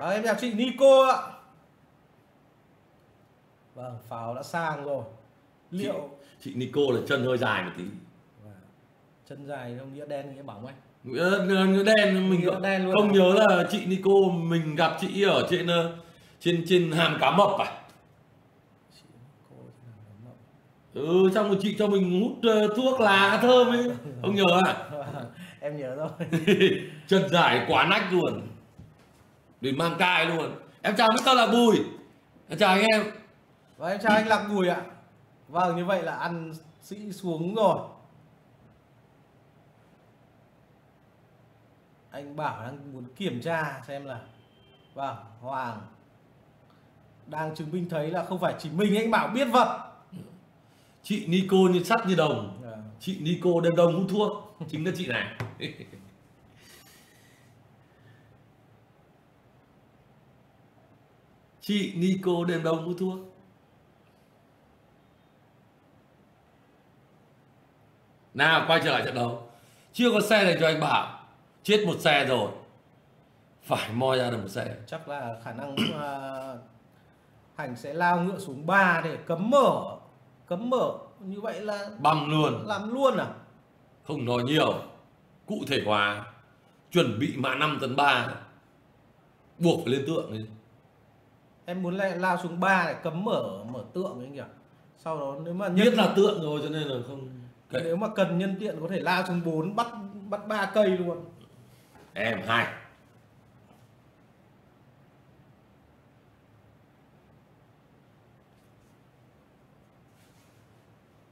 Em chào chị Nico ạ. Vâng, pháo đã sang rồi. Liệu chị Nico là chân hơi dài một tí. Chân dài không nghĩa đen, nghĩa bóng anh. Nghĩa đen, mình nghĩa đen luôn không nhớ là chị Nico mình gặp chị ở trên hàm cá mập à? Chị Nico trên hàm cá mập. Ừ, xong rồi chị cho mình hút thuốc lá thơm ấy, không nhớ à? Em nhớ rồi. Chân dài quá nách luôn. Để mang cai luôn. Em chào Mr. là Bùi. Em chào anh em. Vâng, em chào anh Lạc Bùi ạ. Vâng, như vậy là ăn sĩ xuống rồi. Anh Bảo đang muốn kiểm tra xem là, vâng, Hoàng đang chứng minh thấy là không phải chỉ mình anh Bảo biết vật. Chị Nico như sắt như đồng. Chị Nico đêm đông hút thuốc, chính là chị này. Chị Nico đêm đông hút thuốc. Nào quay trở lại trận đấu. Chưa có xe này cho anh Bảo. Chết một xe rồi. Phải moi ra được một xe. Chắc là khả năng Hành sẽ lao ngựa xuống 3 để cấm mở. Cấm mở như vậy là bằng luôn. Làm luôn à? Không nói nhiều. Cụ thể hóa. Chuẩn bị mã 5 tấn 3. Buộc phải lên tượng đi. Em muốn lao xuống 3 để cấm mở tượng anh nhỉ. Sau đó nếu mà biết là tượng rồi cho nên là không. Okay. Nếu mà cần nhân tiện có thể lao xuống 4 bắt 3 cây luôn. Em 2.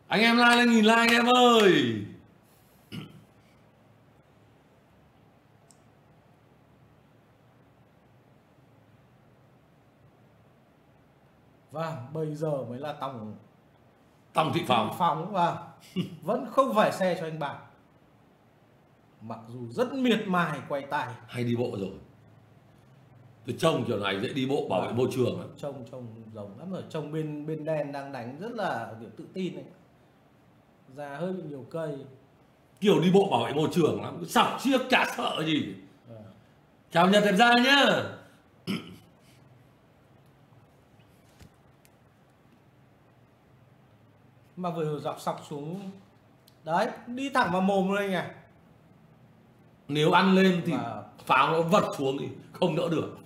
Anh em like lên 1000 like anh em ơi. Và bây giờ mới là Tòng Thị Phòng. Và vẫn không phải xe cho anh Bảo. Mặc dù rất miệt mài quay tài. Hay đi bộ rồi. Tôi trông kiểu này dễ đi bộ bảo vệ môi trường. Trông rồng lắm rồi. Trông bên đen đang đánh rất là kiểu tự tin này. Già hơi bị nhiều cây. Kiểu đi bộ bảo vệ môi trường lắm. Sọc chiếc chả sợ gì. Chào Nhật Đẹp Ra nhá. mà vừa dọc sọc xuống đấy, đi thẳng vào mồm luôn anh à. Nếu ăn lên thì mà... pháo nó vật xuống thì không đỡ được.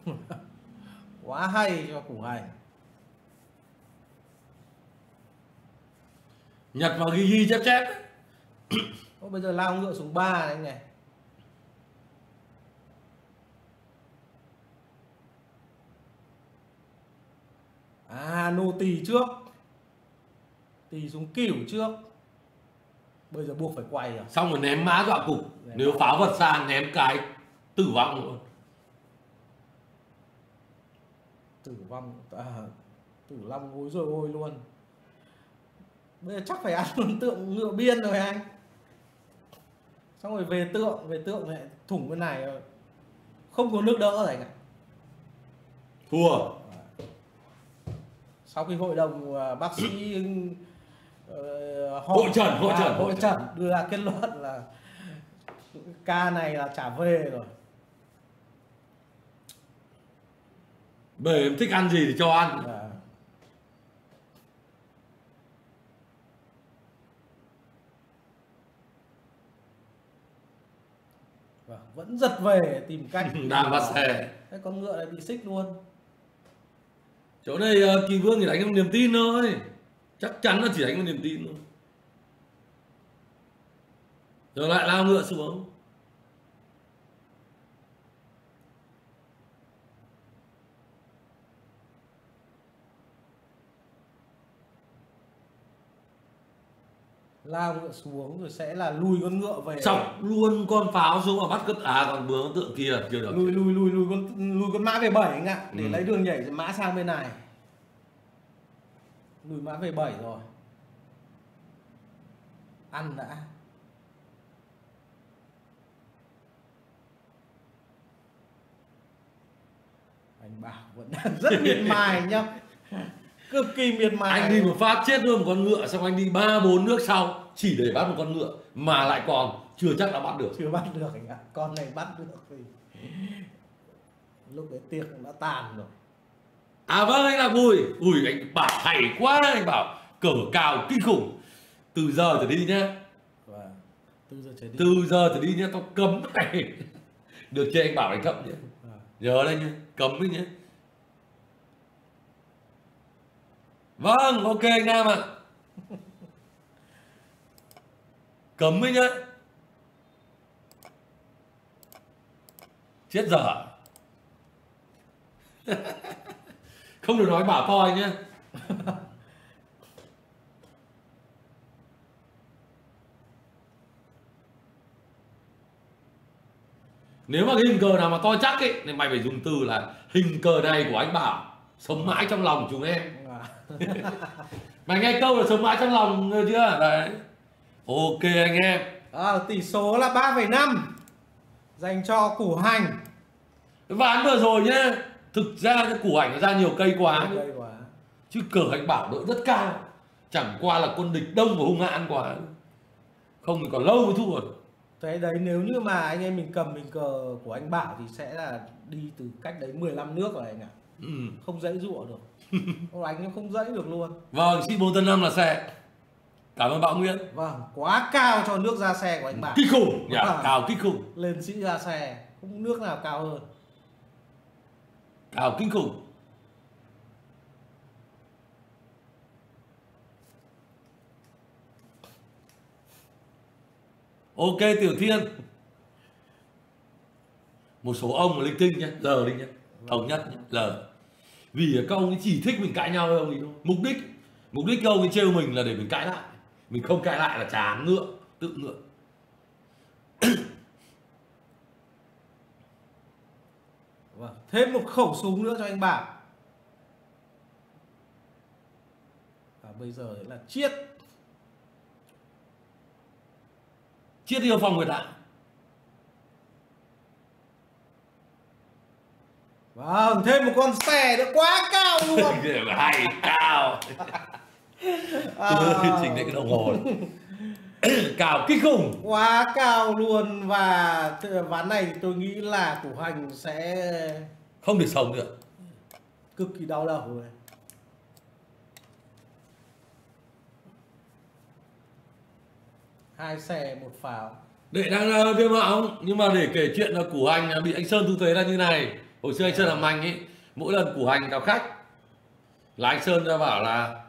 Quá hay cho Củ Hành. Nhật vào ghi ghi chép chép. Bây giờ lao ngựa xuống 3 này anh này. À, nô tì trước. Tì xuống kiểu trước. Bây giờ buộc phải quay rồi. Xong rồi ném mã dọa cục. Nếu pháo vật ra ném cái tử vong luôn. Tử vong à, tử long gối rồi ôi luôn. Bây giờ chắc phải ăn luôn tượng ngựa biên rồi anh. Xong rồi về tượng lại thủng bên này rồi. Không có nước đỡ rồi anh ạ. Thua. Sau khi hội đồng bác sĩ hội trần đưa ra kết luận là ca này là trả về rồi. Bởi em thích ăn gì thì cho ăn. À. Vẫn giật về tìm cách. Đang bắt xe. Cái con ngựa này bị xích luôn. Chỗ này Kỳ Vương chỉ đánh một niềm tin thôi. Chắc chắn là chỉ đánh một niềm tin thôi. Rồi lại lao ngựa xuống. Lao ngựa xuống rồi sẽ là lùi con ngựa về. Xong luôn con pháo xuống và bắt cất á còn bướm tượng kia chưa được. Lùi con mã về 7 anh ạ, để lấy đường nhảy mã sang bên này. Lùi mã về 7 rồi. Ăn đã. Anh Bảo vẫn đang rất miệt mài nhá. Cực kỳ miệt mài. Anh đi một phát chết luôn một con ngựa, xong anh đi 3-4 nước sau chỉ để bắt một con ngựa mà lại còn chưa chắc đã bắt được. Chưa bắt được anh ạ. Con này bắt được thì lúc đấy tiệc đã tàn rồi. À vâng, anh là Bùi. Ui anh Bảo hay quá, anh Bảo cờ cào kinh khủng. Từ giờ trở đi nhá. Vâng. Từ giờ trở đi nhá, tao cấm này. Được chưa anh Bảo, anh cấm nhá. Nhớ đây nhá, cấm đi nhá. Vâng, ok anh Nam ạ. Cấm đi nhá. Chết dở. Không được nói bảo coi nhá. Nếu mà cái hình cờ nào mà to chắc ấy thì mày phải dùng từ là hình cờ này của anh Bảo sống mãi trong lòng chúng em. Mày nghe câu là sống mãi trong lòng chưa? Đấy. Ok anh em. À, tỷ số là 3,5 dành cho Củ Hành. Ván vừa rồi nhá. Thực ra cái Củ Hành nó ra nhiều cây quá. Chứ cờ anh Bảo đội rất cao. Chẳng qua là quân địch đông và hung hãn quá. Không thì còn lâu mới thua rồi. Thế đấy, nếu như mà anh em mình cầm mình cờ của anh Bảo thì sẽ là đi từ cách đấy 15 nước rồi anh ạ. Không dãy dụa được. Đánh nó không dãy được luôn. Vâng, xin 4 tấn 5 là xe. Cảm ơn Bảo Nguyễn. Vâng, quá cao cho nước ra xe của anh Bảo. Kinh khủng, cao kinh khủng. Lên sĩ ra xe, không nước nào cao hơn. Cao kinh khủng. Ok Tiểu Thiên. Một số ông là linh tinh nhá, lờ đi nhá, thống nhất nhá, lờ. Vì các ông ấy chỉ thích mình cãi nhau với ông ấy thôi. Mục đích các ông ấy trêu mình là để mình cãi lại. Mình không cãi lại là chán ngựa, tự ngựa. Vâng, thêm một khẩu súng nữa cho anh Bảo. Và bây giờ là chiết. Chiết yêu phòng người ta. Vâng, thêm một con xe nữa, quá cao luôn. Hay cao. Chỉnh lại cái đồng hồ này. Cao kinh khủng. Quá cao luôn. Và ván này tôi nghĩ là Củ Hành sẽ không thể sống được. Cực kỳ đau đầu này. 2 xe 1 pháo. Đệ đang viêm họng, nhưng mà để kể chuyện là Củ Hành bị anh Sơn thu thuế ra như này. Hồi xưa anh Sơn làm mành ấy, mỗi lần Củ Hành vào khách là anh Sơn ra bảo là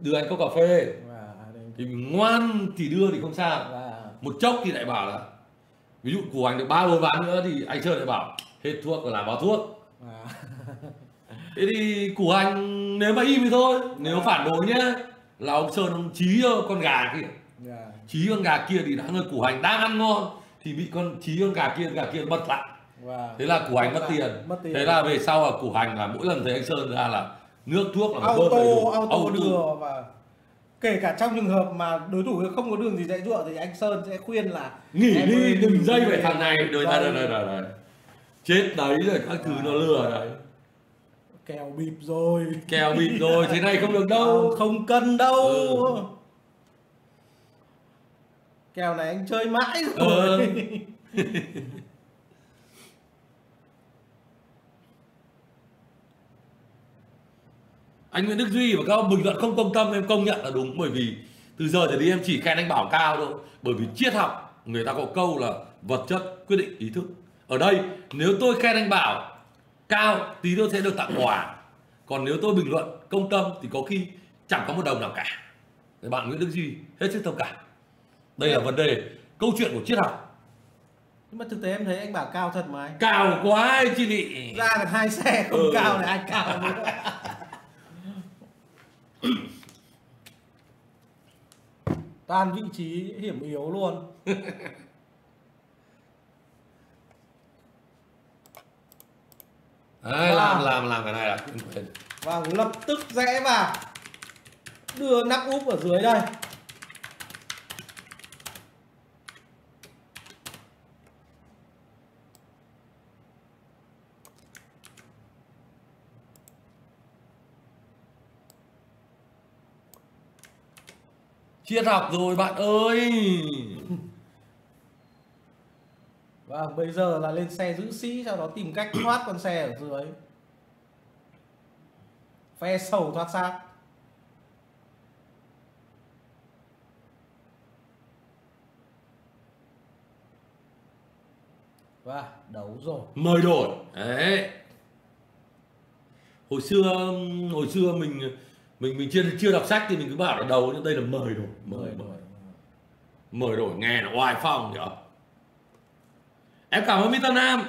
đưa anh cốc cà phê, thì ngoan thì đưa thì không sao, một chốc thì lại bảo là ví dụ Củ Hành được 3-4 ván nữa thì anh Sơn lại bảo hết thuốc là báo thuốc. Thế thì Củ Hành nếu mà im thì thôi, nếu phản đối nhá là ông Sơn ông chí con gà kia. Chí con gà kia thì đã người Củ Hành đang ăn ngon thì bị con chí con gà kia bật lại. Thế là Củ Hành mất tiền. Thế là về sau là Củ Hành là mỗi lần thấy anh Sơn ra là nước thuốc là auto đường, và kể cả trong trường hợp mà đối thủ không có đường gì dễ dụa thì anh Sơn sẽ khuyên là nghỉ đi, đừng dây về thằng này đời chết đấy rồi các thứ nó lừa đấy. Kèo bịp rồi thế này không được đâu, không cân đâu. Kèo này anh chơi mãi rồi. Anh Nguyễn Đức Duy và các ông bình luận không công tâm em công nhận là đúng, bởi vì từ giờ trở đi em chỉ khen anh Bảo cao thôi, bởi vì triết học người ta có câu là vật chất quyết định ý thức. Ở đây nếu tôi khen anh Bảo cao tí tôi sẽ được tặng quà, còn nếu tôi bình luận công tâm thì có khi chẳng có một đồng nào cả. Bạn Nguyễn Đức Duy hết sức thông cảm, đây là vấn đề câu chuyện của triết học. Nhưng mà thực tế em thấy anh Bảo cao thật mà anh. Cao quá chị Lị, ra được 2 xe không cao này anh cao nữa. Toàn vị trí hiểm yếu luôn. Đấy, làm cái này là và lập tức rẽ vào đưa nắp úp ở dưới đây. Triết học rồi bạn ơi. Và bây giờ là lên xe giữ sĩ, sau đó tìm cách thoát con xe ở dưới. Phe sầu thoát xác. Và đấu rồi. Mời đổi. Đấy. Hồi xưa mình chưa đọc sách thì mình cứ bảo là đầu, nhưng đây là mời đổi. Mời đổi nghe là oai phong nhở. Em cảm ơn Mr. Nam.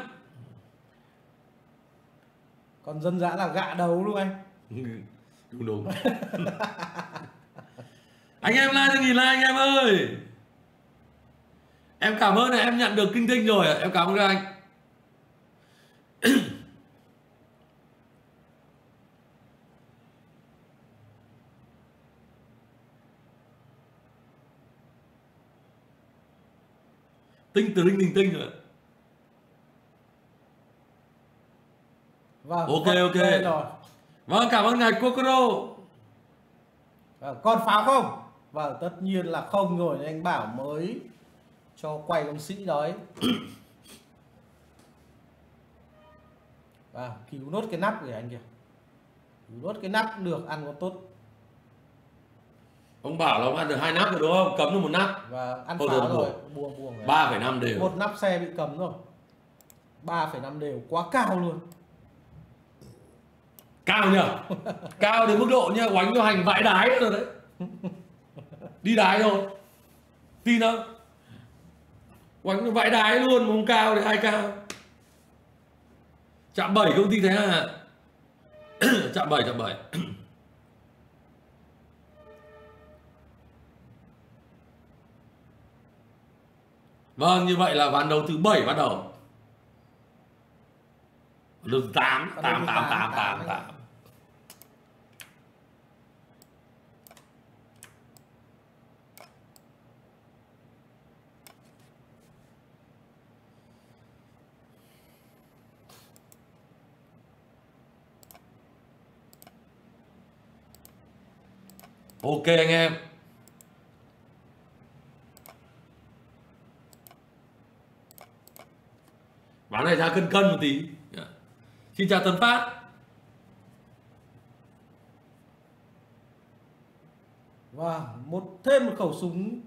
Còn dân dã là gạ đầu luôn anh. Đúng. Anh em like cho nghìn like anh em ơi. Em cảm ơn này, em nhận được kinh tinh rồi. Em cảm ơn các anh. Tinh từ linh đình tinh rồi. Vâng, ok rồi. Vâng, cảm ơn ngài Kokoro. Còn pháo không? Vâng, tất nhiên là không rồi, anh Bảo mới cho quay công sĩ đấy. Vâng, cứu nốt cái nắp kìa anh kìa. Cứu nốt cái nắp được, ăn có tốt. Ông Bảo là ông ăn được 2 nắp rồi đúng không? Cấm được 1 nắp. Vâng, ăn pháo rồi. Buông 3,5 đều. 1 nắp xe bị cấm rồi. 3,5 đều, quá cao luôn. Cao nhờ. Cao đến mức độ như oánh cho Hành vãi đái rồi đấy. Đi đái rồi. Tin không? Oánh cho vãi đái luôn mà không cao thì ai cao. Chạm 7 công ty thế à? Chạm 7. Vâng, như vậy là ván đấu thứ 7 bắt đầu. Được 8. Ok anh em. Ván này ra cân một tí. Xin chào Tấn Phát. Và thêm một khẩu súng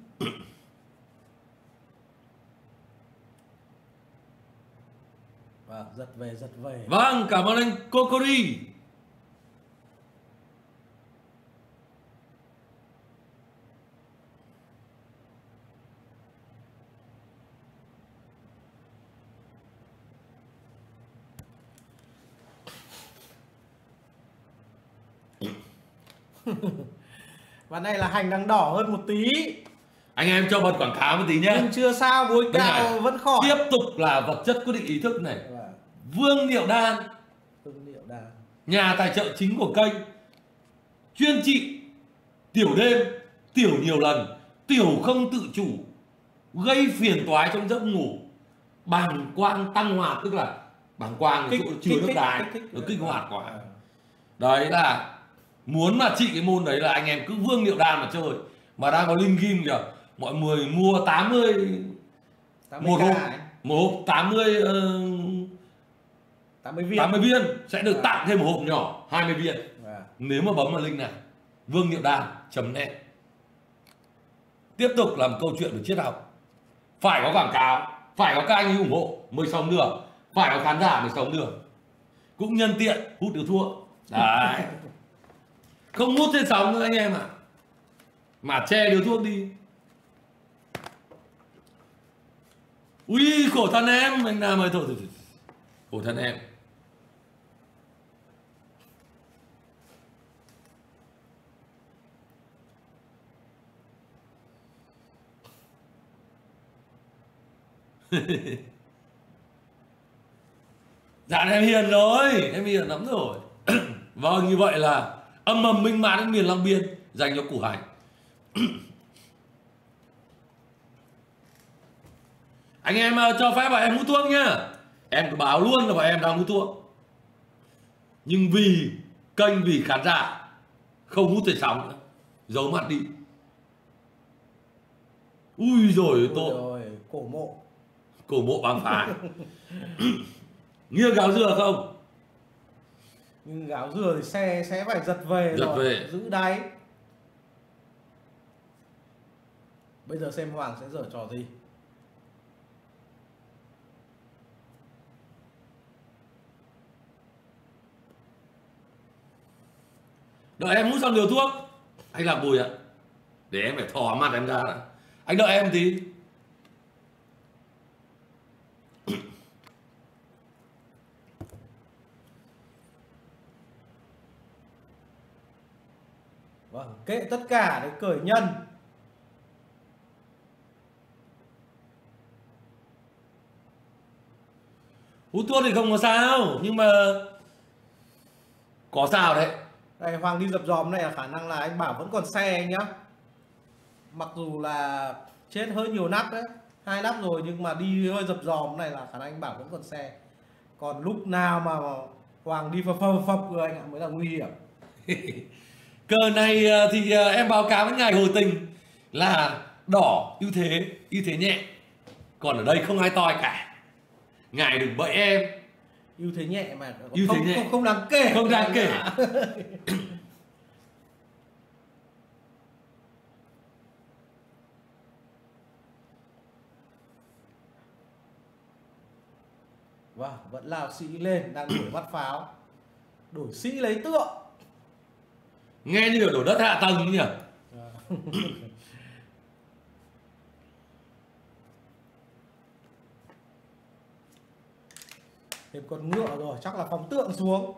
Vâng, giật về, giật về. Vâng, cảm ơn anh Kokori. Và này là Hành đang đỏ hơn một tí. Anh em cho bật quảng cáo một tí nhé. Nhưng chưa sao, gối cao vẫn khỏi. Tiếp tục là vật chất quyết định ý thức này. Vương Niệu Đan, nhà tài trợ chính của kênh, chuyên trị tiểu đêm, tiểu nhiều lần, tiểu không tự chủ, gây phiền toái trong giấc ngủ, bàng quang tăng hoạt, tức là bàng quang chứa nước đái, nó kích hoạt quá. Đấy là muốn mà trị cái môn đấy là anh em cứ Vương Niệu Đan mà chơi. Mà đang có link game kìa, mọi người mua 80 viên sẽ được tặng thêm một hộp nhỏ 20 viên nếu mà bấm vào link này Vương Niệu Đan.net. Tiếp tục làm câu chuyện về triết học, phải có quảng cáo, phải có các anh ủng hộ mới sống được, phải có khán giả mới sống được, cũng nhân tiện hút được thua đấy. Không hút trên sóng nữa anh em ạ. Mà che điều thuốc đi. Ui, khổ thân em. Anh Nam ơi, thôi khổ thân em. Dạ em hiền rồi, em hiền lắm rồi. Vâng, như vậy là âm mầm minh mã đến miền Long Biên dành cho Củ Hành. Anh em cho phép bọn em hút thuốc nhá. Em cứ báo luôn là bọn em đang hút thuốc. Nhưng vì kênh, vì khán giả, không hút thể sóng nữa, giấu mặt đi. Ui rồi tôi Cổ mộ bám phá. Nghiêng gáo dừa không? Nhưng gáo dừa thì xe sẽ phải giật về, giữ đáy. Bây giờ xem Hoàng sẽ dở trò gì. Đợi em hút xong liều thuốc. Anh làm bùi ạ. Để em phải thò mặt em ra đã. Anh đợi em tí. Vâng, kệ tất cả để cởi nhân. Hút thuốc thì không có sao, nhưng mà có sao đấy. Đây, Hoàng đi dập dòm này là khả năng là anh Bảo vẫn còn xe anh nhá. Mặc dù là chết hơi nhiều nắp đấy, 2 nắp rồi, nhưng mà đi hơi dập dòm này là khả năng anh Bảo vẫn còn xe. Còn lúc nào mà Hoàng đi phập phập rồi anh ạ mới là nguy hiểm. Cờ này thì em báo cáo với ngài hồi tình là đỏ ưu thế nhẹ. Còn ở đây không ai toi cả. Ngài đừng bậy em. Ưu thế nhẹ mà không đáng kể. Không đáng kể. Wow, vẫn là sĩ lên. Đang đổi bắt pháo. Đổi sĩ lấy tượng. Nghe như đổi đất hạ tầng nhỉ. Thêm con ngựa rồi, chắc là phóng tượng xuống.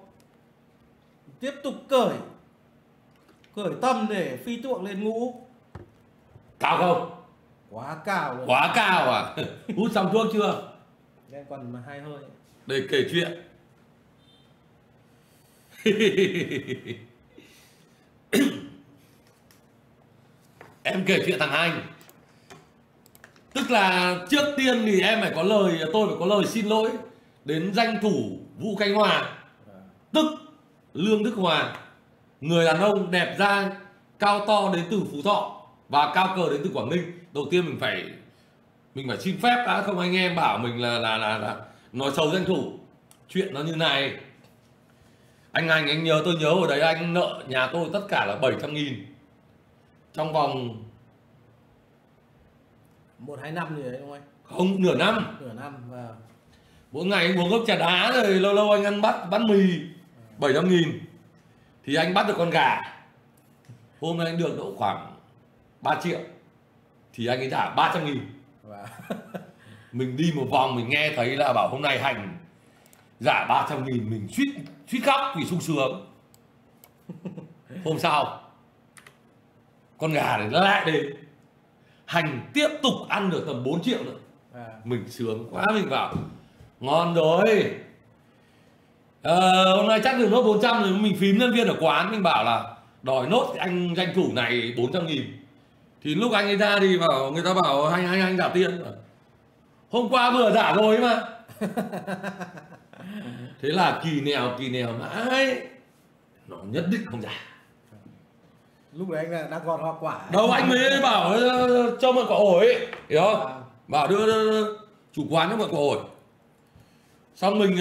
Tiếp tục cởi tâm để phi tượng lên ngũ. Cao không? Quá cao rồi. Quá cao à? Hút xong thuốc chưa? Em còn mà 2 hơi. Để kể chuyện. Em kể chuyện thằng Anh. Tức là trước tiên thì em phải có lời, tôi phải có lời xin lỗi đến danh thủ Vũ Khánh Hoàng, tức Lương Đức Hoàng, người đàn ông đẹp da cao to đến từ Phú Thọ và cao cờ đến từ Quảng Ninh. Đầu tiên mình phải xin phép đã, không anh em bảo mình là nói xấu danh thủ. Chuyện nó như này. Anh Hành, anh nhớ, tôi nhớ hồi đấy anh nợ nhà tôi tất cả là 700.000 trong vòng 1-2 năm gì đấy đúng không anh? Không, nửa năm. Nửa năm. Và Mỗi ngày anh uống ốc trà đá rồi lâu lâu anh ăn bát mì 700.000 thì anh bắt được con gà. Hôm nay anh được độ khoảng 3 triệu thì anh ấy trả 300.000. Mình đi một vòng mình nghe thấy là bảo hôm nay Hành giả 300.000, mình suýt khóc vì sung sướng. Hôm sau con gà này nó lại đến, Hành tiếp tục ăn được tầm 4 triệu nữa. Mình sướng quá, mình bảo ngon rồi, hôm nay chắc được nốt 400 rồi. Mình phím nhân viên ở quán, mình bảo là đòi nốt anh danh thủ này 400.000. Thì lúc anh ấy ra thì bảo, người ta bảo anh giả tiền. Hôm qua vừa giả rồi mà. Thế là kỳ nèo mãi, nó nhất định không giả. Lúc đấy anh đã gọt hoa quả đâu, anh mới bảo cho mượn quả ổi ấy, hiểu không? Bảo đưa chủ quán cho mượn quả ổi. Xong mình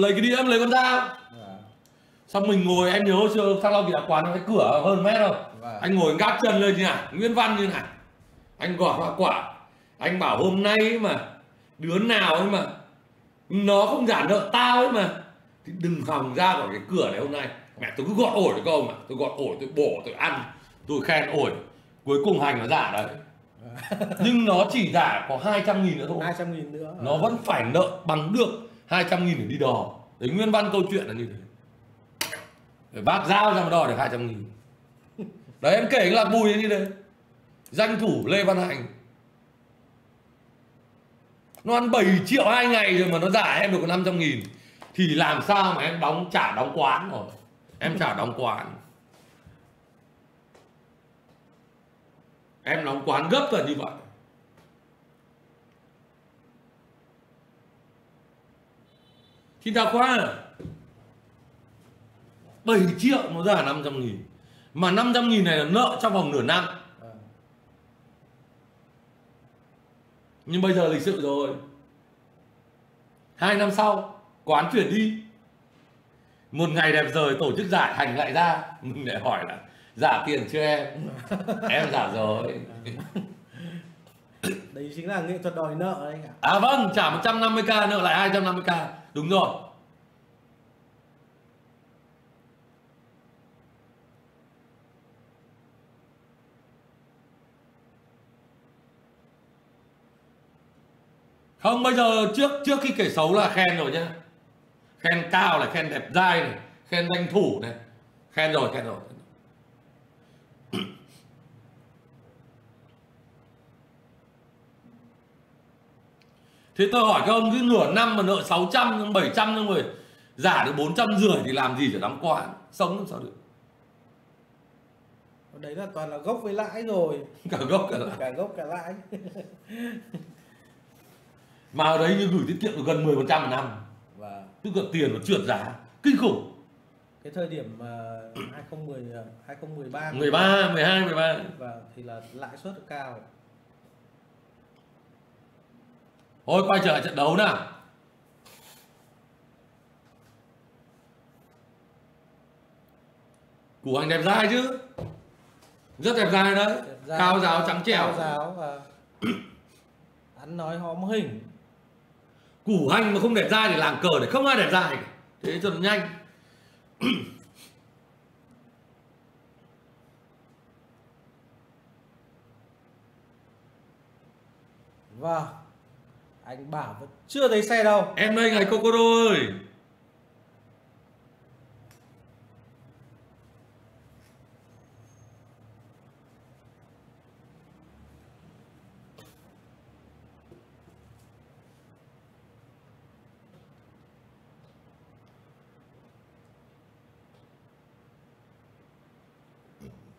lấy cái đĩa, lấy con dao. Xong mình ngồi, em nhớ Thăng Long Kỳ Đạo quán cái cửa hơn mét rồi. Anh ngồi gác chân lên như này, Nguyễn Văn như này. Anh gọt hoa quả. Anh bảo hôm nay mà đứa nào ấy mà nó không giả nợ tao ấy mà thì đừng hòng ra khỏi cái cửa này hôm nay. Mẹ tôi cứ gọt ổi được không mà. Tôi gọt ổi, tôi bổ, tôi ăn, tôi khen ổi. Cuối cùng Hành nó giả đấy. Nhưng nó chỉ giả có 200.000 nữa thôi. 200.000 nữa. Nó vẫn phải nợ bằng được 200.000 để đi đò. Đấy, nguyên văn câu chuyện là như thế. Để bác giao ra mà đò được 200.000. Đấy, em kể cái lạc bùi như thế. Danh thủ Lê Văn Hành nó ăn 7 triệu 2 ngày rồi mà nó giả em được có 500.000 thì làm sao mà em trả đóng quán rồi. Em trả đóng quán. Em đóng quán gấp là như vậy. Thì tao quá 7 triệu nó giả 500.000. Mà 500.000 này là nợ trong vòng nửa năm. Nhưng bây giờ lịch sự rồi. 2 năm sau quán chuyển đi. Một ngày đẹp rồi tổ chức giải, Hành lại ra. Mình lại hỏi là giả tiền chưa em? Em giả rồi. Đấy chính là nghệ thuật đòi nợ đấy anh ạ. À vâng, trả 150.000 nợ lại 250.000. Đúng rồi. Không, bây giờ trước khi kể xấu là khen rồi nhá. Khen cao này, khen đẹp dai này, khen danh thủ này. Khen rồi. Thế tôi hỏi các ông, cái nửa năm mà nợ 600, 700 nhưng mà giả được 450 thì làm gì để đóng quán, sống làm sao được. Đấy là toàn là gốc với lãi rồi. Cả gốc cả lãi. Cả gốc cả lãi. Mà ở đấy như gửi tiết kiệm được gần 10% một năm. Và tức là tiền nó trượt giá kinh khủng. Cái thời điểm 2013 và thì là lãi suất cao. Thôi quay trở lại trận đấu nào. Củ Hành đẹp dai chứ. Rất đẹp dai đấy. Đẹp dai, cao giáo trắng trẻo. Cao giáo và ăn nói hóm hình. Củ Hành mà không đẹp dai thì làng cờ để không ai đẹp dai. Thế cho nó nhanh. Vâng. Anh Bảo vẫn chưa thấy xe đâu. Em đây ngày Kokoro ơi.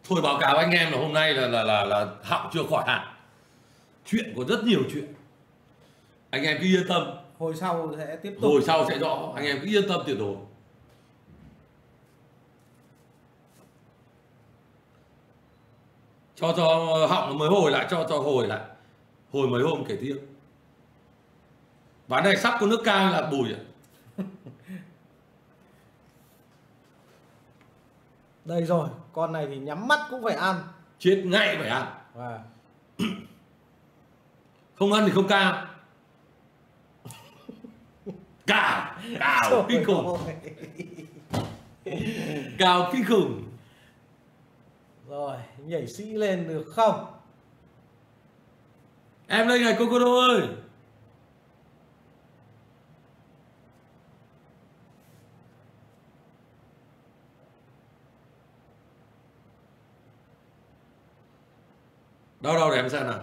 Thôi báo cáo anh em là hôm nay là họng chưa khỏi hẳn. Chuyện có rất nhiều chuyện. Anh em cứ yên tâm. Hồi sau sẽ tiếp tục. Hồi sau sẽ rõ. Anh em cứ yên tâm tuyệt đối. Cho họng mới hồi lại. Cho hồi lại. Hồi mấy hôm kể tiếp. Ván này sắp có nước cam là bùi ạ. Đây rồi. Con này thì nhắm mắt cũng phải ăn. Chết ngay phải ăn. Không ăn thì không cam. Cào kinh khủng. Cào kinh khủng. Rồi, nhảy sĩ lên được không? Em lên này Kokoro ơi. Đâu đâu để em xem nào.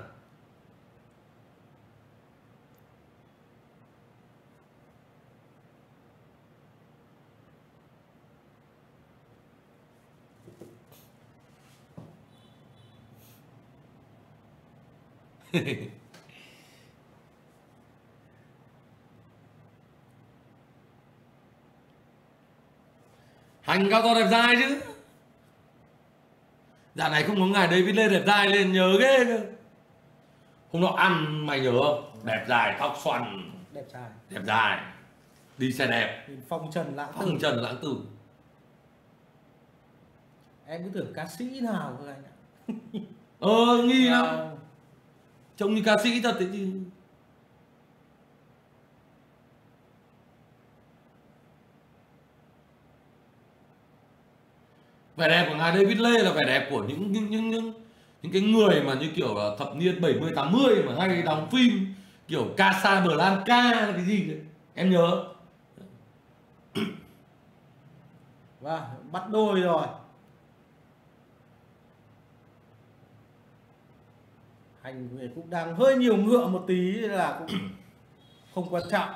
Hành cao to đẹp dai chứ. Dạo này không có ngày David Lê đẹp dai lên nhớ ghê cơ. Hôm nọ ăn mày nhớ không? Đẹp dài, tóc xoăn. Đẹp dài. Đẹp dài. Đi xe đẹp. Phong trần lãng tử. Phong trần lãng tử. Em cứ tưởng ca sĩ nào cơ anh ạ. Nghi lắm. Trông như ca sĩ thật đấy chứ. Vẻ đẹp của ngài David Lê là vẻ đẹp của những cái người mà như kiểu là thập niên 70-80 mà hay đóng phim kiểu Casablanca là cái gì đấy. Em nhớ. Và bắt đôi rồi. Hành cũng đang hơi nhiều ngựa một tí là cũng không quan trọng.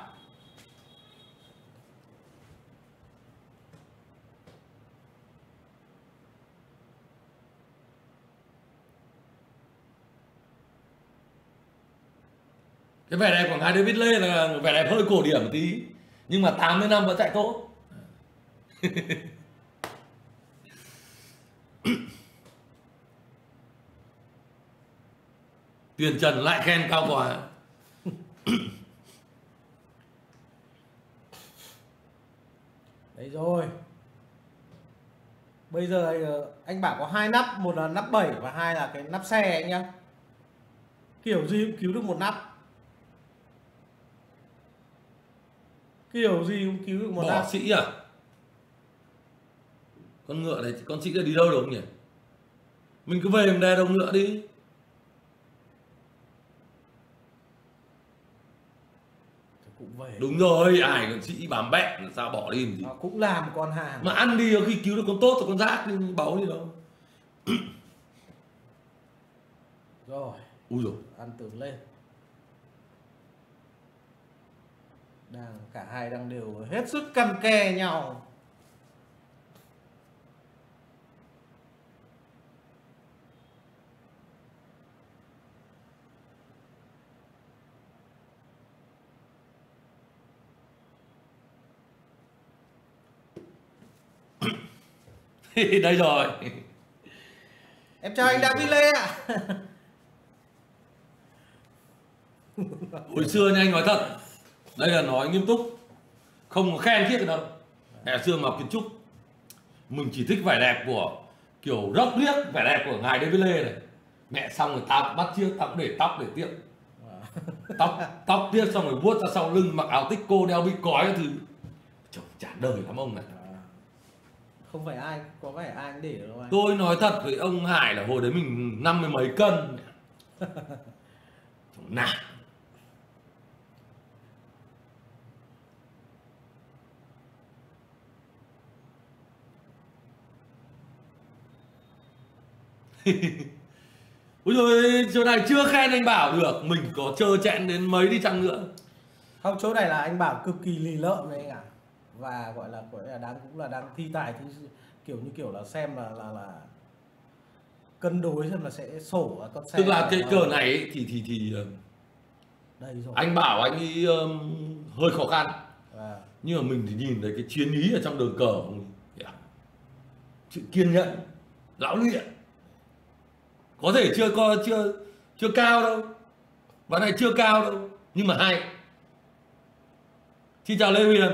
Cái vẻ đẹp của ngài David Lê là vẻ đẹp hơi cổ điển một tí, nhưng mà 80 năm vẫn chạy tốt. Tuyền Trần lại khen cao quá. Đấy rồi. Bây giờ anh bảo có hai nắp, một là nắp 7 và hai là cái nắp xe anh nhá. Kiểu gì cũng cứu được một nắp. Kiểu gì cũng cứu được một nắp. Bỏ sĩ à? Con ngựa này, con sĩ đi đâu được không nhỉ? Mình cứ về mình đè đồng ngựa đi. Đúng rồi, ai còn sĩ bám bẹn là sao bỏ đi làm gì. Nó cũng làm con hàng. Mà ăn đi khi cứu được con tốt rồi con rác đi báu đi đâu. Rồi. Úi dồi. Ăn tưởng lên. Đang cả hai đang đều hết sức căm kè nhau. Đây rồi. Em chào anh David Lê ạ. Hồi xưa nha, anh nói thật. Đây là nói nghiêm túc, không có khen thiết đâu. Ngày xưa mà học kiến trúc, mình chỉ thích vẻ đẹp của kiểu rốc riếc, vẻ đẹp của ngài David Lê này. Mẹ xong rồi tao bắt chiếc, tao cũng để tóc để tiếp. Tóc tiếp xong rồi vuốt ra sau lưng, mặc áo tích cô, đeo bi cói thì trời chả đời lắm ông này. Không phải ai, có phải ai cũng để đâu anh. Tôi nói thật với ông Hải là hồi đấy mình 50 mấy cân. Nào. Úi dồi, chỗ này chưa khen anh Bảo được. Mình có trơ chẽn đến mấy đi chăng nữa. Không, chỗ này là anh Bảo cực kỳ lì lợm đấy anh ạ. Và gọi là đang thi tài thì kiểu là xem là cân đối xem là sẽ sổ ở con xe. Tức là cái cờ này ấy, thì đây rồi. Anh Bảo anh ấy hơi khó khăn. À. Nhưng mà mình thì nhìn thấy cái chiến ý ở trong đường cờ của mình. Sự kiên nhẫn, lão luyện. Có thể chưa cao đâu. Ván này chưa cao đâu, nhưng mà hay. Xin chào Lê Huyền.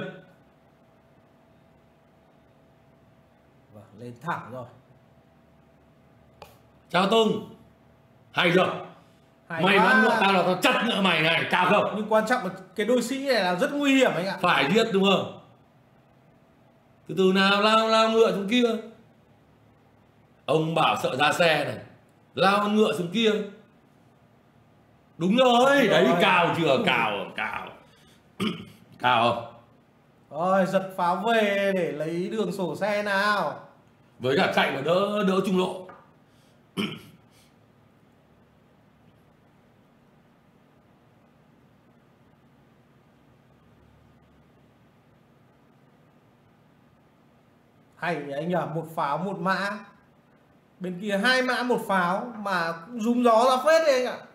Lên thẳng rồi. Chào Tùng. Hay rồi. Mày mà nuốt tao là tao chặt nợ mày này, tao không. Nhưng quan trọng là cái đôi sĩ này là rất nguy hiểm anh ạ. Phải giết đúng không? Từ từ nào, lao ngựa xuống kia. Ông bảo sợ ra xe này, lao ngựa xuống kia. Đúng rồi, đấy cào chưa, cào. Cào không? Rồi, giật pháo về để lấy đường sổ xe nào. Với cả chạy mà đỡ trung lộ. Hay nhỉ anh nhở, một pháo một mã. Bên kia hai mã một pháo mà cũng rúm gió ra phết đấy anh ạ.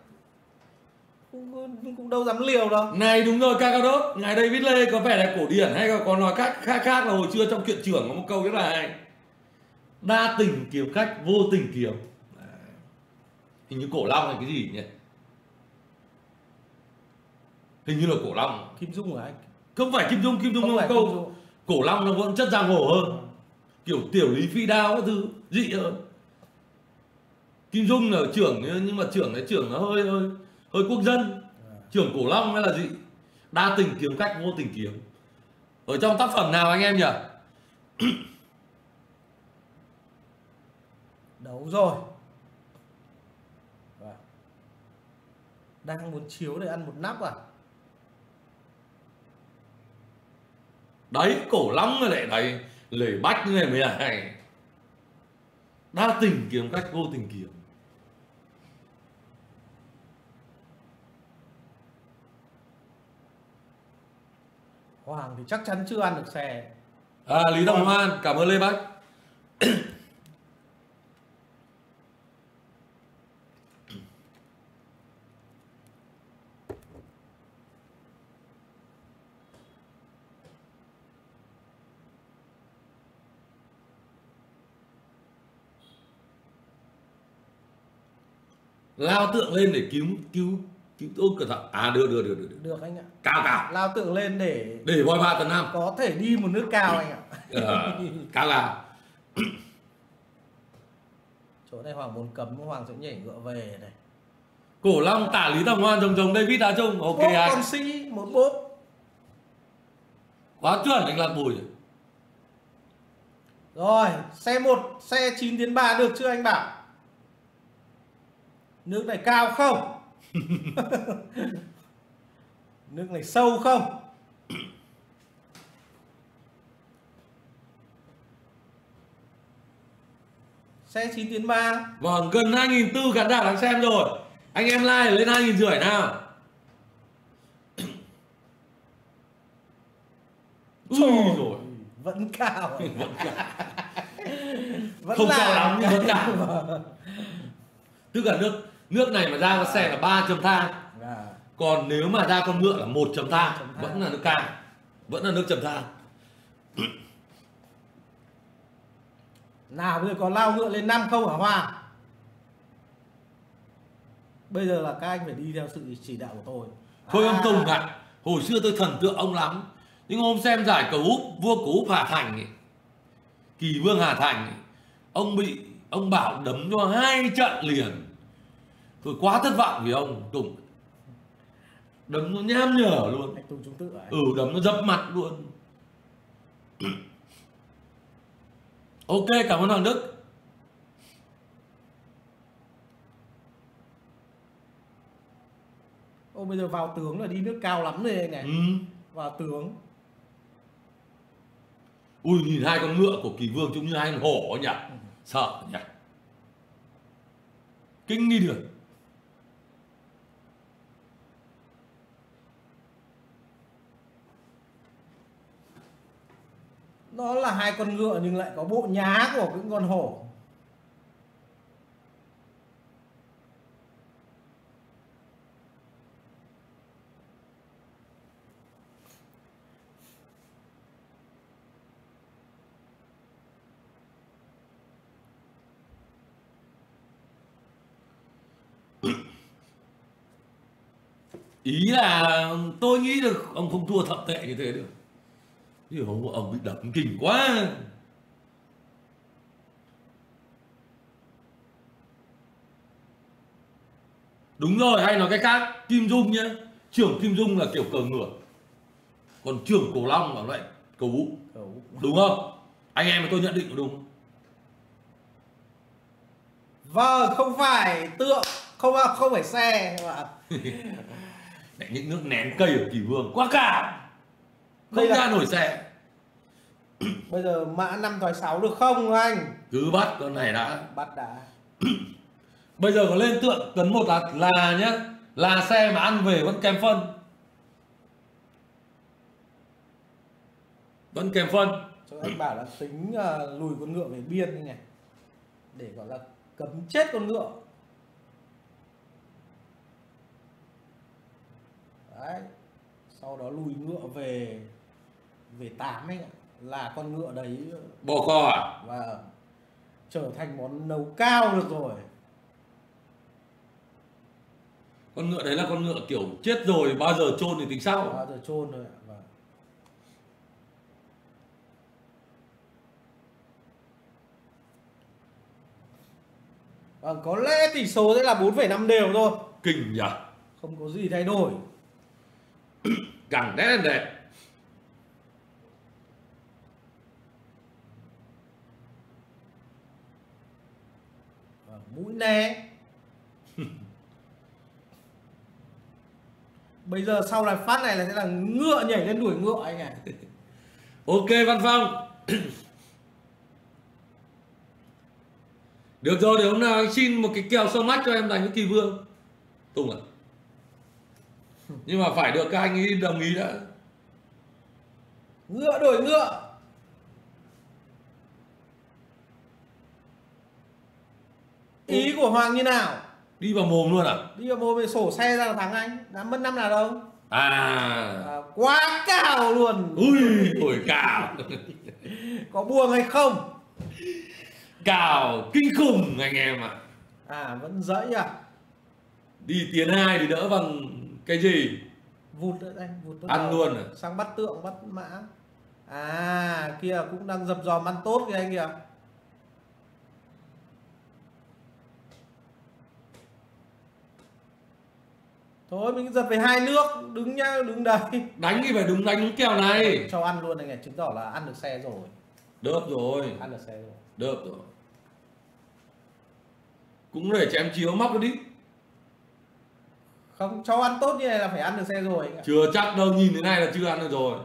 Cũng đâu dám liều đâu. Này đúng rồi Kakao, ngài David Lê có vẻ là cổ điển hay còn nói khác là hồi trưa trong truyện trưởng có một câu rất là hay. Đa tình kiếm khách, vô tình kiếm. Hình như Cổ Long này cái gì nhỉ? Hình như là Cổ Long. Kim Dung của anh. Không phải Kim Dung, Kim Dung là câu Cổ Long nó vẫn chất giang hồ hơn. Kiểu tiểu lý phi đao các thứ dị hơn. Kim Dung là trưởng nhưng mà trưởng nó hơi quốc dân. Trưởng Cổ Long hay là gì? Đa tình kiếm khách, vô tình kiếm. Ở trong tác phẩm nào anh em nhỉ? Đấu rồi. Đang muốn chiếu để ăn một nắp à? Đấy, Cổ Long lại đấy, lẩy bách như này mới là hay. Đa tình kiếm khách, vô tình kiếm. Hoàng thì chắc chắn chưa ăn được xe. À, Lý Đồng Hoan, cảm ơn Lê Bách. Lao tượng lên để cứu tôi cẩn thận. À được anh ạ. Cao lao tượng lên để voi ba tấn năm có thể đi một nước cao anh ạ. Cao chỗ này Hoàng muốn cấm, Hoàng sẽ nhảy ngựa về này. Cổ Long tả Lý Tầm Hoan rồng David Đá Trung. Ok anh. Con sĩ một bốp quá chuẩn anh Lạc Bùi. Rồi xe 1 xe 9 đến 3 được chưa anh Bảo? Nước này cao không? Nước này sâu không? Xe 9 tiến 3. Vâng, gần 2.400 khán giả đang xem rồi. Anh em like lên 2.500 nào. Rồi vẫn cao. Vẫn không cao lắm nhưng vẫn cao. Tức là nước này mà ra con xe là 3.thang. Còn nếu mà ra con ngựa là 1.thang. Vẫn là nước cao, vẫn là nước chầm thang. Nào bây giờ có lao ngựa lên 5 không hả Hoàng? Bây giờ là các anh phải đi theo sự chỉ đạo của tôi. Thôi ông Tùng ạ, hồi xưa tôi thần tượng ông lắm. Nhưng hôm xem giải cờ úp, vua cờ úp Hà Thành ấy, Kỳ Vương Hà Thành ấy, ông Bảo đấm cho 2 trận liền. Tôi quá thất vọng vì ông Tùng. Đấm nó nham nhở luôn. Anh Tùng chúng tự ấy. Ừ, đấm nó dập mặt luôn. Ok, cảm ơn Hoàng Đức. Ô, bây giờ vào tướng là đi nước cao lắm rồi anh này. Vào tướng. Ui, nhìn hai con ngựa của Kỳ Vương trông như hai con hổ nhỉ. Sợ nhỉ. Kinh đi được. Nó là hai con ngựa nhưng lại có bộ nhá của những con hổ. Ý là tôi nghĩ được ông không thua thậm tệ như thế được. Chứ ông bị đập kinh quá. Đúng rồi, hay nói cái khác, Kim Dung nhá, trưởng Kim Dung là kiểu cờ ngửa, còn trưởng Cổ Long là loại cầu vũ. Đúng không? Anh em tôi nhận định có đúng. Vâng, không phải tượng, không phải xe mà. Lại những nước nén cây ở Kỳ Vương quá cả, không ra nổi xe. Bây giờ mã 5 thói 6 được không anh? Cứ bắt con này đã. Bắt đã. Bây giờ có lên tượng tấn 1 là nhá, là xe mà ăn về vẫn kèm phân. Vẫn kèm phân. Cho anh bảo là tính lùi con ngựa về biên như này, để gọi là cấm chết con ngựa. Đấy. Sau đó lùi ngựa về 8 anh ạ. Là con ngựa đấy bò cò à? Và trở thành món nấu cao được rồi. Con ngựa đấy là con ngựa kiểu chết rồi, bao giờ chôn thì tính sau. Bao giờ chôn rồi ạ. Và... vâng, có lẽ tỷ số sẽ là 4,5 đều thôi. Kinh nhỉ? Không có gì thay đổi. Càng đen đẹp. Mũi né. Bây giờ sau là phát này là sẽ là ngựa nhảy lên đuổi ngựa anh ạ. Ok Văn Phong. Được rồi, để hôm nào anh xin một cái kèo sơ mắt cho em đánh với Kỳ Vương. Tùng ạ. Nhưng mà phải được các anh ấy đồng ý đã. Ngựa đuổi ngựa. Ý của Hoàng như nào? Đi vào mồm luôn à? Đi vào mồm thì sổ xe ra là thắng anh. Đã mất 5 nào đâu. À quá cao luôn. Ui, ôi cao. Có buông hay không? Cào kinh khủng anh em ạ. À vẫn dẫy à? Đi tiến hai thì đỡ bằng cái gì? Vụt nữa anh, vụt nữa. Ăn luôn à? Sang bắt tượng, bắt mã. À kia cũng đang dập dòm ăn tốt kìa anh kìa. Thôi mình giật về hai nước, đứng nhá, đứng đấy. Đánh thì phải đúng đánh đúng kèo này. Cho ăn luôn anh này, chứng tỏ là ăn được xe rồi. Được rồi. Ăn được xe rồi. Được rồi. Cũng để cho em chiếu móc nó đi. Không, cho ăn tốt như này là phải ăn được xe rồi anh ạ. Chưa chắc đâu, nhìn thế này là chưa ăn được rồi.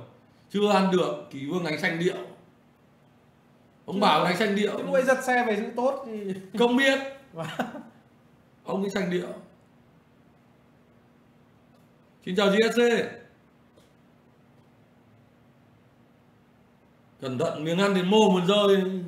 Chưa ăn được, Kỳ Vương đánh xanh điệu. Ông bảo đánh xanh điệu. Cái nuôi giật xe về giữ tốt thì... Không biết. Ông ấy xanh điệu. Xin chào GSC. Cẩn thận miếng ăn đến mô một rơi.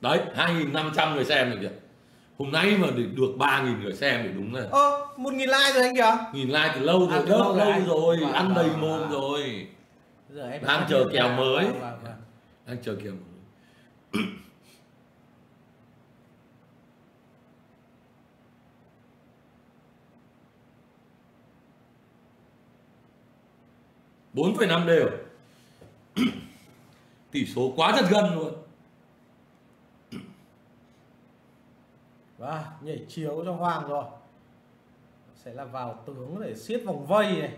Đấy, 2.500 người xem được kìa. Hôm nay mà được 3.000 người xem thì đúng rồi. 1.000 like rồi anh kìa. 1.000 like từ lâu rồi, lâu rồi, ăn đầy mồm rồi. Đang chờ kèo mới. Đang chờ kèo mới. Bốn phẩy 5 đều. Tỷ số quá rất gần luôn. Và nhảy chiếu cho Hoàng rồi. Sẽ là vào tướng để siết vòng vây này.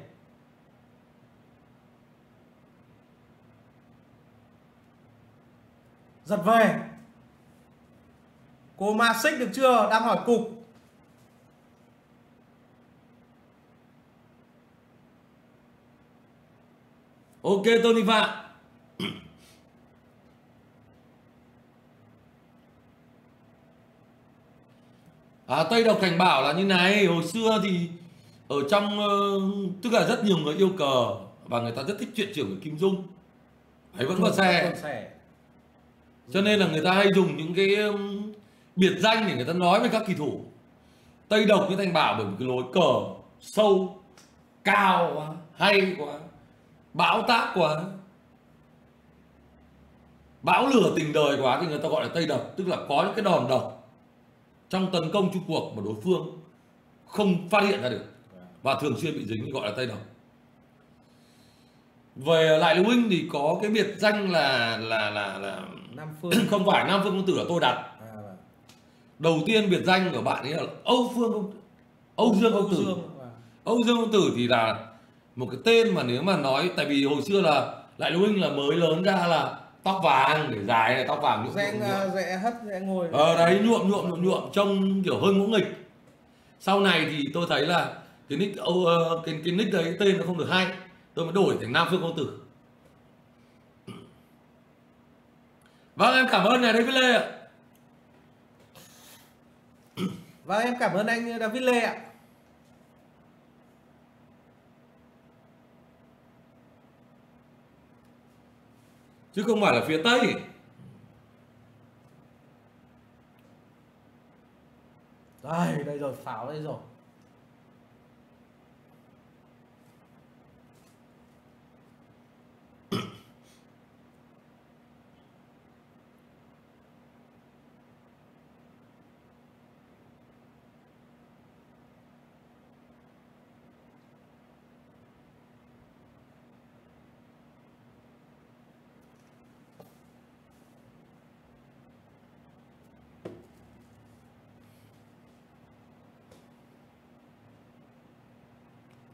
Giật về. Cô Ma xích được chưa? Đang hỏi cục. Ok Tony Phạm. À, Tây Độc Thành bảo là như này, hồi xưa thì ở trong tức là rất nhiều người yêu cờ và người ta rất thích chuyện trưởng của Kim Dung ấy vẫn còn xe, cho nên là người ta hay dùng những cái biệt danh để người ta nói về các kỳ thủ. Tây Độc với Thành Bảo bởi một cái lối cờ sâu, cao quá, hay quá, bão táp quá, bão lửa tình đời quá thì người ta gọi là Tây Độc, tức là có những cái đòn độc trong tấn công chung cuộc của đối phương không phát hiện ra được và thường xuyên bị dính, gọi là tây độc. Về lại Lưu Minh thì có cái biệt danh là Nam Phương. Không phải Nam Phương công tử là tôi đặt. Đầu tiên biệt danh của bạn ấy là Âu Dương công tử. Âu Dương công tử thì là một cái tên mà nếu mà nói, tại vì hồi xưa là Lại Lưu Minh là mới lớn ra là tóc vàng, để dài này, tóc vàng nhuộm, rẽ hất rẽ ngồi. Đấy, nhuộm trông kiểu hơi ngỗ nghịch. Sau này thì tôi thấy là cái nick cái nick đấy, cái tên nó không được hay, tôi mới đổi thành Nam Phương công tử. Vâng, em cảm ơn nhà David Lê ạ. Vâng, em cảm ơn anh David Lê ạ. Chứ không phải là phía Tây. Đây, đây rồi, pháo đây rồi.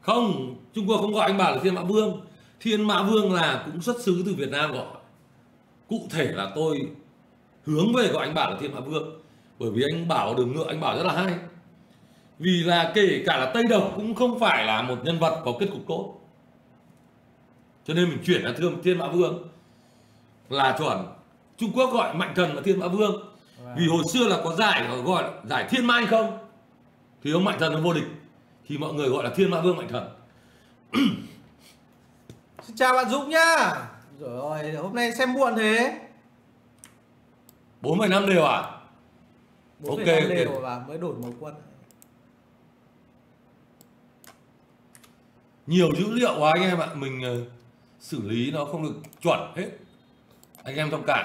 Không, Trung Quốc không gọi anh Bảo là Thiên Mã Vương. Thiên Mã Vương là cũng xuất xứ từ Việt Nam gọi. Cụ thể là tôi hướng về gọi anh Bảo là Thiên Mã Vương, bởi vì anh Bảo đường ngựa, anh Bảo rất là hay. Vì là kể cả là Tây Độc cũng không phải là một nhân vật có kết cục tốt, cho nên mình chuyển là Thiên Mã Vương là chuẩn. Trung Quốc gọi Mạnh Thần là Thiên Mã Vương. Vì hồi xưa là có giải gọi là giải Thiên Mã Anh Không, thì ông Mạnh Thần nó vô địch, thì mọi người gọi là Thiên Mã Vương Mạnh Thần. Xin chào bạn Dũng nhá. Rồi, hôm nay xem muộn thế. 4,5 đều à? 4,5 okay, đều okay. Và mới đổi một quân. Nhiều dữ liệu quá anh em ạ. Mình xử lý nó không được chuẩn hết. Anh em thông cảm.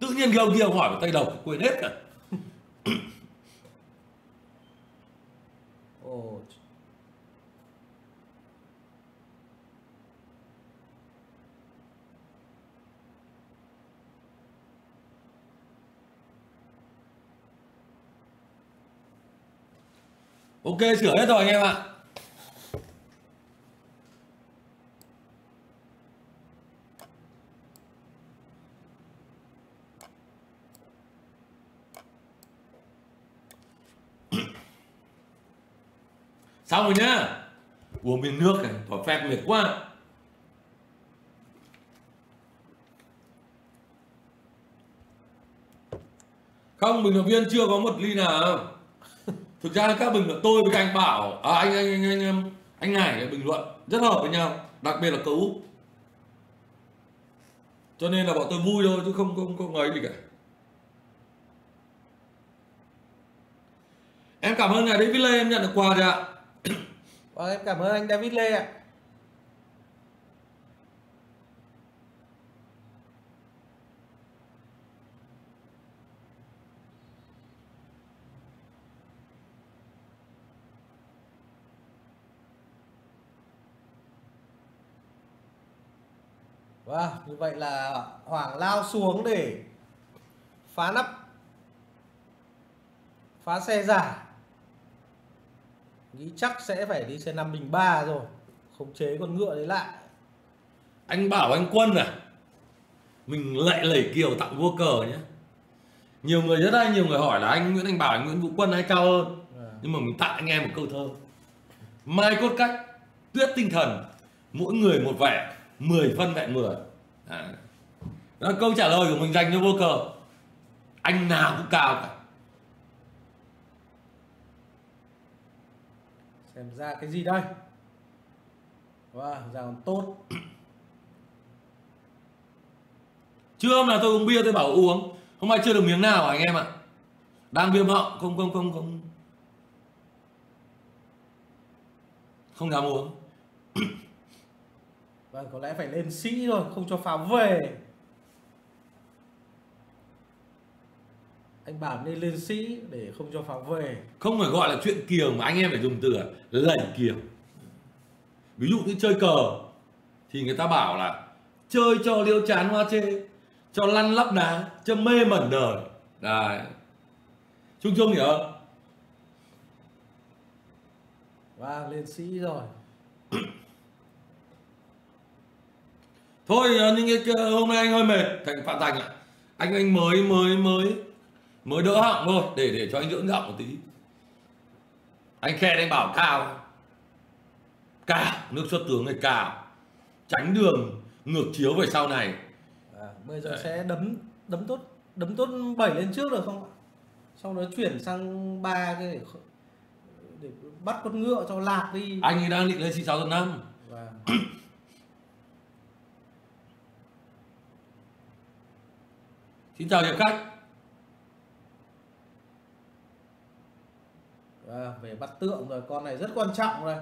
Tự nhiên cái ông kia hỏi vào Tây Độc quên hết cả. Ok, sửa hết rồi anh em ạ. Xong rồi nhá. Uống miếng nước này, thỏa phép mệt quá. Không, bình luận viên chưa có một ly nào. Thực ra các bình luận tôi với các anh Bảo, anh Hải bình luận rất hợp với nhau, đặc biệt là cờ úp. Cho nên là bọn tôi vui thôi chứ không ấy gì cả. Em cảm ơn ngài David Lê, em nhận được quà rồi ạ. Vâng, em cảm ơn anh David Lê ạ. Wow, như vậy là Hoàng lao xuống để phá nắp, phá xe giả. Nghĩ chắc sẽ phải đi xe 5 bình 3 rồi. Khống chế con ngựa đấy lại. Anh Bảo anh Quân à, mình lại lẩy kiều tặng vua cờ nhé. Nhiều người rất hay, nhiều người hỏi là anh Nguyễn Thành Bảo, anh Nguyễn Vũ Quân hay cao hơn Nhưng mà mình tặng anh em một câu thơ: mai cốt cách, tuyết tinh thần, mỗi người một vẻ, 10 phân vẹn 10. Đó là câu trả lời của mình dành cho vua cờ. Anh nào cũng cao cả. Xem ra cái gì đây? Wow, ra còn tốt. Trưa hôm nào tôi uống bia tôi bảo uống, hôm nay chưa được miếng nào anh em ạ. Đang viêm họng, không dám uống. Vâng, có lẽ phải lên sĩ rồi, không cho pháo về. Anh Bảo nên lên sĩ để không cho pháo về. Không phải gọi là chuyện kiều mà anh em phải dùng từ lẩy kiều. Ví dụ như chơi cờ thì người ta bảo là chơi cho liêu chán hoa chê, cho lăn lóc đá, cho mê mẩn đời. Đấy, Trung Trung hiểu không? Và lên sĩ rồi. Thôi nhưng hôm nay anh hơi mệt, Thành Phạm Thành ạ. Anh mới đỡ họng thôi, để cho anh dưỡng giọng một tí. Anh khen anh Bảo cao. Cao, nước xuất tướng này cao. Tránh đường ngược chiếu về sau này. Bây giờ sẽ đấm tốt 7 lên trước được không ạ? Sau đó chuyển sang 3 cái để bắt con ngựa cho lạc đi. Anh ấy đang định lên 6 tuần 5. Xin chào hiệp khách. Về bắt tượng rồi, con này rất quan trọng rồi.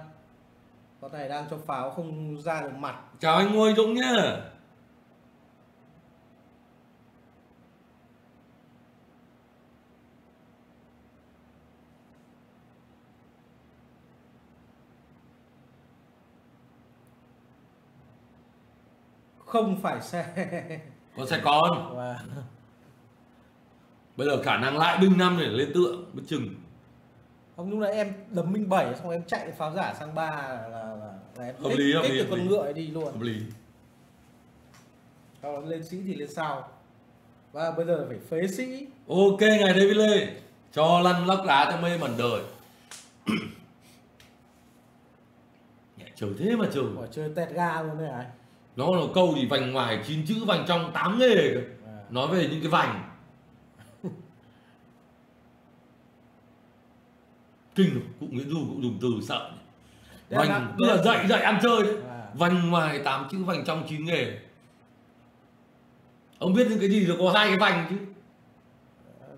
Con này đang cho pháo không ra được mặt. Chào anh Ngôi Dũng nhá. Không phải xe. Con xe con. Bây giờ khả năng lại binh 5 để lên tượng bất chừng. Không, lúc nãy em đấm binh 7 xong em chạy pháo giả sang 3 là em tích được con ngựa đi luôn. Hợp lý. Sau đó lên sĩ thì lên sau. Và bây giờ phải phế sĩ. Ok ngài David Lê. Cho lăn lóc lá cho mê mẩn đời. Trời thế mà trời. Chơi tẹt ga luôn đấy hả? Nó là câu gì vành ngoài 9 chữ, vành trong 8 nghề. Nói về những cái vành kinh rồi. Cụ Nguyễn Du cũng dùng từ sợ. Vành bây giờ dậy ăn chơi đấy. Vành ngoài 8 chữ, vành trong 9 nghề. Ông biết những cái gì rồi, có 2 cái vành chứ.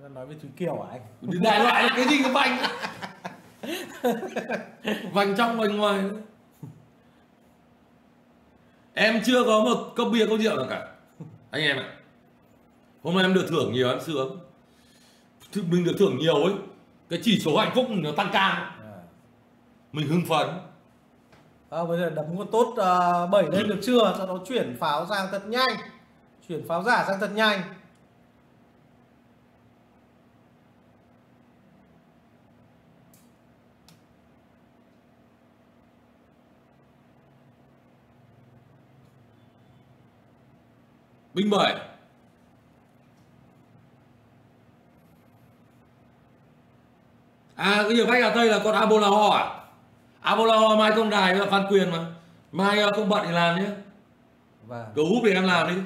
Nói với chú Kiều hả anh? Đại loại là cái gì cái vành. Vành trong vành ngoài. Em chưa có một cốc bia cốc rượu nào cả. Anh em ạ, hôm nay em được thưởng nhiều em sướng. Mình được thưởng nhiều ấy, cái chỉ số hạnh phúc nó tăng cao. Mình hưng phấn. Bây giờ đấm con tốt 7 lên được chưa? Cho nó chuyển pháo sang thật nhanh. Chuyển pháo giả sang thật nhanh. Binh 7. À cái hiệp khách ở Tây là con Abola Ho à? Abola Ho mai công đài là Phan Quyền mà. Mai không bận thì làm nhé. Cờ úp thì em làm đi.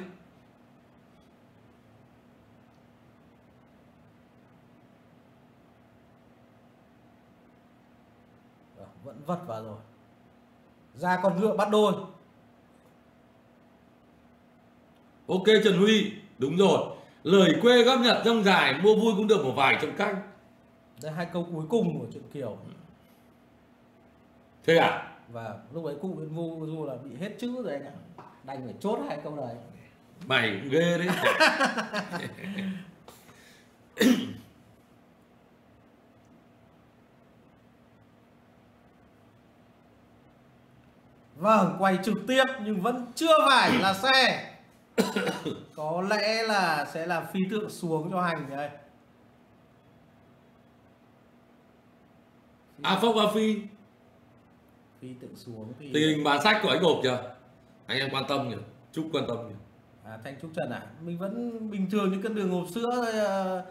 Vẫn vất vào rồi. Ra con ngựa bắt đôi. Ok Trần Huy, đúng rồi. Lời quê góp nhặt rong dài, mua vui cũng được một vài chậu canh. Đây hai câu cuối cùng của truyện Kiều. Thế à? Và lúc ấy cụ Nguyễn Vu Du là bị hết chữ rồi anh ạ. Đành phải chốt hai câu đấy. Mày cũng ghê đấy. Vâng, quay trực tiếp nhưng vẫn chưa phải là xe. Có lẽ là sẽ là phi tượng xuống cho Hành đây. À Phúc và Phi. Phi tượng xuống thì... Tình hình bản sách của anh Gộp chưa? Anh em quan tâm nhỉ? Chúc quan tâm nhỉ? Thanh Trúc Trần ạ. Mình vẫn bình thường những cân đường hộp sữa thôi,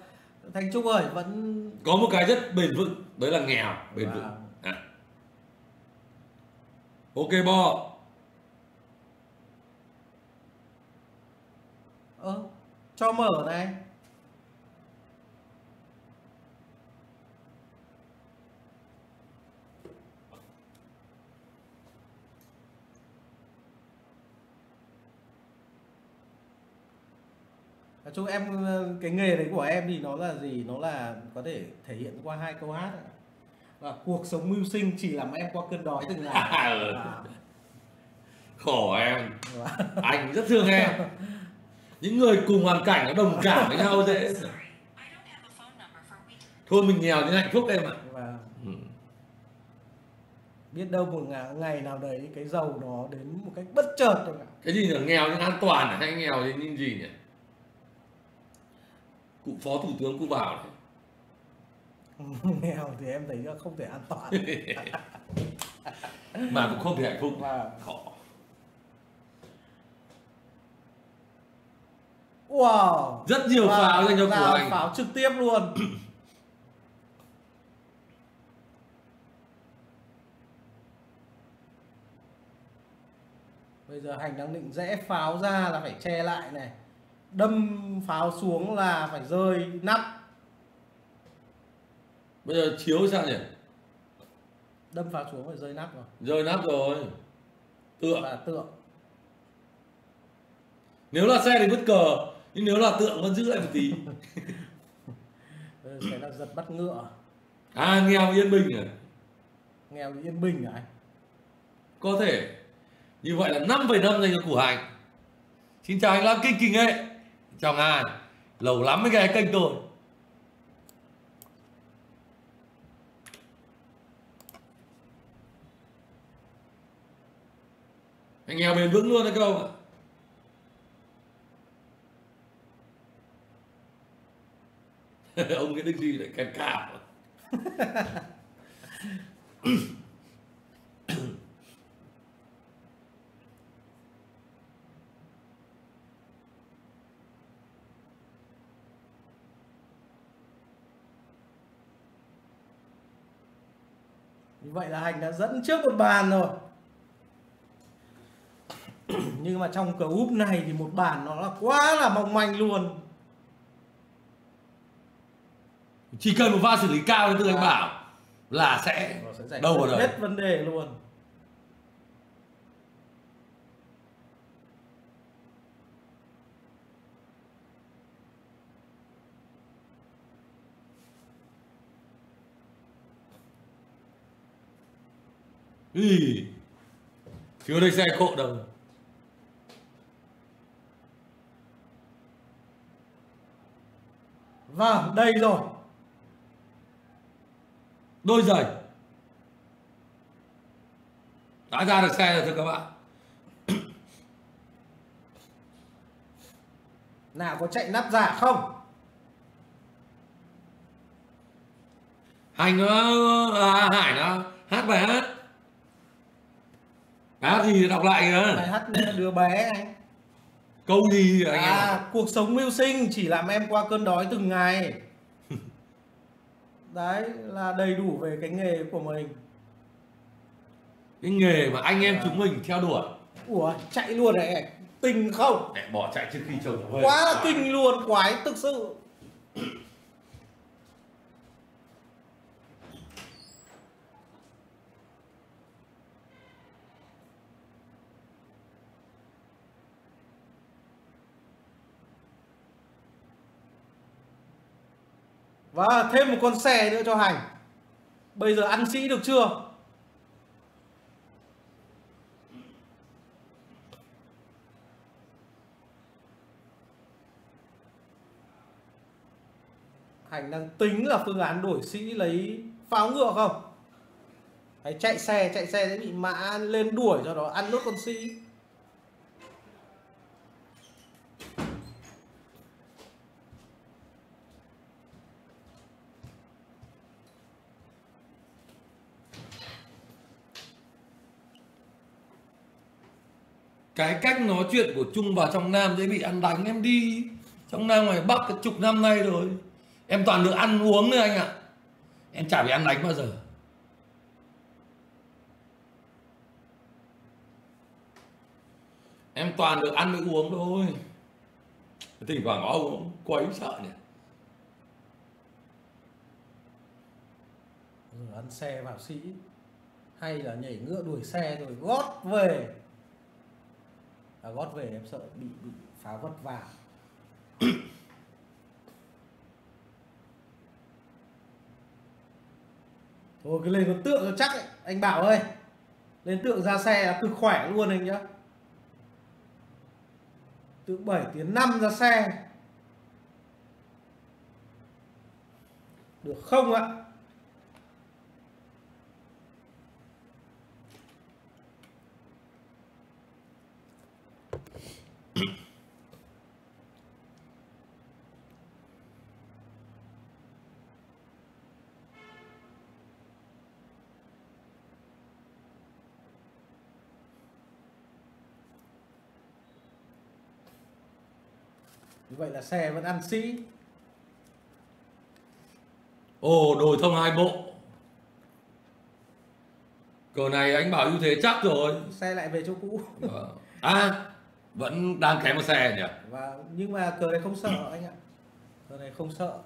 Thanh Trúc ơi vẫn... Có một cái rất bền vững. Đấy là nghèo bền vững. Ok Bo. Cho mở này. Nói chung em cái nghề đấy của em thì nó là gì? Nó là có thể thể hiện qua hai câu hát. Là cuộc sống mưu sinh chỉ làm em qua cơn đói từng ngày. Khổ em. Anh rất thương em. Những người cùng hoàn cảnh nó đồng cảm với nhau dễ. Thôi mình nghèo nhưng hạnh phúc em ạ. Và biết đâu một ngày nào đấy cái giàu nó đến một cách bất chợt thôi. Cái gì là nghèo nhưng an toàn à? Hay nghèo nhưng gì nhỉ? Cụ phó thủ tướng cụ bảo này. Nghèo thì em thấy nó không thể an toàn. Mà cũng không thể hạnh phúc. Khó. Wow, rất nhiều pháo dành cho Củ Hành. Pháo trực tiếp luôn. Bây giờ Hành đang định rẽ pháo ra là phải che lại này. Đâm pháo xuống là phải rơi nắp. Bây giờ chiếu sao nhỉ? Đâm pháo xuống phải rơi nắp rồi. Rơi nắp rồi. Tượng là tượng. Nếu là xe thì vứt cờ, nhưng nếu là tượng vẫn giữ lại một tí. Xe đang giật bắt ngựa. À, nghèo yên bình à? Nghèo yên bình à anh? Có thể. Như vậy là 5,5 dành cho Củ Hành. Xin chào anh Lam Kinh Kỳ Nghệ. Chào Ngàn. Lâu lắm mới nghe kênh tôi. Anh nghèo bền vững luôn đấy các ông ạ. Ông cái đích gì lại kèm cào. Như vậy là Hành đã dẫn trước một bàn rồi. Nhưng mà trong cờ úp này thì một bàn nó là quá là mong manh luôn. Chỉ cần một pha xử lý cao từ anh Bảo là sẽ đâu vào hết vấn đề luôn. Ý, phiếu đây xe cộ đâu. Vâng, đây rồi. Đôi giày đã ra được xe rồi thưa các bạn. Nào có chạy nắp giả không? Hành nó Hải nó hát bài hát. Hát gì đọc lại nữa. Bài hát đứa bé anh. Câu gì anh em? Cuộc sống mưu sinh chỉ làm em qua cơn đói từng ngày. Đấy là đầy đủ về cái nghề của mình. Cái nghề mà anh em chúng mình theo đuổi. Ủa chạy luôn này. Tình không? Để bỏ chạy trước khi chồng. Quá là kinh luôn. Quái thực sự. Và thêm một con xe nữa cho Hành. Bây giờ ăn sĩ được chưa? Hành đang tính là phương án đổi sĩ lấy pháo ngựa không? Hay chạy xe sẽ bị mã lên đuổi cho nó ăn nốt con sĩ. Cái cách nói chuyện của Trung vào trong Nam dễ bị ăn đánh. Em đi trong Nam ngoài Bắc cái chục năm nay rồi. Em toàn được ăn uống nữa anh ạ. Em chả bị ăn đánh bao giờ. Em toàn được ăn được uống thôi. Thỉnh thoảng có ông quấy sợ nhỉ. Rồi ăn xe vào sĩ. Hay là nhảy ngựa đuổi xe rồi gót về. Gót về em sợ bị phá vất vả. Thôi cái lên con tượng nó chắc ấy. Anh Bảo ơi, lên tượng ra xe là cực khỏe luôn anh nhá. Tượng 7 tiếng 5 ra xe. được không ạ? Như vậy là xe vẫn ăn sĩ. Ồ, đồi thông hai bộ. Cờ này anh bảo ưu thế chắc rồi. Xe lại về chỗ cũ. À, vẫn đang kém một xe nhỉ? Và, nhưng mà cờ này không sợ anh ạ. Cờ này không sợ.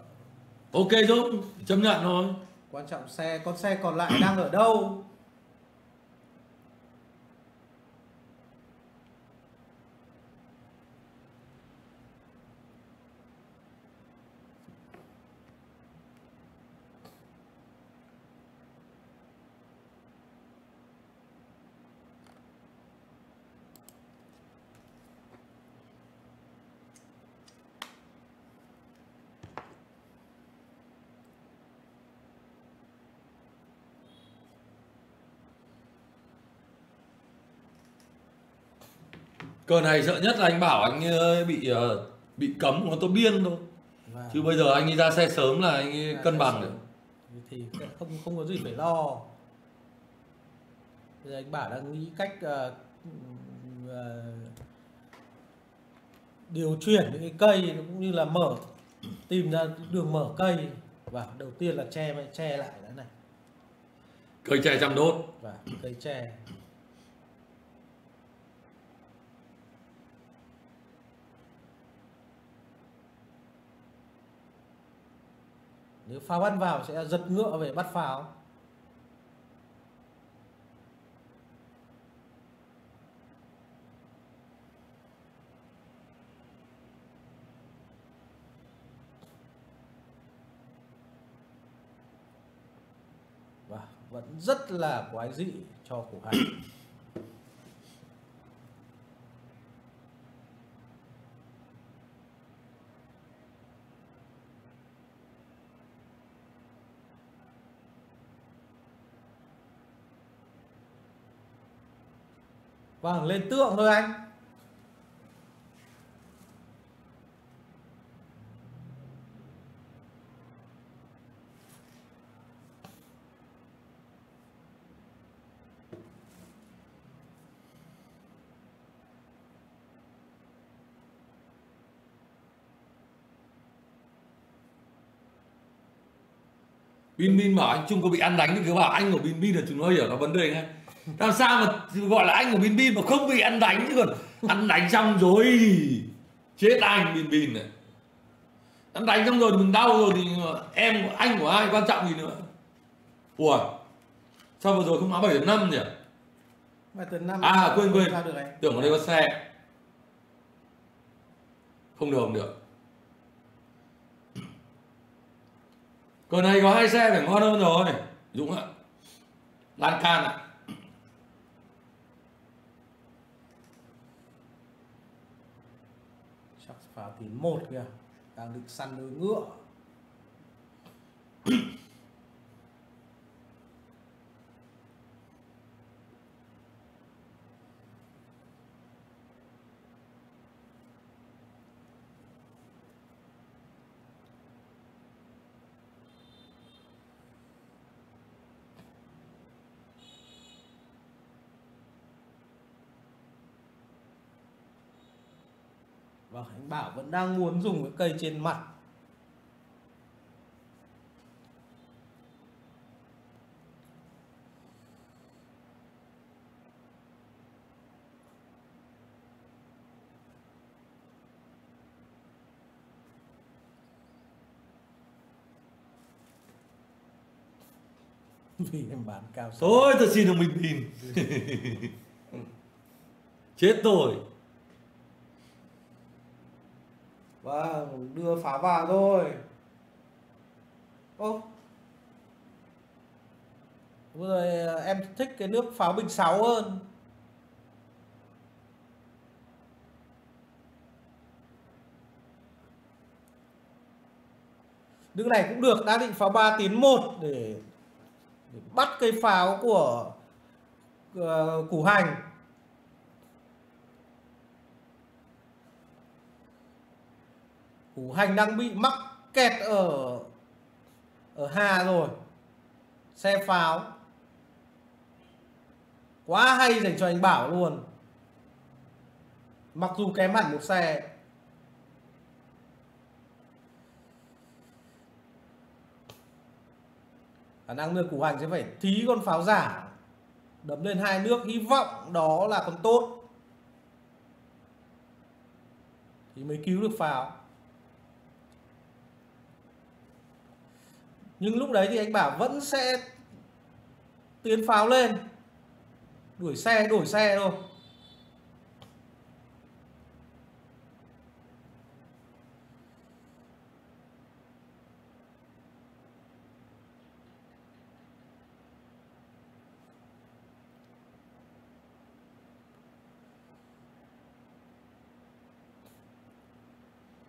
Ok giúp, chấp nhận thôi. Quan trọng xe, con xe còn lại đang ở đâu? Cờ này sợ nhất là anh bảo anh bị cấm nó tôi điên thôi. Và chứ bây giờ anh đi ra xe sớm là anh cân bằng được. Thì không có gì phải lo. Bây giờ anh bảo đang nghĩ cách điều chuyển những cái cây cũng như là mở, tìm ra đường mở cây. Và đầu tiên là che lại đã này. Cây tre chăm đốt. Và cây tre. Nếu pháo bắn vào sẽ giật ngựa về bắt pháo. Và vẫn rất là quái dị cho Củ Hành. Vâng, lên tượng thôi anh. Bin bảo anh Trung có bị ăn đánh thì cứ bảo anh của Bin là chúng nó hiểu là vấn đề ngay. Làm sao mà gọi là anh của Bin mà không bị ăn đánh, chứ còn ăn đánh xong rồi chết anh Bin này. Ăn đánh xong rồi mình đau rồi thì em anh của ai quan trọng gì nữa. Ủa sao vừa rồi không báo 7.5 nhỉ? 7.5 à, quên tưởng ở đây có xe. Không được, không được. Còn này có hai xe phải ngon hơn rồi Dũng ạ. Lan can ạ. Pháo tín 1 kìa, đang được săn đôi ngựa. Vâng, anh Bảo vẫn đang muốn dùng cái cây trên mặt. Vì em bán cao số. Thôi, tôi xin được mình tìm. Chết rồi. Vâng, đưa phá vào rồi. Ô, vừa rồi em thích cái nước pháo bình 6 hơn. Nước này cũng được, đã định pháo 3 tiến 1 để bắt cây pháo của Củ Hành. Củ Hành đang bị mắc kẹt ở Hà rồi. Xe pháo quá hay dành cho anh Bảo luôn, mặc dù kém hẳn một xe. Khả năng đưa Củ Hành sẽ phải thí con pháo giả đấm lên hai nước, hy vọng đó là con tốt thì mới cứu được pháo. Nhưng lúc đấy thì anh Bảo vẫn sẽ tiến pháo lên, đuổi xe thôi.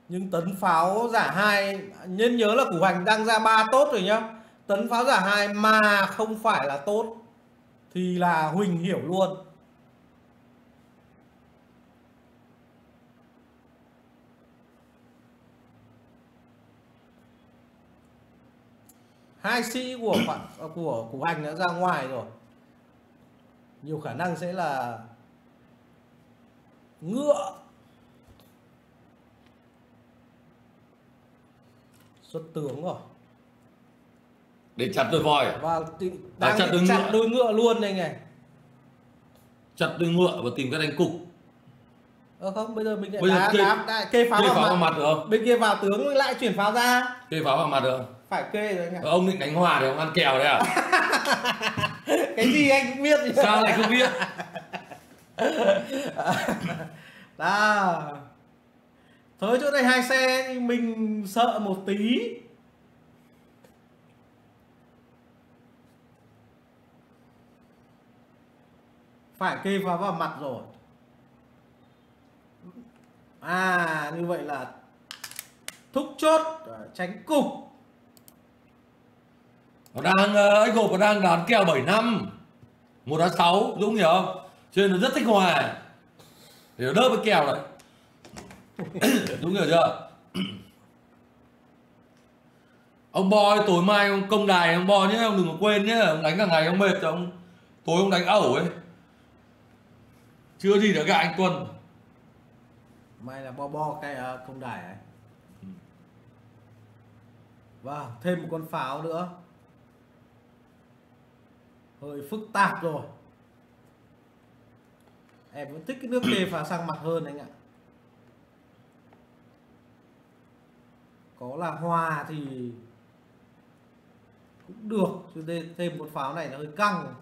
Nhưng tấn pháo giả 2, nên nhớ là Củ Hành đang ra 3 tốt rồi nhá. Tấn pháo giả 2 mà không phải là tốt thì là Huỳnh hiểu luôn. Hai sĩ của Củ Hành đã ra ngoài rồi. Nhiều khả năng sẽ là ngựa. Xuất tướng rồi. Để chặt đôi voi. Và đang chặt đôi ngựa luôn đây này. Chặt đôi ngựa và tìm cách đánh cục. Không, bây giờ mình lại kê pháo vào mặt được không? Bên kia vào tướng lại chuyển pháo ra. Kê pháo vào mặt được không? Phải kê rồi anh ạ. Ông định đánh hòa thì ông ăn kèo đấy à? Cái gì anh cũng biết. Sao lại không biết? Đó. Thôi chỗ này hai xe thì mình sợ một tí. Phải kê vào mặt rồi. À, như vậy là thúc chốt, tránh cục. Nó đang, anh Gộp nó đang đón kèo 7-5 1-6, Dũng hiểu không? Cho nên nó rất thích hòa. Thì nó đỡ với kèo này. Đúng rồi chưa? Ông Boy tối mai ông công đài ông Boy nhé, ông đừng có quên nhé. Ông đánh cả ngày ông mệt rồi, tối ông đánh ẩu ấy. Chưa gì đã gạ anh Tuân. May là bo cái công đài ấy. Wow, thêm một con pháo nữa. Hơi phức tạp rồi. Em vẫn thích cái nước kê pháo sang mặt hơn anh ạ. Có là hòa thì cũng được, chứ thêm một pháo này nó hơi căng.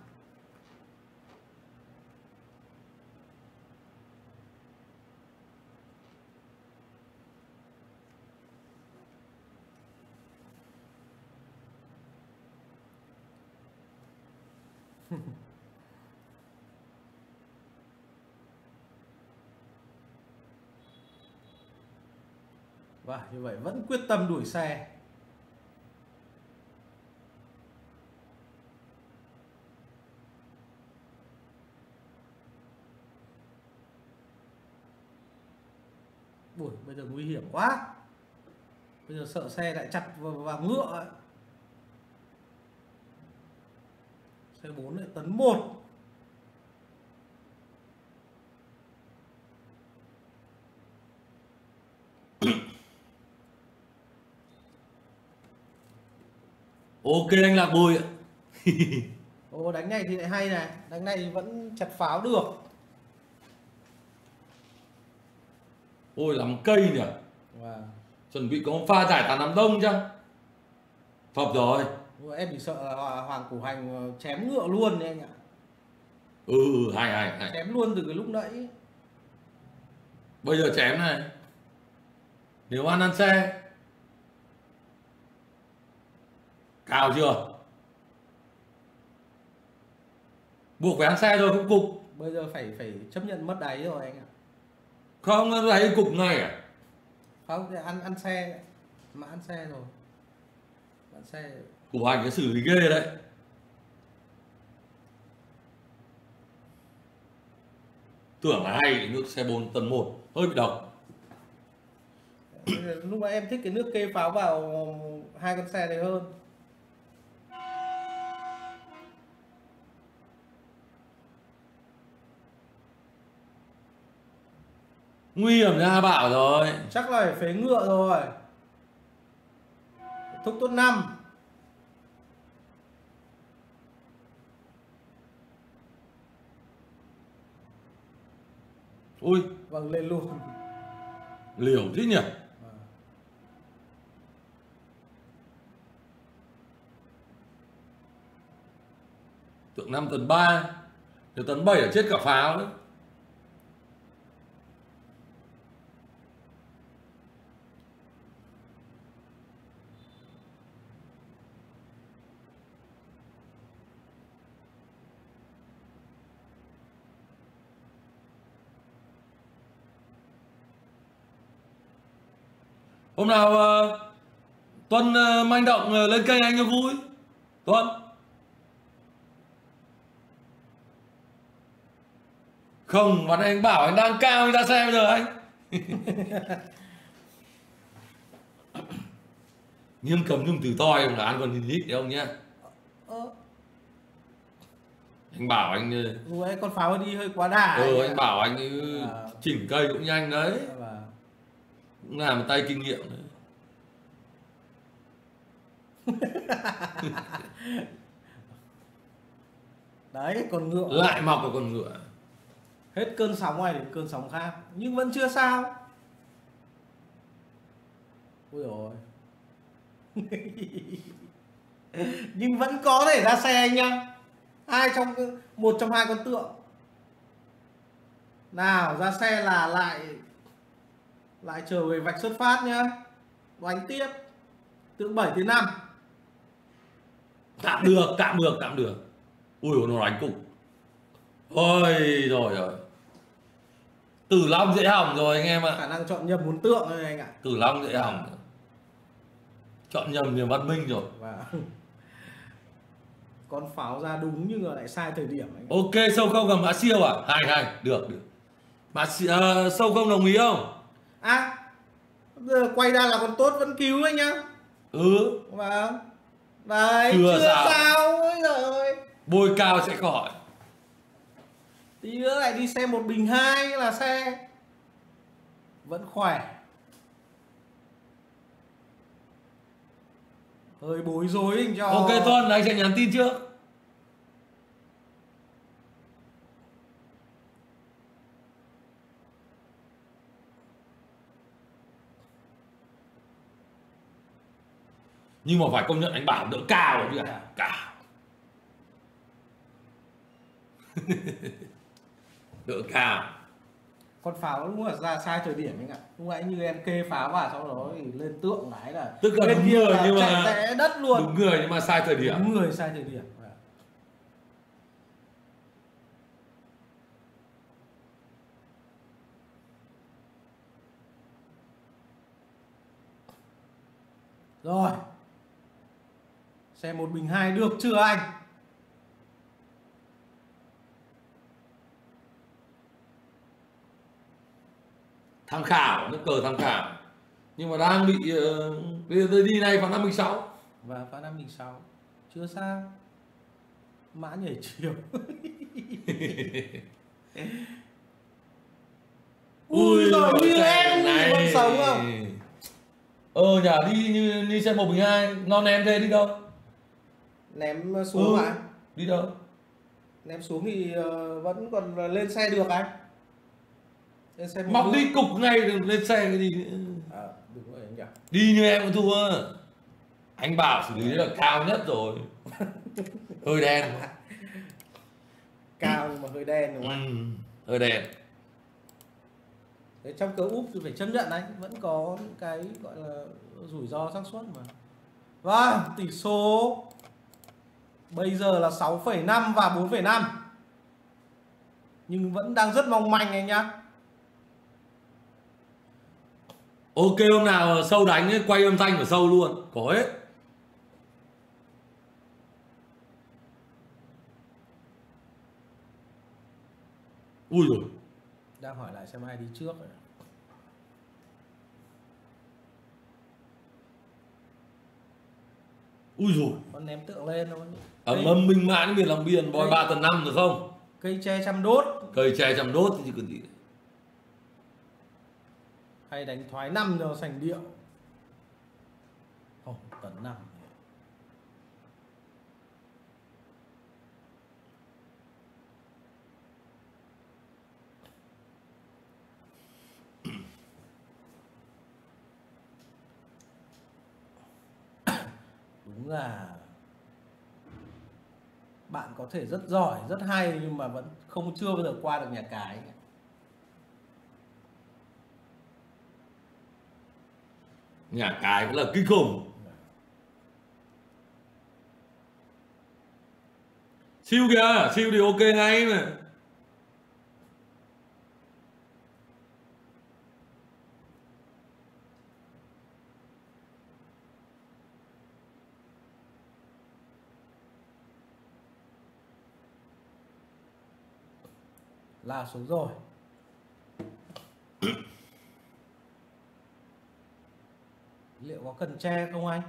Và như vậy vẫn quyết tâm đuổi xe. Ủa, bây giờ nguy hiểm quá. Bây giờ sợ xe lại chặt vào ngựa ấy. Xe 4 lại tấn 1. Ok anh Lạc Bùi ạ. Ồ, đánh này thì lại hay này. Đánh này vẫn chặt pháo được. Ôi lắm cây nhỉ. Wow. Chuẩn bị có pha giải tán đám đông chăng? Phập rồi. Em chỉ sợ là Hoàng Củ Hành chém ngựa luôn đấy anh ạ. Ừ, hay. Chém luôn từ cái lúc nãy. Bây giờ chém này. Nếu ăn xe. Cao chưa? Buộc phải ăn xe rồi cũng cục. Bây giờ phải chấp nhận mất đáy rồi anh ạ. Không, đáy cục này à? Không, ăn xe. Mà ăn xe rồi. xe. Củ Hành cái xử lý ghê đấy. Tưởng là hay nước xe bồn tầng 1 hơi bị độc. Lúc mà em thích cái nước kê pháo vào hai con xe đấy hơn. Nguy hiểm ra bảo rồi. Chắc là phải phế ngựa rồi. Thúc tốt 5. Ui. Vâng, lên luôn. Liều thế nhỉ. Tượng 5 tấn 3 thì tấn 7 là chết cả pháo đấy. Hôm nào Tuân manh động lên kênh anh cho vui. Tuân không, mà anh bảo anh đang cao, anh ra xe bây giờ anh. Nghiêm cấm dùng từ to là ăn còn hình hít đấy ông nhé. Anh bảo anh ấy, con pháo đi hơi quá đà. Anh bảo anh chỉnh cây cũng nhanh đấy. Cũng làm một tay kinh nghiệm nữa. Đấy, còn ngựa lại mọc vào con ngựa. Hết cơn sóng này đến cơn sóng khác. Nhưng vẫn chưa sao. Ui rồi. Nhưng vẫn có thể ra xe anh nhá. Một trong hai con tượng. Nào ra xe là lại trở về vạch xuất phát nhá. Đánh tiếp. Tượng 7 tới 5. Tạm được, tạm được, tạm được. Ui nó đánh cục. Ôi rồi rồi. Tử Long dễ hỏng rồi anh em ạ. Khả năng chọn nhầm 4 tượng thôi anh ạ. Tử Long dễ hỏng. Chọn nhầm niềm văn minh rồi. Con pháo ra đúng nhưng mà lại sai thời điểm anh. Ok, sâu không gặp mã siêu à? Hay hay, được được. Mã sâu không đồng ý không? À, giờ quay ra là con tốt vẫn cứu anh nhá. Ừ. Và đấy, chưa sao. Rồi. Bôi cao sẽ khỏi. Tí nữa lại đi xe 1 bình 2 là xe vẫn khỏe. Hơi bối rối anh cho. Ok Tuấn, anh sẽ nhắn tin trước. Nhưng mà phải công nhận anh Bảo đỡ cao rồi chứ ạ. Cao. Đỡ cao. Con pháo đúng là ra sai thời điểm anh ạ. Đúng vậy, như em kê pháo vào sau đó thì lên tượng lái là tức là đúng người nhưng mà đất luôn. Đúng người nhưng mà sai thời điểm. Đúng người sai thời điểm. Rồi. Xe 1 bình 2 được chưa anh? Tham khảo, nước cờ tham khảo. Nhưng mà đang bị bây giờ đi này vào 5 bình 6. Và vào 5 bình 6. Chưa sao. Mã nhảy chiều. Ui rồi như em này vẫn sống không? Nhà đi như xe 1 bình 2. Non em thế đi đâu? Ném xuống mà. Đi đâu? Ném xuống thì vẫn còn lên xe được anh. Lên xe mọc đi cục ngay lên xe cái gì nữa. Đúng rồi anh nhỉ. Đi như em cũng thua. Anh Bảo xử lý là cao nhất rồi. Hơi đen. Cao nhưng mà hơi đen đúng không? Hơi đen. Đấy, trong cờ úp thì phải chấp nhận anh. Vẫn có những cái gọi là rủi ro xác suất mà. Vâng, tỷ số bây giờ là 6,5 và 4,5. Nhưng vẫn đang rất mong manh anh nhá. Ok, hôm nào sâu đánh ấy, quay âm thanh của sâu luôn. Có hết. Ui rồi. Đang hỏi lại xem ai đi trước rồi. Ui rồi. Con ném tượng lên thôi. Ẩm âm minh mãn miền lòng biển bòi 3 tầng 5 được không? Cây tre chăm đốt. Cây tre chăm đốt chứ còn gì. Hay đánh thoái 5 cho sành điệu. Không, tầng 5. Đúng là bạn có thể rất giỏi, rất hay nhưng mà vẫn không chưa bao giờ qua được nhà cái. Nhà cái cũng là kinh khủng. Siêu kìa, siêu thì ok ngay mà. Là xuống rồi. Liệu có cần tre không anh?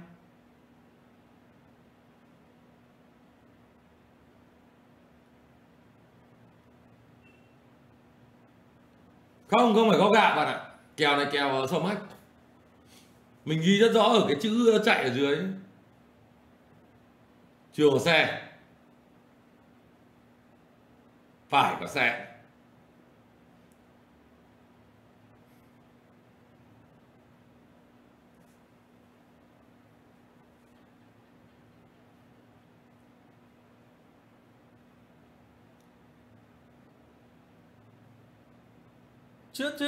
Không, không phải có gạ bạn ạ. Kèo này kèo vào sông hách. Mình ghi rất rõ ở cái chữ chạy ở dưới. Chưa có xe. Phải có xe.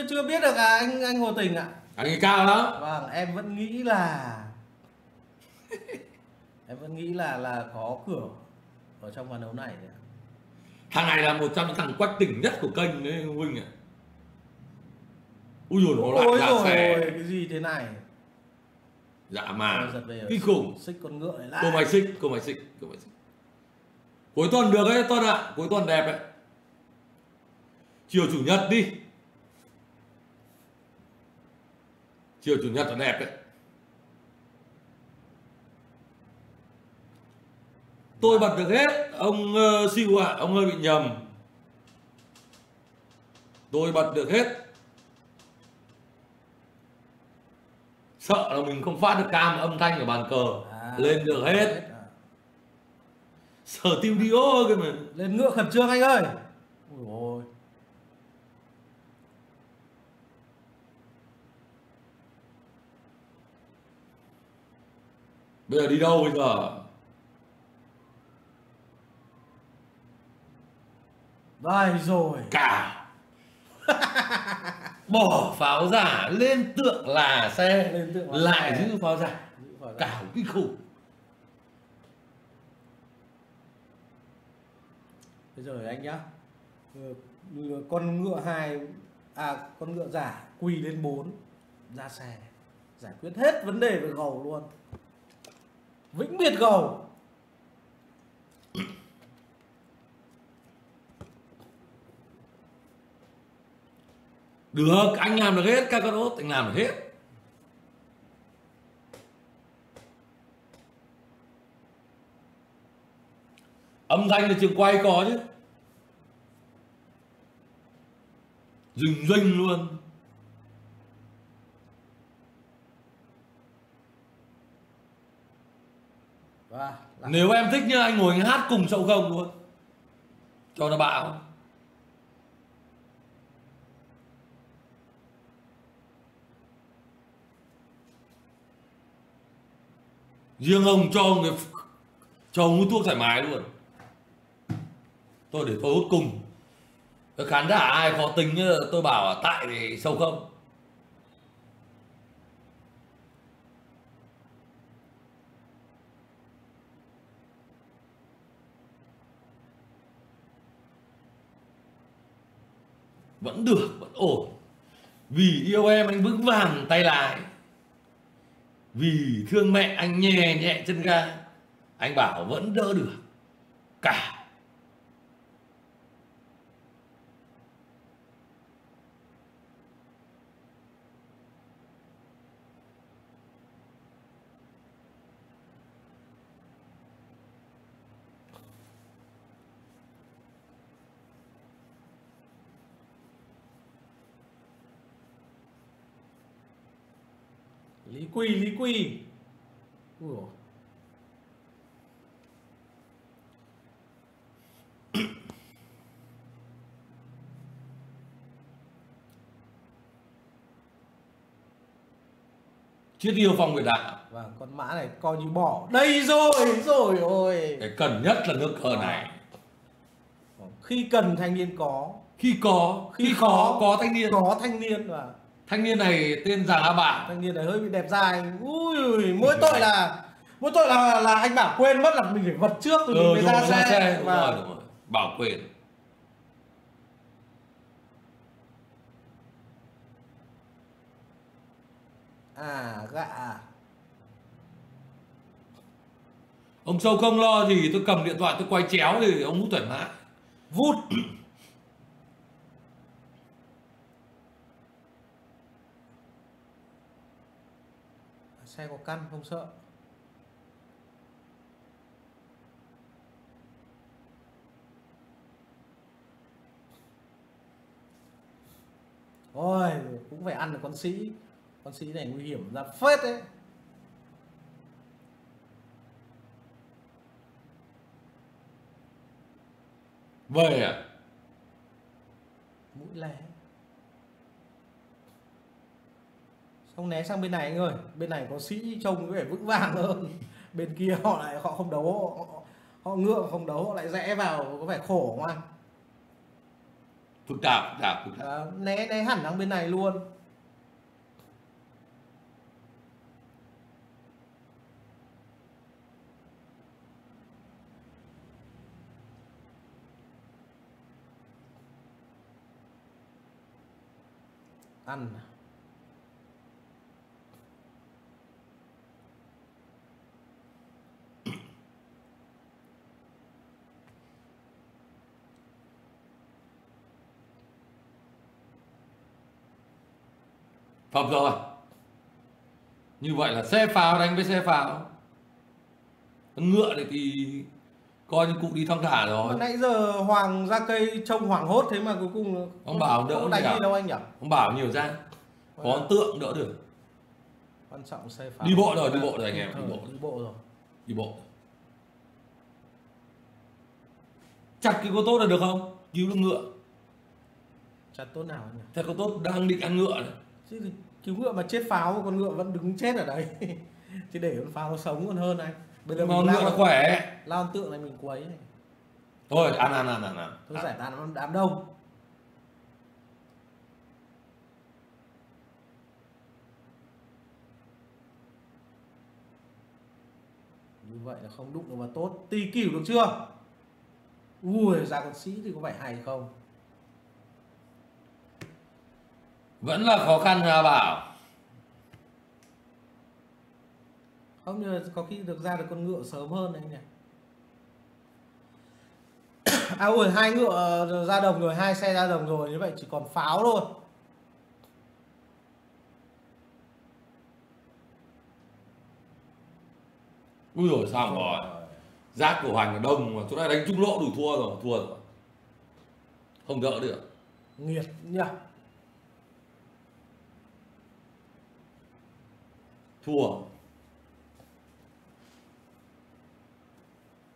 Chưa biết được à anh Hồ Tình ạ. À? Anh ấy cao lắm. Vâng, em vẫn nghĩ là em vẫn nghĩ là có cửa ở trong ván đấu này. Thằng này là một trong những thằng quách tỉnh nhất của kênh đấy Huynh ạ. À. Ui dồi, nó lại ra xe. Cái gì thế này? Dạ mà kinh khủng. Xích con ngựa này lại. Cô mày xích. Cuối tuần được đấy Tuần ạ, à. Cuối tuần đẹp đấy. Chiều chủ nhật đi. Chiều chủ nhật là đẹp đấy. Tôi bật được hết. Ông siêu ạ, à, ông hơi bị nhầm. Tôi bật được hết. Sợ là mình không phát được cam âm thanh ở bàn cờ à, lên được hết à. Sở tiêu điếu cái mà. Lên ngựa khẩn trương anh ơi. Ôi ôi. Bây giờ đi đâu bây giờ? Vai rồi. Cả. Bỏ pháo giả lên tượng là xe. Lên tượng là lại xe. Giữ pháo giả. Cả kinh khủng. Thế rồi anh nhá. Con ngựa hai à con ngựa giả quỳ lên 4 ra xe. Giải quyết hết vấn đề về gầu luôn. Vĩnh biệt gầu. Được, anh làm được hết, các con ốt, anh làm được hết. Âm thanh là trường quay có chứ. Rình rinh luôn. Và, nếu em thích nhá, anh ngồi anh hát cùng sậu không luôn. Cho nó bạo. Riêng ông cho người cho ông hút thuốc thoải mái luôn. Tôi để tôi hút cùng. Khán giả ai khó tính tôi bảo là tại thì sâu không. Vẫn được, vẫn ổn. Vì yêu em anh vững vàng tay lại. Vì thương mẹ anh nhẹ nhẹ chân ga. Anh bảo vẫn đỡ được. Cả. Lý Quy. Ui dồi. Chiếc yêu phong Nguyệt Đạo. Và con mã này coi như bỏ. Đây rồi ôi. Cái cần nhất là nước cờ này. Khi cần thanh niên có. Khi khó có thanh niên. Và thanh niên này tên Giàng A Bảo. Thanh niên này hơi bị đẹp dài. Ui, mỗi tội là anh Bảo quên mất là mình phải vật trước rồi mình mới ra xe. Đúng rồi. Bảo quên. À gạ. Ông Sâu không lo thì tôi cầm điện thoại tôi quay chéo thì ông hút thoải mái. Vút. Xe có căn không sợ. Ôi cũng phải ăn được con sĩ. Con sĩ này nguy hiểm ra phết đấy. Về à? Mũi lé. Xong né sang bên này anh ơi. Bên này có sĩ trông có vẻ vững vàng hơn. Bên kia họ lại họ không đấu. Họ ngựa không đấu họ lại rẽ vào. Có vẻ khổ không anh? Phức tạp. À, né hẳn sang bên này luôn. Ăn phập rồi. Như vậy là xe pháo đánh với xe pháo. Ngựa này thì coi như cụ đi thong thả rồi. Nãy giờ Hoàng ra cây trông hoảng hốt thế mà cuối cùng ông Bảo đỡ đánh đi đâu anh nhỉ? Ông Bảo nhiều ra. Có ấn tượng đỡ được. Quan trọng xe phá. Đi bộ rồi anh em, đi bộ rồi. Đi bộ. Chặt cái cô tốt là được không? Cứu được ngựa. Chặt tốt nào anh nhỉ? Chặt cô tốt đang định ăn ngựa này. Chứ cứu ngựa mà chết pháo con ngựa vẫn đứng chết ở đấy. Thì để con pháo sống còn hơn anh. Bây giờ mình ngựa nó khỏe. Lao ấn tượng này mình quấy này. Thôi ăn. Thôi giải tán đám đông. Như vậy là không đụng được vào tốt. Tì cửu được chưa? Ui ra con sĩ thì có phải hay không? Vẫn là khó khăn Hà Bảo. Không như có khi được ra được con ngựa sớm hơn đấy anh nhỉ. À ui hai ngựa ra đồng rồi, hai xe ra đồng rồi, như vậy chỉ còn pháo thôi. Ui rồi xong rồi. Giác của Hoành là đông mà chỗ này đánh trung lộ đủ thua rồi. Không đỡ được. Nghiệt nhỉ. Thua.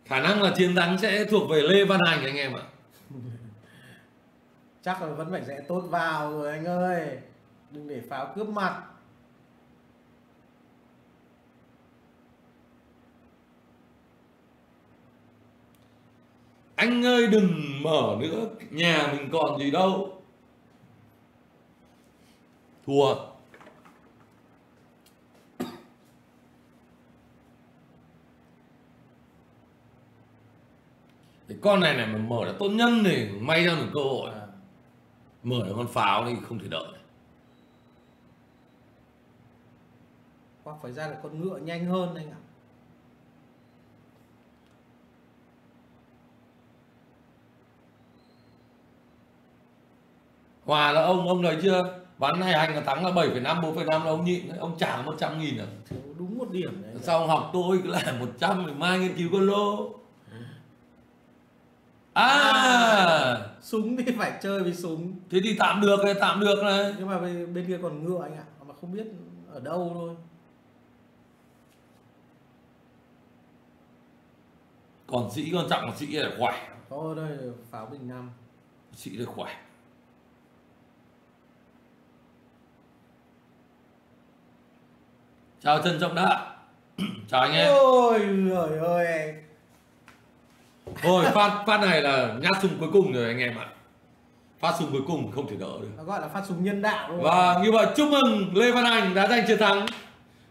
Khả năng là chiến thắng sẽ thuộc về Lê Văn Hành anh em ạ. Chắc là vẫn phải rẽ tốt vào rồi anh ơi. Đừng để pháo cướp mặt. Anh ơi đừng mở nữa. Nhà mình còn gì đâu. Thua. Cái con này này mà mở là tốt nhân thì may ra được cơ hội. Mở được con pháo thì không thể đợi. Hoặc phải ra được con ngựa nhanh hơn anh ạ. Hòa là ông đấy chưa? Ván này Hành là thắng là 7,5, 4,5 là ông nhịn đấy. Ông trả 100.000 à? Đúng một điểm đấy. Sao ông học tôi cứ lại 100 thì mai nghiên cứu con lô. Súng thì phải chơi với súng. Thế thì tạm được này. Nhưng mà bên kia còn ngựa anh ạ. Mà không biết ở đâu thôi. Còn sĩ quan trọng là sĩ kia là khỏe. Có đây là pháo bình năm. Sĩ được khỏe. Chào Trần Trọng Đã. Chào anh em. Ôi trời ơi. Thôi phát này là nhát súng cuối cùng rồi anh em ạ. Phát súng cuối cùng không thể đỡ được. Nó gọi là phát súng nhân đạo luôn. Và như vậy chúc mừng Lê Văn Hành đã giành chiến thắng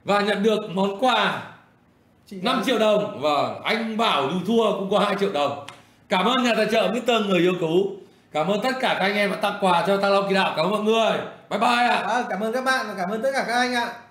và nhận được món quà 5 triệu đồng. Và anh Bảo dù thua cũng có 2 triệu đồng. Cảm ơn nhà tài trợ Mr. Người Yêu Cờ Úp. Cảm ơn tất cả các anh em đã tặng quà cho Thăng Long Kỳ Đạo. Cảm ơn mọi người. Bye bye ạ. Cảm ơn các bạn và cảm ơn tất cả các anh ạ.